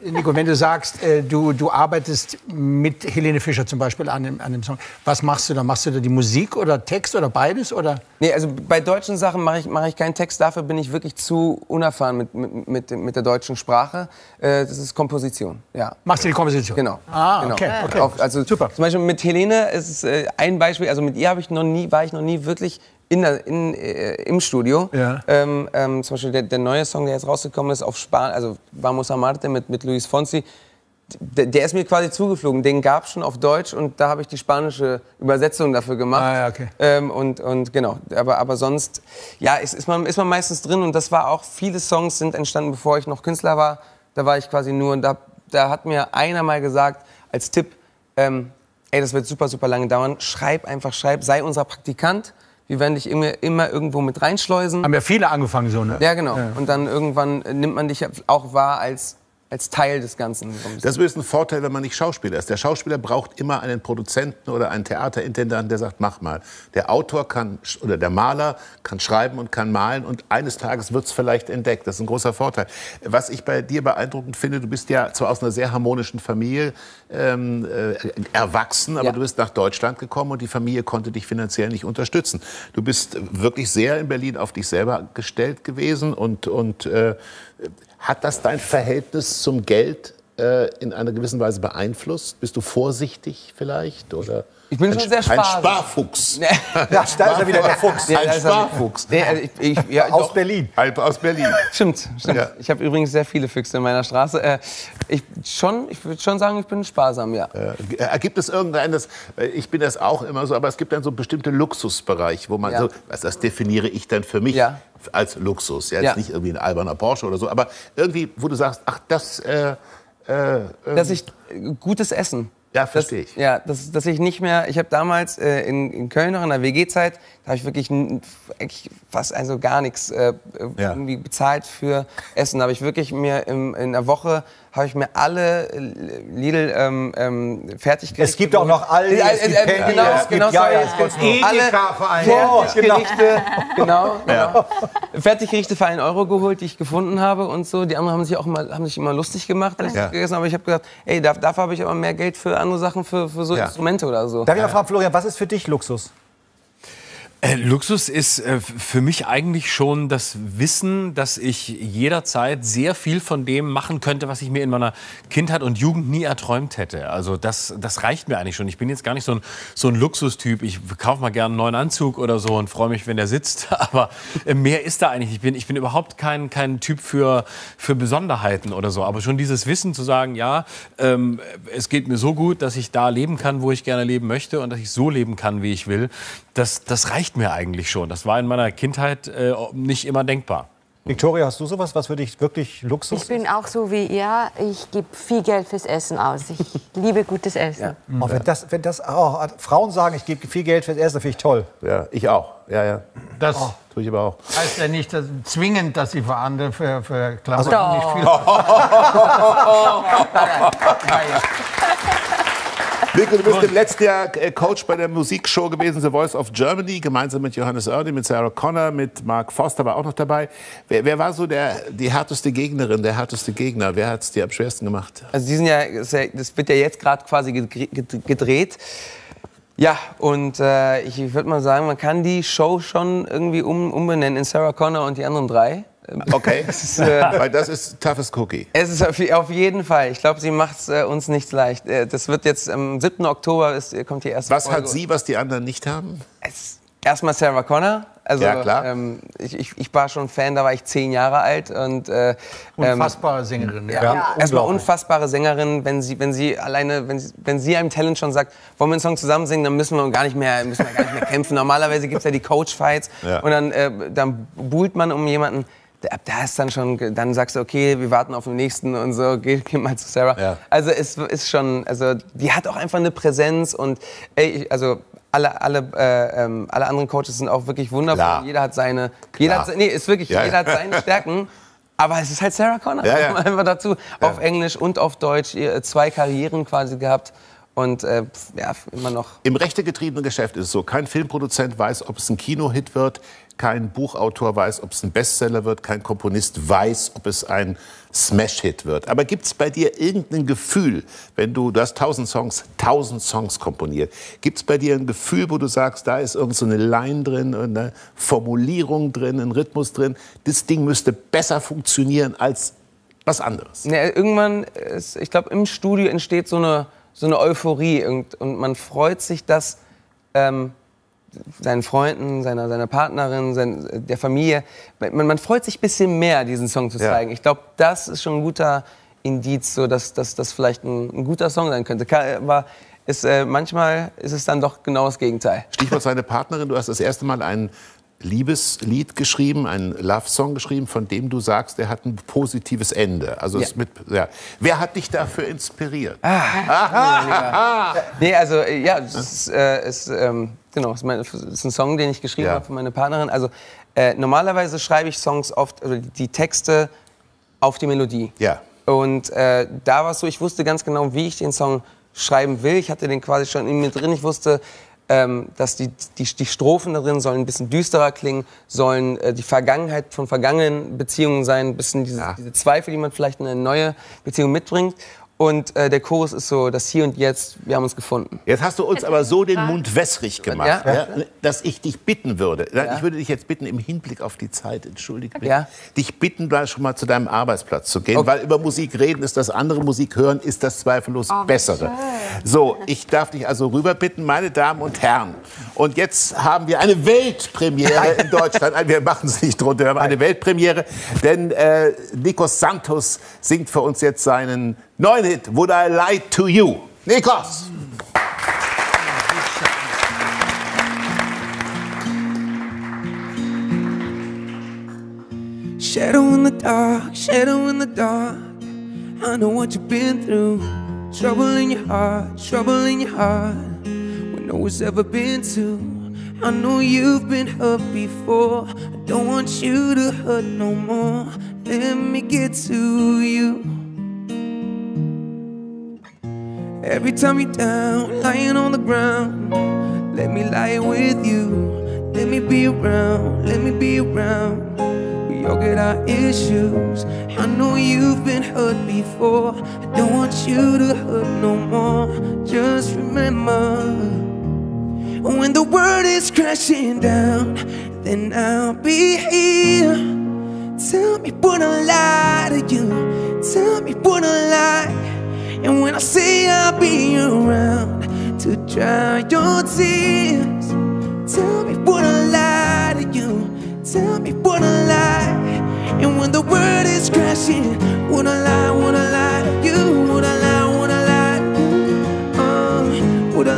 Nico, wenn du sagst, du arbeitest mit Helene Fischer zum Beispiel an dem Song, was machst du da? Machst du da die Musik oder Text oder beides? Oder? Nee, also bei deutschen Sachen mache ich keinen Text, dafür bin ich wirklich zu unerfahren mit der deutschen Sprache. Das ist Komposition, ja. Machst du die Komposition? Genau. Ah, okay. Genau. Okay. Also, super. Zum Beispiel mit Helene ist es ein Beispiel, also mit ihr war ich noch nie wirklich im Studio. Ja. Zum Beispiel der neue Song, der jetzt rausgekommen ist, auf Spanien, also Vamos a Marte mit Luis Fonsi, der ist mir quasi zugeflogen. Den gab es schon auf Deutsch und da habe ich die spanische Übersetzung dafür gemacht. Ah, ja, okay. Und genau, aber sonst, ja, ist man meistens drin und das war auch, viele Songs sind entstanden, bevor ich noch Künstler war. Da war ich quasi nur, und da hat mir einer mal gesagt, als Tipp, ey, das wird super, super lange dauern. Schreib, sei unser Praktikant. Wir werden dich immer irgendwo mit reinschleusen. Haben ja viele angefangen so, ne? Ja, genau. Ja. Und dann irgendwann nimmt man dich auch wahr als Teil des Ganzen. Das ist ein Vorteil, wenn man nicht Schauspieler ist. Der Schauspieler braucht immer einen Produzenten oder einen Theaterintendanten, der sagt, mach mal. Der Autor kann, oder der Maler kann schreiben und kann malen und eines Tages wird es vielleicht entdeckt. Das ist ein großer Vorteil. Was ich bei dir beeindruckend finde, du bist ja zwar aus einer sehr harmonischen Familie erwachsen, aber du bist nach Deutschland gekommen und die Familie konnte dich finanziell nicht unterstützen. Du bist wirklich sehr in Berlin auf dich selber gestellt gewesen und hat das dein Verhältnis zum Geld in einer gewissen Weise beeinflusst? Bist du vorsichtig vielleicht? Oder ich bin schon sehr sparsam. Ein Sparfuchs. Da ist er wieder, der Fuchs. Ein Sparfuchs. Aus Berlin. Aus Berlin. Stimmt. Ja. Ich habe übrigens sehr viele Füchse in meiner Straße. Ich würde schon sagen, ich bin sparsam, ja. Gibt es irgendein, ich bin das auch immer so, aber es gibt dann so bestimmte Luxusbereich, wo man so, das definiere ich dann für mich als Luxus. Ja, jetzt nicht irgendwie ein alberner Porsche oder so, aber irgendwie, wo du sagst, ach, das... dass ich gutes Essen. Ja, verstehe ich. Ja, dass ich nicht mehr, ich habe damals in Köln noch in der WG-Zeit, da habe ich wirklich fast also gar nichts irgendwie bezahlt für Essen. Da habe ich wirklich mir in der Woche, habe ich mir alle Lidl Fertiggerichte. Es gibt auch noch Aldi, genau, Fertiggerichte für 1 Euro geholt, die ich gefunden habe und so. Die anderen haben sich immer lustig gemacht, als ich das gegessen habe. Aber ich habe gedacht, ey, dafür habe ich aber mehr Geld für andere Sachen, für so Instrumente oder so. Darf ich mal fragen, Florian, was ist für dich Luxus? Luxus ist für mich eigentlich schon das Wissen, dass ich jederzeit sehr viel von dem machen könnte, was ich mir in meiner Kindheit und Jugend nie erträumt hätte. Also das reicht mir eigentlich schon. Ich bin jetzt gar nicht so ein Luxustyp. Ich kaufe mal gerne einen neuen Anzug oder so und freue mich, wenn der sitzt. Aber mehr ist da eigentlich. Ich bin überhaupt kein Typ für Besonderheiten oder so. Aber schon dieses Wissen zu sagen, ja, es geht mir so gut, dass ich da leben kann, wo ich gerne leben möchte und dass ich so leben kann, wie ich will, das reicht mir eigentlich schon. Das war in meiner Kindheit nicht immer denkbar. Victoria, hast du sowas, was für dich wirklich Luxus ist? Ich bin auch so wie ihr. Ich gebe viel Geld fürs Essen aus. Ich liebe gutes Essen. Ja. Mhm. Oh, wenn Frauen sagen, ich gebe viel Geld fürs Essen, finde ich toll. Ja, ich auch. Ja, ja. Das tue ich aber auch. Heißt ja nicht zwingend, dass sie für andere für Klamotten nicht viel. Nico, du bist im letzten Jahr Coach bei der Musikshow gewesen, The Voice of Germany, gemeinsam mit Johannes Oerding, mit Sarah Connor, mit Mark Forster war auch noch dabei. Wer war so die härteste Gegnerin, der härteste Gegner? Wer hat es dir am schwersten gemacht? Also diesen Jahr, das wird ja jetzt gerade quasi gedreht. Ja, und ich würde mal sagen, man kann die Show schon irgendwie umbenennen in Sarah Connor und die anderen 3. Okay, weil das ist toughes Cookie. Es ist auf jeden Fall. Ich glaube, sie macht es uns nicht leicht. Das wird jetzt am 7. Oktober kommt die erste Folge. Was hat sie, was die anderen nicht haben? Erstmal Sarah Connor. Also, ja, klar. Ich war schon Fan, da war ich 10 Jahre alt. Und, unfassbare Sängerin. Ja, ja. Erstmal unfassbare Sängerin, wenn sie einem Talent schon sagt, wollen wir einen Song zusammen singen, dann müssen wir gar nicht mehr kämpfen. Normalerweise gibt es ja die Coach-Fights, ja. Und dann buhlt man um jemanden. Ab da ist dann schon, dann sagst du, okay, wir warten auf den nächsten und so, geh mal zu Sarah. Ja. Also es ist schon, also die hat auch einfach eine Präsenz und ey, also alle anderen Coaches sind auch wirklich wundervoll. Klar. Jeder hat seine Stärken. Aber es ist halt Sarah Connor. Ja, ja. Einfach dazu. Ja. Auf Englisch und auf Deutsch 2 Karrieren quasi gehabt. Und ja, immer noch. Im rechtegetriebenen Geschäft ist es so, kein Filmproduzent weiß, ob es ein Kinohit wird, kein Buchautor weiß, ob es ein Bestseller wird, kein Komponist weiß, ob es ein Smash-Hit wird. Aber gibt es bei dir irgendein Gefühl, wenn du hast 1000 Songs komponiert, gibt es bei dir ein Gefühl, wo du sagst, da ist irgend so eine Line drin, eine Formulierung drin, ein Rhythmus drin, das Ding müsste besser funktionieren als was anderes? Nee, irgendwann, ich glaube, im Studio entsteht so eine Euphorie und man freut sich, dass seinen Freunden, seiner Partnerin, der Familie, man freut sich ein bisschen mehr, diesen Song zu zeigen. Ja. Ich glaube, das ist schon ein guter Indiz, so dass das vielleicht ein guter Song sein könnte. Aber manchmal ist es dann doch genau das Gegenteil. Stichwort seine Partnerin, du hast das erste Mal einen Liebeslied geschrieben, einen Love-Song geschrieben, von dem du sagst, der hat ein positives Ende. Also ja. Wer hat dich dafür inspiriert? Es ist ein Song, den ich geschrieben habe für meine Partnerin. Also normalerweise schreibe ich Songs oft, also die Texte auf die Melodie. Ja. Und da war es so, ich wusste ganz genau, wie ich den Song schreiben will. Ich hatte den quasi schon in mir drin. Ich wusste, dass die Strophen darin sollen ein bisschen düsterer klingen, sollen die Vergangenheit von vergangenen Beziehungen sein, ein bisschen diese Zweifel, die man vielleicht in eine neue Beziehung mitbringt. Und der Chorus ist so, das Hier und Jetzt, wir haben uns gefunden. Jetzt hast du uns aber so den Mund wässrig gemacht, ja? Ja, dass ich dich bitten würde, ich würde dich jetzt bitten, im Hinblick auf die Zeit, entschuldige mich, dich bitten, da schon mal zu deinem Arbeitsplatz zu gehen, okay. Weil über Musik reden ist das andere, Musik hören ist das zweifellos Bessere. So, ich darf dich also rüber bitten, meine Damen und Herren. Und jetzt haben wir eine Weltpremiere in Deutschland. Wir machen es nicht drunter, wir haben eine Weltpremiere. Denn Nico Santos singt für uns jetzt seinen neuen Hit, Would I Lie To You. Nikos! Shadow in the dark, I know what you've been through. Trouble in your heart, where no one's ever been to. I know you've been hurt before, I don't want you to hurt no more. Let me get to you. Every time you're down, lying on the ground, let me lie with you. Let me be around, let me be around. We all get our issues. I know you've been hurt before, I don't want you to hurt no more. Just remember, when the world is crashing down, then I'll be here. Tell me, would I lie to you? Tell me, would I lie? And when I say I'll be around to dry your tears, tell me, would I lie to you? Tell me, would I lie? And when the world is crashing, would I lie to you? Would I lie, would I lie? Would I lie to you? Would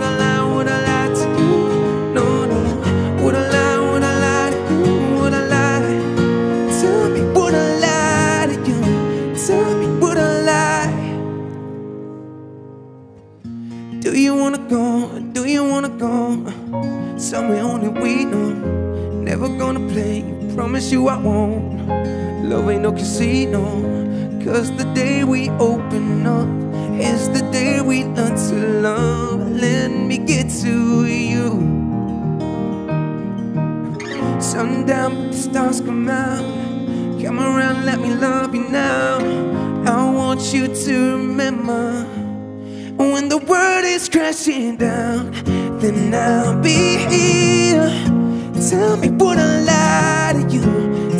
I lie to you? No, no. Would I lie to you? Would I lie? Tell me, would I lie to you? Tell me. Do you wanna go? Do you wanna go? Somewhere only we know. Never gonna play, promise you I won't. Love ain't no casino, cause the day we open up is the day we learn to love. Let me get to you. Sometime the stars come out, come around, let me love you now. I want you to remember, when the world is crashing down, then I'll be here. Tell me, would I lie to you?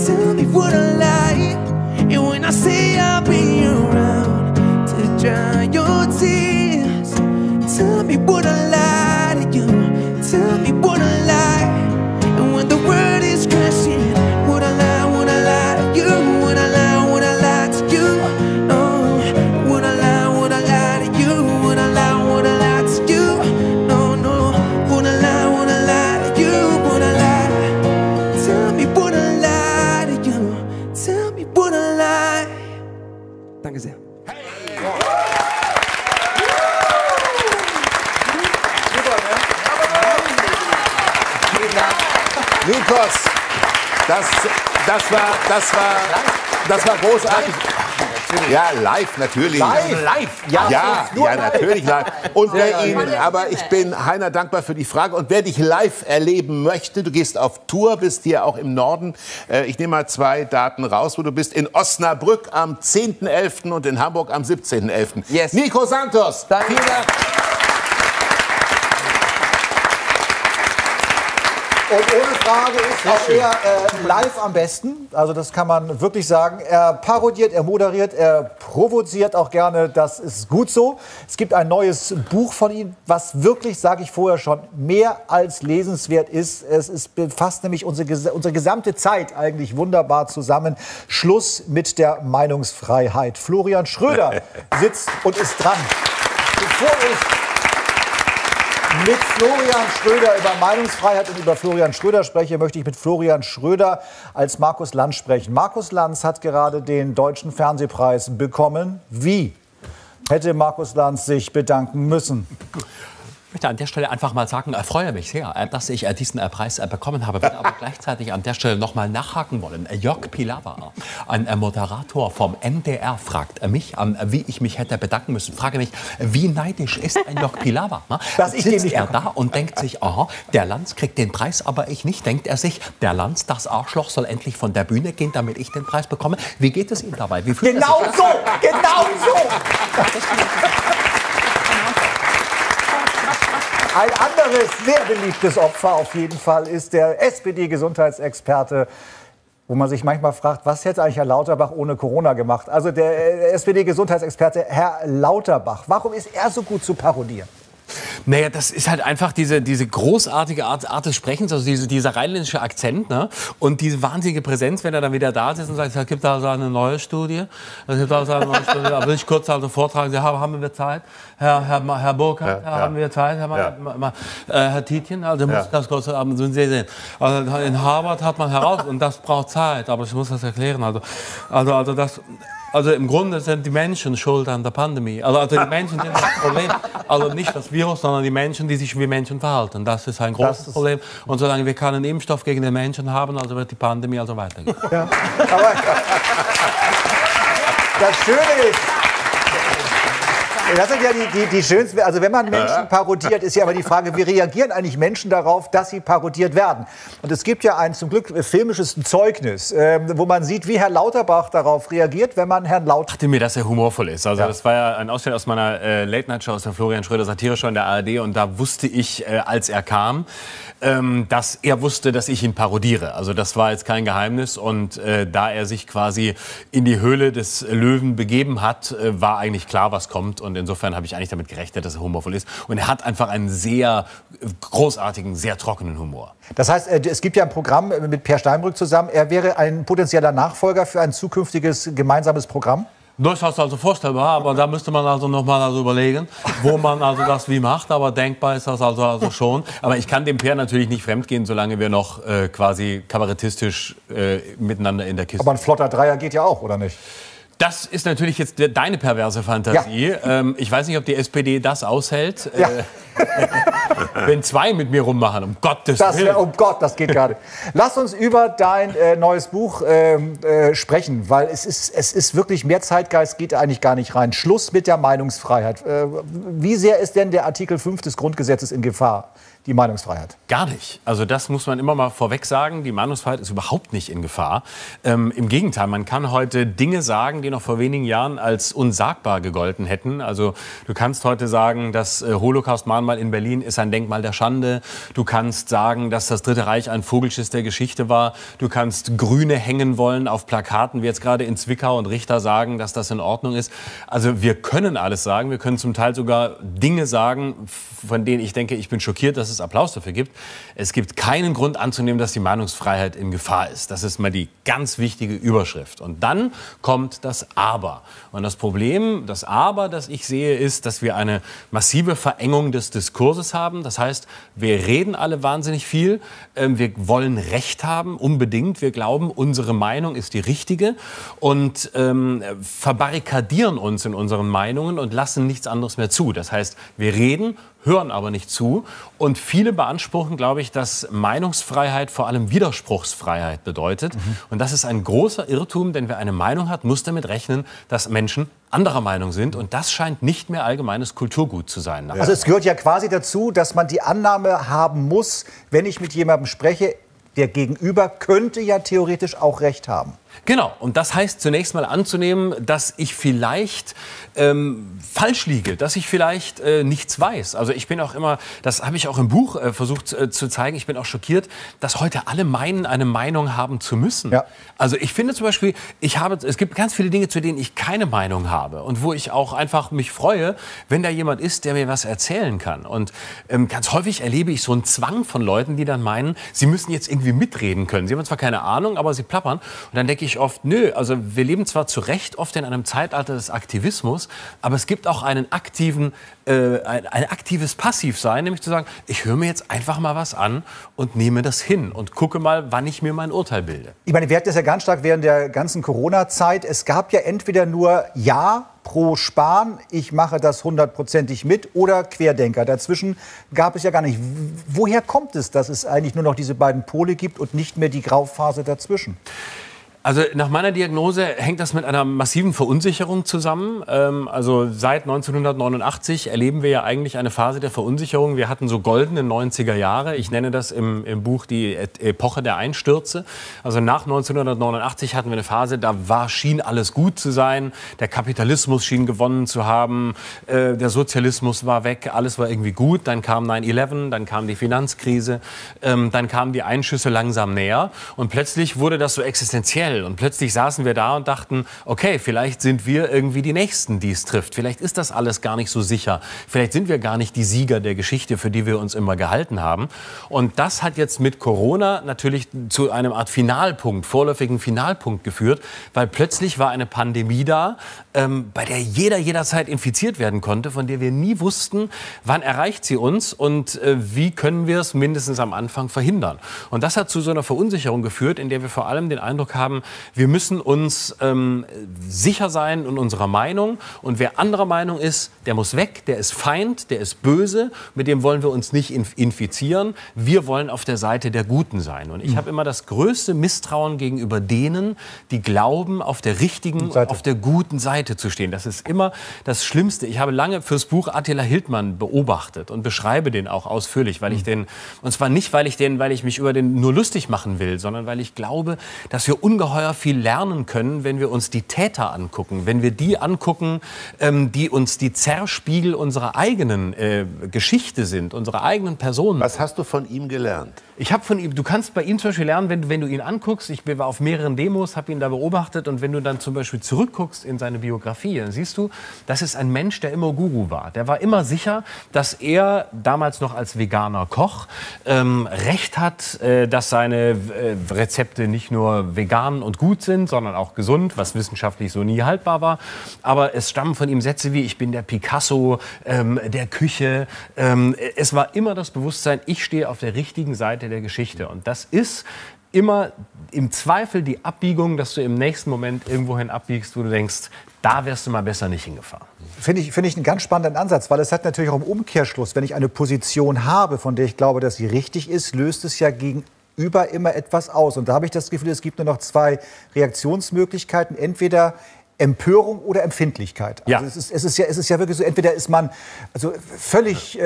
Tell me, would I lie? And when I say I'll be around to dry your tears, tell me, would I lie to you? Tell me, would I lie? Danke sehr. Hey. Lukas, das war großartig. Ja, live natürlich. Live? Ja, natürlich live. Und wer ihn, aber ich bin Heiner dankbar für die Frage. Und wer dich live erleben möchte, du gehst auf Tour, bist hier auch im Norden. Ich nehme mal zwei Daten raus, wo du bist. In Osnabrück am 10.11. und in Hamburg am 17.11. Yes. Nico Santos. Danke. Vielen Dank. Und ohne Frage ist auch er live am besten, also das kann man wirklich sagen. Er parodiert, er moderiert, er provoziert auch gerne, das ist gut so. Es gibt ein neues Buch von ihm, was wirklich, sage ich vorher schon, mehr als lesenswert ist. Es befasst nämlich unsere gesamte Zeit eigentlich wunderbar zusammen. Schluss mit der Meinungsfreiheit. Florian Schröder sitzt und ist dran. Bevor ich mit Florian Schröder über Meinungsfreiheit und über Florian Schröder spreche, möchte ich mit Florian Schröder als Markus Lanz sprechen. Markus Lanz hat gerade den Deutschen Fernsehpreis bekommen. Wie hätte Markus Lanz sich bedanken müssen? Ich möchte an der Stelle einfach mal sagen, ich freue mich sehr, dass ich diesen Preis bekommen habe. Ich würde aber gleichzeitig an der Stelle noch mal nachhaken wollen. Jörg Pilawa, ein Moderator vom NDR, fragt mich, wie ich mich hätte bedanken müssen. Frage mich, wie neidisch ist ein Jörg Pilawa? Sitzt er da und denkt sich, aha, der Lanz kriegt den Preis, aber ich nicht. Denkt er sich, der Lanz, das Arschloch, soll endlich von der Bühne gehen, damit ich den Preis bekomme. Wie geht es ihm dabei? Wie fühlt genau er sich? Genau so! Ein anderes, sehr beliebtes Opfer auf jeden Fall ist der SPD-Gesundheitsexperte, wo man sich manchmal fragt, was hätte eigentlich Herr Lauterbach ohne Corona gemacht? Also der SPD-Gesundheitsexperte Herr Lauterbach, warum ist er so gut zu parodieren? Naja, das ist halt einfach diese großartige Art des Sprechens, also dieser rheinländische Akzent, ne? Und diese wahnsinnige Präsenz, wenn er dann wieder da sitzt und sagt, es gibt da so eine neue Studie, da will ich kurz also vortragen, haben wir Zeit, Herr Burckhardt, ja, ja. Haben wir Zeit, Herr Tietjen, also muss das kurz sehen. Also in Harvard hat man heraus, und das braucht Zeit, aber ich muss das erklären, also im Grunde sind die Menschen schuld an der Pandemie. Also die Menschen sind das Problem. Also nicht das Virus, sondern die Menschen, die sich wie Menschen verhalten. Das ist ein großes Problem. Und solange wir keinen Impfstoff gegen den Menschen haben, also wird die Pandemie also weitergehen. Ja. Aber das Schöne ist, das sind ja die schönsten, also wenn man Menschen parodiert, ist ja immer die Frage, wie reagieren eigentlich Menschen darauf, dass sie parodiert werden? Und es gibt ja ein zum Glück filmisches Zeugnis, wo man sieht, wie Herr Lauterbach darauf reagiert, wenn man Herrn Lauterbach... Ich dachte mir, dass er humorvoll ist. Also das war ja ein Ausschnitt aus meiner Late-Night-Show, aus der Florian Schröder Satire-Show in der ARD. Und da wusste ich, als er kam, dass er wusste, dass ich ihn parodiere. Also das war jetzt kein Geheimnis. Und da er sich quasi in die Höhle des Löwen begeben hat, war eigentlich klar, was kommt. Und insofern habe ich eigentlich damit gerechnet, dass er humorvoll ist. Und er hat einfach einen sehr großartigen, sehr trockenen Humor. Das heißt, es gibt ja ein Programm mit Per Steinbrück zusammen. Er wäre ein potenzieller Nachfolger für ein zukünftiges gemeinsames Programm? Durchaus also vorstellbar, aber da müsste man also nochmal überlegen, wo man also das wie macht. Aber denkbar ist das also schon. Aber ich kann dem Per natürlich nicht fremdgehen, solange wir noch quasi kabarettistisch miteinander in der Kiste sind. Aber ein flotter Dreier geht ja auch, oder nicht? Das ist natürlich jetzt deine perverse Fantasie. Ja. Ich weiß nicht, ob die SPD das aushält. Ja. Wenn zwei mit mir rummachen, um Gottes Willen. Oh Gott, das geht gerade. Lass uns über dein neues Buch sprechen, weil es ist wirklich, mehr Zeitgeist geht eigentlich gar nicht rein. Schluss mit der Meinungsfreiheit. Wie sehr ist denn der Artikel 5 des Grundgesetzes in Gefahr? Die Meinungsfreiheit? Gar nicht. Also das muss man immer mal vorweg sagen. Die Meinungsfreiheit ist überhaupt nicht in Gefahr. Im Gegenteil, man kann heute Dinge sagen, die noch vor wenigen Jahren als unsagbar gegolten hätten. Also du kannst heute sagen, das Holocaust-Mahnmal in Berlin ist ein Denkmal der Schande. Du kannst sagen, dass das Dritte Reich ein Vogelschiss der Geschichte war. Du kannst Grüne hängen wollen auf Plakaten, wie jetzt gerade in Zwickau, und Richter sagen, dass das in Ordnung ist. Also wir können alles sagen. Wir können zum Teil sogar Dinge sagen, von denen ich denke, ich bin schockiert, dass es Applaus dafür gibt. Es gibt keinen Grund anzunehmen, dass die Meinungsfreiheit in Gefahr ist. Das ist mal die ganz wichtige Überschrift. Und dann kommt das das Aber. Und das Problem, das Aber, das ich sehe, ist, dass wir eine massive Verengung des Diskurses haben. Das heißt, wir reden alle wahnsinnig viel. Wir wollen Recht haben, unbedingt. Wir glauben, unsere Meinung ist die richtige. Und verbarrikadieren uns in unseren Meinungen und lassen nichts anderes mehr zu. Das heißt, wir reden, hören aber nicht zu. Und viele beanspruchen, glaube ich, dass Meinungsfreiheit vor allem Widerspruchsfreiheit bedeutet. Und das ist ein großer Irrtum, denn wer eine Meinung hat, muss damit rechnen, dass Menschen anderer Meinung sind. Und das scheint nicht mehr allgemeines Kulturgut zu sein. Also es gehört ja quasi dazu, dass man die Annahme haben muss, wenn ich mit jemandem spreche, der Gegenüber könnte ja theoretisch auch Recht haben. Genau. Und das heißt zunächst mal anzunehmen, dass ich vielleicht falsch liege, dass ich vielleicht nichts weiß. Also ich bin auch immer, das habe ich auch im Buch versucht zu zeigen, ich bin auch schockiert, dass heute alle meinen, eine Meinung haben zu müssen. Ja. Also ich finde zum Beispiel, es gibt ganz viele Dinge, zu denen ich keine Meinung habe und wo ich auch einfach mich freue, wenn da jemand ist, der mir was erzählen kann. Und ganz häufig erlebe ich so einen Zwang von Leuten, die dann meinen, sie müssen jetzt irgendwie mitreden können. Sie haben zwar keine Ahnung, aber sie plappern. Und dann denke ich oft, nö, also wir leben zwar zu Recht oft in einem Zeitalter des Aktivismus, aber es gibt auch einen aktiven, ein aktives Passivsein, nämlich zu sagen, ich höre mir jetzt einfach mal was an und nehme das hin und gucke mal, wann ich mir mein Urteil bilde. Ich meine, wir hatten das ja ganz stark während der ganzen Corona-Zeit. Es gab ja entweder nur Ja pro Spahn, ich mache das 100%ig mit, oder Querdenker. Dazwischen gab es ja gar nicht. Woher kommt es, dass es eigentlich nur noch diese beiden Pole gibt und nicht mehr die Grauphase dazwischen? Also nach meiner Diagnose hängt das mit einer massiven Verunsicherung zusammen. Also seit 1989 erleben wir ja eigentlich eine Phase der Verunsicherung. Wir hatten so goldene 90er Jahre. Ich nenne das im Buch die Epoche der Einstürze. Also nach 1989 hatten wir eine Phase, da schien alles gut zu sein. Der Kapitalismus schien gewonnen zu haben. Der Sozialismus war weg. Alles war irgendwie gut. Dann kam 9/11, dann kam die Finanzkrise. Dann kamen die Einschüsse langsam näher. Und plötzlich wurde das so existenziell. Und plötzlich saßen wir da und dachten, okay, vielleicht sind wir irgendwie die Nächsten, die es trifft. Vielleicht ist das alles gar nicht so sicher. Vielleicht sind wir gar nicht die Sieger der Geschichte, für die wir uns immer gehalten haben. Und das hat jetzt mit Corona natürlich zu einem Art Finalpunkt, vorläufigen Finalpunkt geführt, weil plötzlich war eine Pandemie da, bei der jederzeit infiziert werden konnte, von der wir nie wussten, wann erreicht sie uns und wie können wir es mindestens am Anfang verhindern. Und das hat zu so einer Verunsicherung geführt, in der wir vor allem den Eindruck haben, wir müssen uns sicher sein in unserer Meinung. Und wer anderer Meinung ist, der muss weg, der ist Feind, der ist böse. Mit dem wollen wir uns nicht infizieren. Wir wollen auf der Seite der Guten sein. Und ich habe immer das größte Misstrauen gegenüber denen, die glauben, auf der richtigen, auf der guten Seite zu stehen. Das ist immer das Schlimmste. Ich habe lange fürs Buch Attila Hildmann beobachtet und beschreibe den auch ausführlich, weil ich den, und zwar nicht, weil ich mich über den nur lustig machen will, sondern weil ich glaube, dass wir ungeheuer viel lernen können, wenn wir uns die Täter angucken, wenn wir die angucken, die uns die Zerspiegel unserer eigenen Geschichte sind, unserer eigenen Personen. Was hast du von ihm gelernt? Ich habe von ihm, du kannst bei ihm zum Beispiel lernen, wenn du ihn anguckst, ich war auf mehreren Demos, habe ihn da beobachtet und wenn du dann zum Beispiel zurückguckst in seine Biografie, dann siehst du, das ist ein Mensch, der immer Guru war. Der war immer sicher, dass er damals noch als veganer Koch Recht hat, dass seine Rezepte nicht nur vegan und gut sind, sondern auch gesund, was wissenschaftlich so nie haltbar war. Aber es stammen von ihm Sätze wie, ich bin der Picasso der Küche. Es war immer das Bewusstsein, ich stehe auf der richtigen Seite der Geschichte. Und das ist immer im Zweifel die Abbiegung, dass du im nächsten Moment irgendwohin abbiegst, wo du denkst, da wärst du mal besser nicht hingefahren. Finde ich einen ganz spannenden Ansatz, weil es hat natürlich auch einen Umkehrschluss. Wenn ich eine Position habe, von der ich glaube, dass sie richtig ist, löst es ja gegenüber immer etwas aus. Und da habe ich das Gefühl, es gibt nur noch zwei Reaktionsmöglichkeiten. Entweder Empörung oder Empfindlichkeit. Also ja. Es ist ja wirklich so, entweder ist man also völlig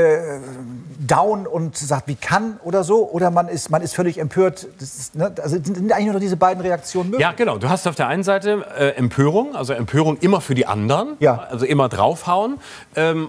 down und sagt, wie kann oder so, oder man ist völlig empört. Das ist, ne? Also sind eigentlich nur diese beiden Reaktionen möglich. Ja, genau. Du hast auf der einen Seite Empörung, also Empörung immer für die anderen, ja, also immer draufhauen,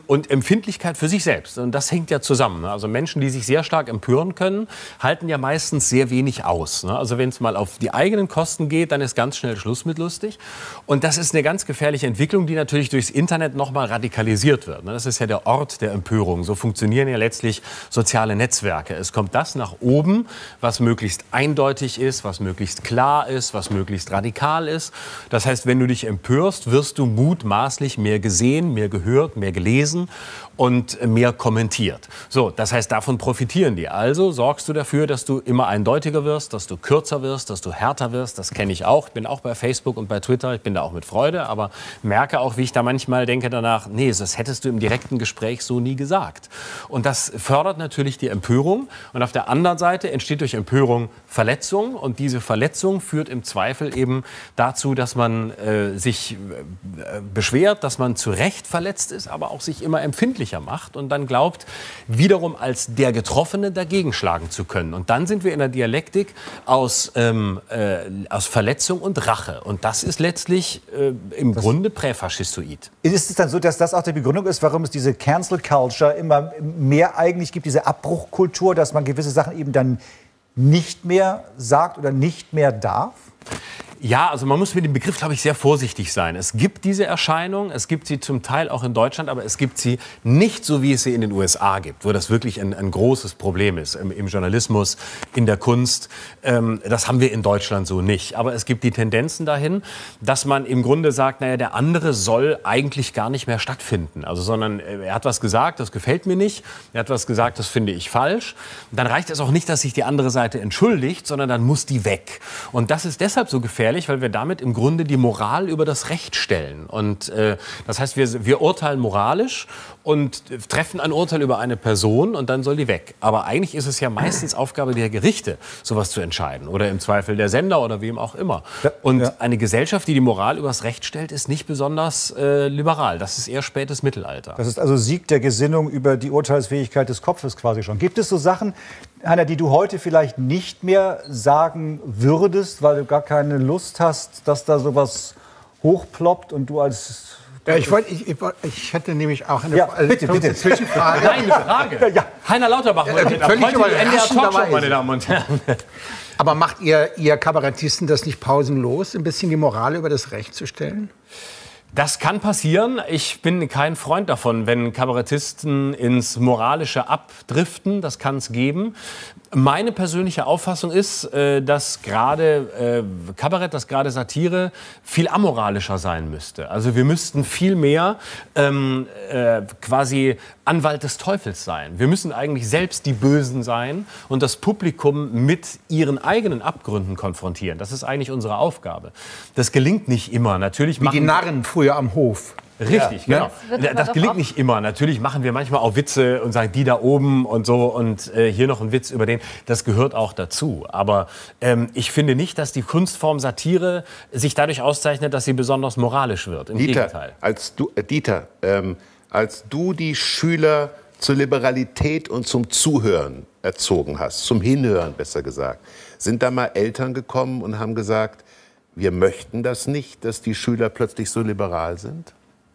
und Empfindlichkeit für sich selbst. Und das hängt ja zusammen. Ne? Also Menschen, die sich sehr stark empören können, halten ja meistens sehr wenig aus. Ne? Also wenn es mal auf die eigenen Kosten geht, dann ist ganz schnell Schluss mit lustig. Und das ist ist eine ganz gefährliche Entwicklung, die natürlich durchs Internet noch mal radikalisiert wird. Das ist ja der Ort der Empörung. So funktionieren ja letztlich soziale Netzwerke. Es kommt das nach oben, was möglichst eindeutig ist, was möglichst klar ist, was möglichst radikal ist. Das heißt, wenn du dich empörst, wirst du mutmaßlich mehr gesehen, mehr gehört, mehr gelesen und mehr kommentiert. So, das heißt, davon profitieren die. Also sorgst du dafür, dass du immer eindeutiger wirst, dass du kürzer wirst, dass du härter wirst. Das kenne ich auch. Ich bin auch bei Facebook und bei Twitter. Ich bin da auch mit Freude, aber merke auch, wie ich da manchmal denke danach, nee, das hättest du im direkten Gespräch so nie gesagt. Und das fördert natürlich die Empörung. Und auf der anderen Seite entsteht durch Empörung Verletzung. Und diese Verletzung führt im Zweifel eben dazu, dass man sich beschwert, dass man zu Recht verletzt ist, aber auch sich immer empfindlicher macht und dann glaubt, wiederum als der Getroffene dagegen schlagen zu können. Und dann sind wir in der Dialektik aus Verletzung und Rache. Und das ist letztlich im Grunde präfaschistoid. Ist es dann so, dass das auch die Begründung ist, warum es diese Cancel Culture immer mehr eigentlich gibt, diese Abbruchkultur, dass man gewisse Sachen eben dann nicht mehr sagt oder nicht mehr darf? Ja, also man muss mit dem Begriff, glaube ich, sehr vorsichtig sein. Es gibt diese Erscheinung, es gibt sie zum Teil auch in Deutschland, aber es gibt sie nicht so, wie es sie in den USA gibt, wo das wirklich ein großes Problem ist im Journalismus, in der Kunst. Das haben wir in Deutschland so nicht. Aber es gibt die Tendenzen dahin, dass man im Grunde sagt, naja, der andere soll eigentlich gar nicht mehr stattfinden. Also, sondern er hat was gesagt, das gefällt mir nicht. Er hat was gesagt, das finde ich falsch. Dann reicht es auch nicht, dass sich die andere Seite entschuldigt, sondern dann muss die weg. Und das ist deshalb so gefährlich, weil wir damit im Grunde die Moral über das Recht stellen. Und das heißt, wir urteilen moralisch und treffen ein Urteil über eine Person und dann soll die weg. Aber eigentlich ist es ja meistens Aufgabe der Gerichte, sowas zu entscheiden. Oder im Zweifel der Sender oder wem auch immer. Und eine Gesellschaft, die die Moral übers Recht stellt, ist nicht besonders liberal. Das ist eher spätes Mittelalter. Das ist also Sieg der Gesinnung über die Urteilsfähigkeit des Kopfes quasi schon. Gibt es so Sachen, Heiner, die du heute vielleicht nicht mehr sagen würdest, weil du gar keine Lust hast, dass da sowas hochploppt und du als... Ja, ich hätte nämlich auch eine bitte. Zwischenfrage. Nein, eine Frage. Ja. Heiner Lauterbach, NDR Talkshow, meine Damen und Herren. Aber macht ihr Kabarettisten das nicht pausenlos, ein bisschen die Moral über das Recht zu stellen? Das kann passieren. Ich bin kein Freund davon, wenn Kabarettisten ins Moralische abdriften. Das kann es geben. Meine persönliche Auffassung ist, dass gerade Kabarett, dass gerade Satire viel amoralischer sein müsste. Also wir müssten viel mehr quasi Anwalt des Teufels sein. Wir müssen eigentlich selbst die Bösen sein und das Publikum mit ihren eigenen Abgründen konfrontieren. Das ist eigentlich unsere Aufgabe. Das gelingt nicht immer. Natürlich machen die Narren früher am Hof. Richtig, ja, genau. Das gelingt nicht immer. Natürlich machen wir manchmal auch Witze und sagen, die da oben und so und hier noch ein Witz über den. Das gehört auch dazu. Aber ich finde nicht, dass die Kunstform Satire sich dadurch auszeichnet, dass sie besonders moralisch wird. Im Gegenteil. Als du die Schüler zur Liberalität und zum Zuhören erzogen hast, zum Hinhören besser gesagt, sind da mal Eltern gekommen und haben gesagt, wir möchten das nicht, dass die Schüler plötzlich so liberal sind?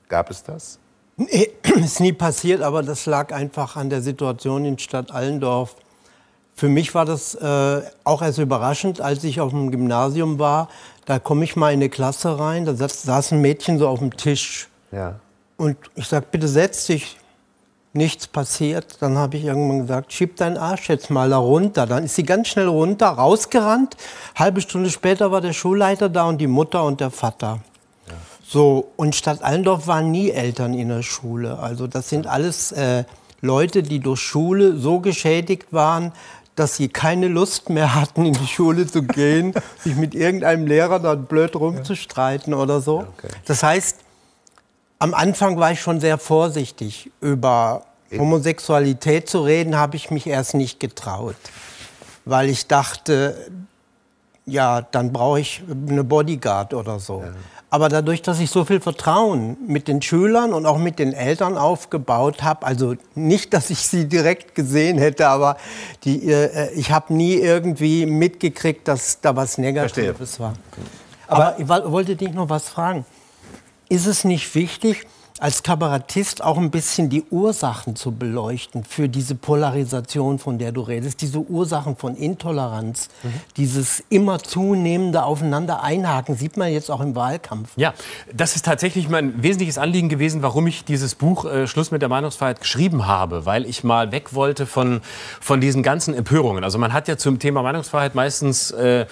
Gab es das? Nee, ist nie passiert, aber das lag einfach an der Situation in Stadt Allendorf. Für mich war das auch erst überraschend, als ich auf dem Gymnasium war. Da komme ich mal in eine Klasse rein, da saß ein Mädchen so auf dem Tisch. Ja. Und ich sage, bitte setz dich. Nichts passiert. Dann habe ich irgendwann gesagt, schieb deinen Arsch jetzt mal da runter. Dann ist sie ganz schnell runter, rausgerannt. Halbe Stunde später war der Schulleiter da und die Mutter und der Vater. So, und Stadt Allendorf waren nie Eltern in der Schule. Also das sind alles Leute, die durch Schule so geschädigt waren, dass sie keine Lust mehr hatten, in die Schule zu gehen, sich mit irgendeinem Lehrer dann blöd rumzustreiten oder so. Okay. Das heißt, am Anfang war ich schon sehr vorsichtig. Über Homosexualität zu reden, habe ich mich erst nicht getraut, weil ich dachte, ja, dann brauche ich eine Bodyguard oder so. Ja. Aber dadurch, dass ich so viel Vertrauen mit den Schülern und auch mit den Eltern aufgebaut habe, also nicht, dass ich sie direkt gesehen hätte, aber ich habe nie irgendwie mitgekriegt, dass da was Negatives war. Aber ich wollte dich noch was fragen. Ist es nicht wichtig, als Kabarettist auch ein bisschen die Ursachen zu beleuchten für diese Polarisation, von der du redest, diese Ursachen von Intoleranz, dieses immer zunehmende Aufeinander einhaken, sieht man jetzt auch im Wahlkampf. Ja, das ist tatsächlich mein wesentliches Anliegen gewesen, warum ich dieses Buch Schluss mit der Meinungsfreiheit geschrieben habe, weil ich mal weg wollte von diesen ganzen Empörungen. Also man hat ja zum Thema Meinungsfreiheit meistens ältere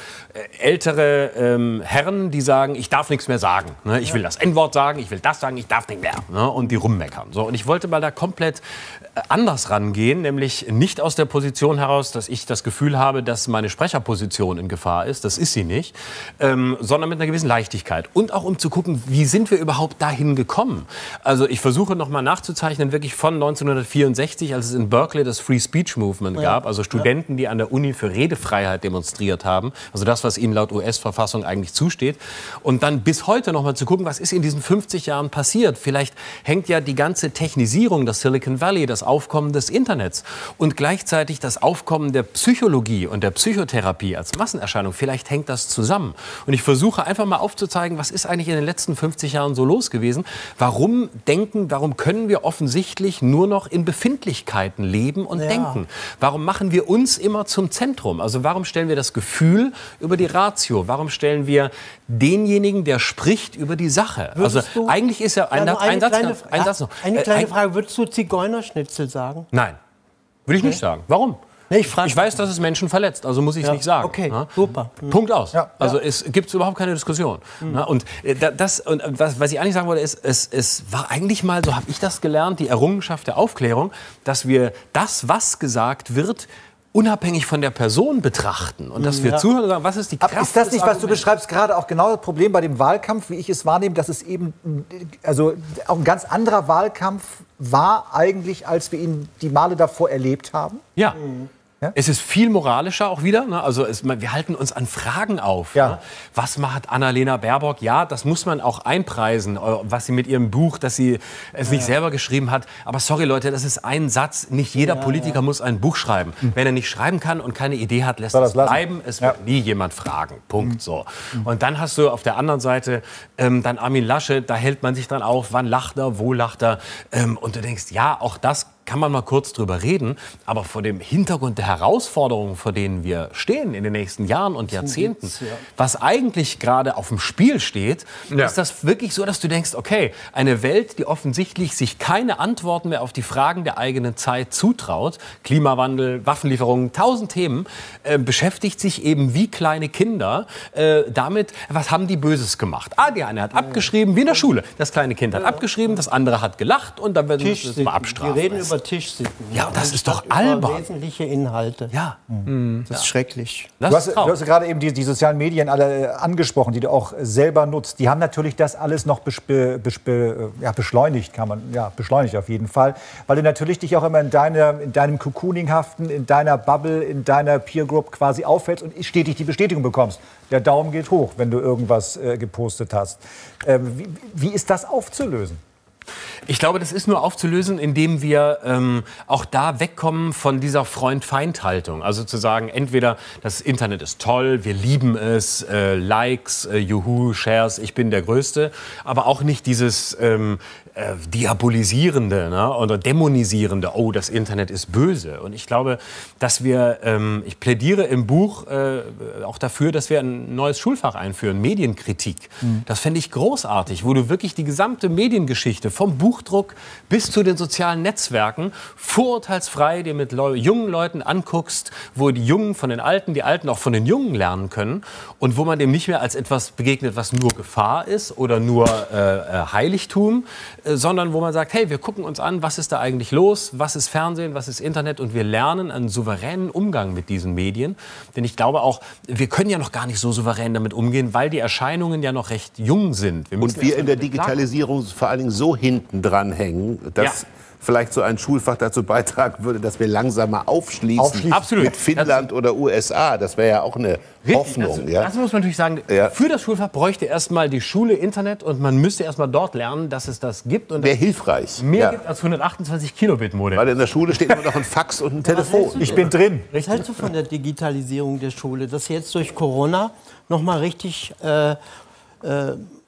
Herren, die sagen, ich darf nichts mehr sagen, ne? Ich will das N-Wort sagen, ich will das sagen, ich darf nicht mehr. Ne, und die rummeckern. So, und ich wollte mal da komplett anders rangehen, nämlich nicht aus der Position heraus, dass ich das Gefühl habe, dass meine Sprecherposition in Gefahr ist, das ist sie nicht, sondern mit einer gewissen Leichtigkeit. Und auch um zu gucken, wie sind wir überhaupt dahin gekommen. Also ich versuche nochmal nachzuzeichnen, wirklich von 1964, als es in Berkeley das Free Speech Movement gab, also Studenten, die an der Uni für Redefreiheit demonstriert haben, also das, was ihnen laut US-Verfassung eigentlich zusteht. Und dann bis heute nochmal zu gucken, was ist in diesen 50 Jahren passiert. Vielleicht hängt ja die ganze Technisierung, das Silicon Valley, das Aufkommen des Internets und gleichzeitig das Aufkommen der Psychologie und der Psychotherapie als Massenerscheinung, vielleicht hängt das zusammen. Und ich versuche einfach mal aufzuzeigen, was ist eigentlich in den letzten 50 Jahren so los gewesen? Warum denken, warum können wir offensichtlich nur noch in Befindlichkeiten leben und denken? Warum machen wir uns immer zum Zentrum? Also warum stellen wir das Gefühl über die Ratio? Warum stellen wir denjenigen, der spricht, über die Sache? Also eigentlich ist ja eine kleine Frage, würdest du Zigeunerschnitzel sagen? Nein, würde ich nicht sagen. Warum? Nee, ich weiß, dass es Menschen verletzt, also muss ich es nicht sagen. Okay, super. Punkt aus. Ja. Also es gibt überhaupt keine Diskussion. Mhm. Was ich eigentlich sagen wollte, ist, es war eigentlich mal, so habe ich das gelernt, die Errungenschaft der Aufklärung, dass wir das, was gesagt wird, unabhängig von der Person betrachten und dass wir zuhören und sagen, was ist die Kraft des Arguments? Ist das nicht, was du beschreibst, gerade auch genau das Problem bei dem Wahlkampf, wie ich es wahrnehme, dass es eben also auch ein ganz anderer Wahlkampf war eigentlich, als wir ihn die Male davor erlebt haben? Ja. Mhm. Es ist viel moralischer auch wieder. Ne? Also wir halten uns an Fragen auf. Ja. Ne? Was macht Annalena Baerbock? Ja, das muss man auch einpreisen, was sie mit ihrem Buch, dass sie es nicht selber geschrieben hat. Aber sorry Leute, das ist ein Satz. Nicht jeder Politiker muss ein Buch schreiben. Mhm. Wenn er nicht schreiben kann und keine Idee hat, lässt es bleiben. Es wird nie jemand fragen. Punkt. Mhm. So. Und dann hast du auf der anderen Seite dann Armin Laschet. Da hält man sich dann auf. Wann lacht er? Wo lacht er? Und du denkst, ja, auch das kann man mal kurz drüber reden, aber vor dem Hintergrund der Herausforderungen, vor denen wir stehen in den nächsten Jahren und Jahrzehnten, was eigentlich gerade auf dem Spiel steht, ist das wirklich so, dass du denkst, okay, eine Welt, die offensichtlich sich keine Antworten mehr auf die Fragen der eigenen Zeit zutraut, Klimawandel, Waffenlieferungen, 1000 Themen, beschäftigt sich eben wie kleine Kinder damit, was haben die Böses gemacht? Ah, die eine hat abgeschrieben, wie in der Schule. Das kleine Kind hat abgeschrieben, das andere hat gelacht und dann werden wir es mal abstrafen. Tischsitzen. Ja, das ist doch albern. Wesentliche Inhalte. Ja. Mhm. Das ist schrecklich. Du hast gerade eben die sozialen Medien alle angesprochen, die du auch selber nutzt. Die haben natürlich das alles noch beschleunigt, kann man, beschleunigt auf jeden Fall. Weil du natürlich dich auch immer in deinem Cocooning haften, in deiner Bubble, in deiner Peer Group quasi auffällst und stetig die Bestätigung bekommst. Der Daumen geht hoch, wenn du irgendwas gepostet hast. Wie ist das aufzulösen? Ich glaube, das ist nur aufzulösen, indem wir auch da wegkommen von dieser Freund-Feind-Haltung. Also zu sagen, entweder das Internet ist toll, wir lieben es, Likes, Juhu, Shares, ich bin der Größte. Aber auch nicht dieses Diabolisierende, ne, oder Dämonisierende, oh, das Internet ist böse. Und ich glaube, dass wir, ich plädiere im Buch auch dafür, dass wir ein neues Schulfach einführen, Medienkritik. Mhm. Das fände ich großartig, wo du wirklich die gesamte Mediengeschichte vom Buchdruck bis zu den sozialen Netzwerken vorurteilsfrei dir mit jungen Leuten anguckst, wo die Jungen von den Alten, die Alten auch von den Jungen lernen können und wo man dem nicht mehr als etwas begegnet, was nur Gefahr ist oder nur Heiligtum, sondern wo man sagt, hey, wir gucken uns an, was ist da eigentlich los, was ist Fernsehen, was ist Internet und wir lernen einen souveränen Umgang mit diesen Medien. Denn ich glaube auch, wir können ja noch gar nicht so souverän damit umgehen, weil die Erscheinungen ja noch recht jung sind. Wir in der Digitalisierung vor allen Dingen so hinten dran hängen, dass vielleicht so ein Schulfach dazu beitragen würde, dass wir langsamer aufschließen. Absolut. Mit Finnland oder USA. Das wäre ja auch eine Hoffnung. Das muss man natürlich sagen, für das Schulfach bräuchte erstmal die Schule Internet und man müsste erstmal dort lernen, dass es das gibt. Wäre hilfreich. Mehr gibt als 128 Kilobit-Modem. Weil in der Schule steht immer noch ein Fax und ein Telefon. Ich bin drin. Was hältst du von der Digitalisierung der Schule, dass jetzt durch Corona noch mal richtig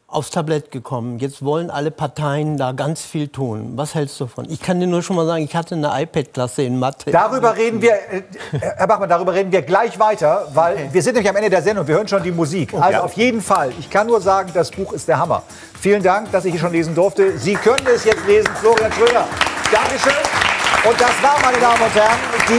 aufs Tablett gekommen. Jetzt wollen alle Parteien da ganz viel tun. Was hältst du davon? Ich kann dir nur schon mal sagen, ich hatte eine iPad-Klasse in Mathe. Darüber reden wir, Herr Bachmann, darüber reden wir gleich weiter, weil okay, wir sind nämlich am Ende der Sendung, wir hören schon die Musik. Okay. Also auf jeden Fall, ich kann nur sagen, das Buch ist der Hammer. Vielen Dank, dass ich es schon lesen durfte. Sie können es jetzt lesen, Florian Schröder. Dankeschön. Und das war, meine Damen und Herren, die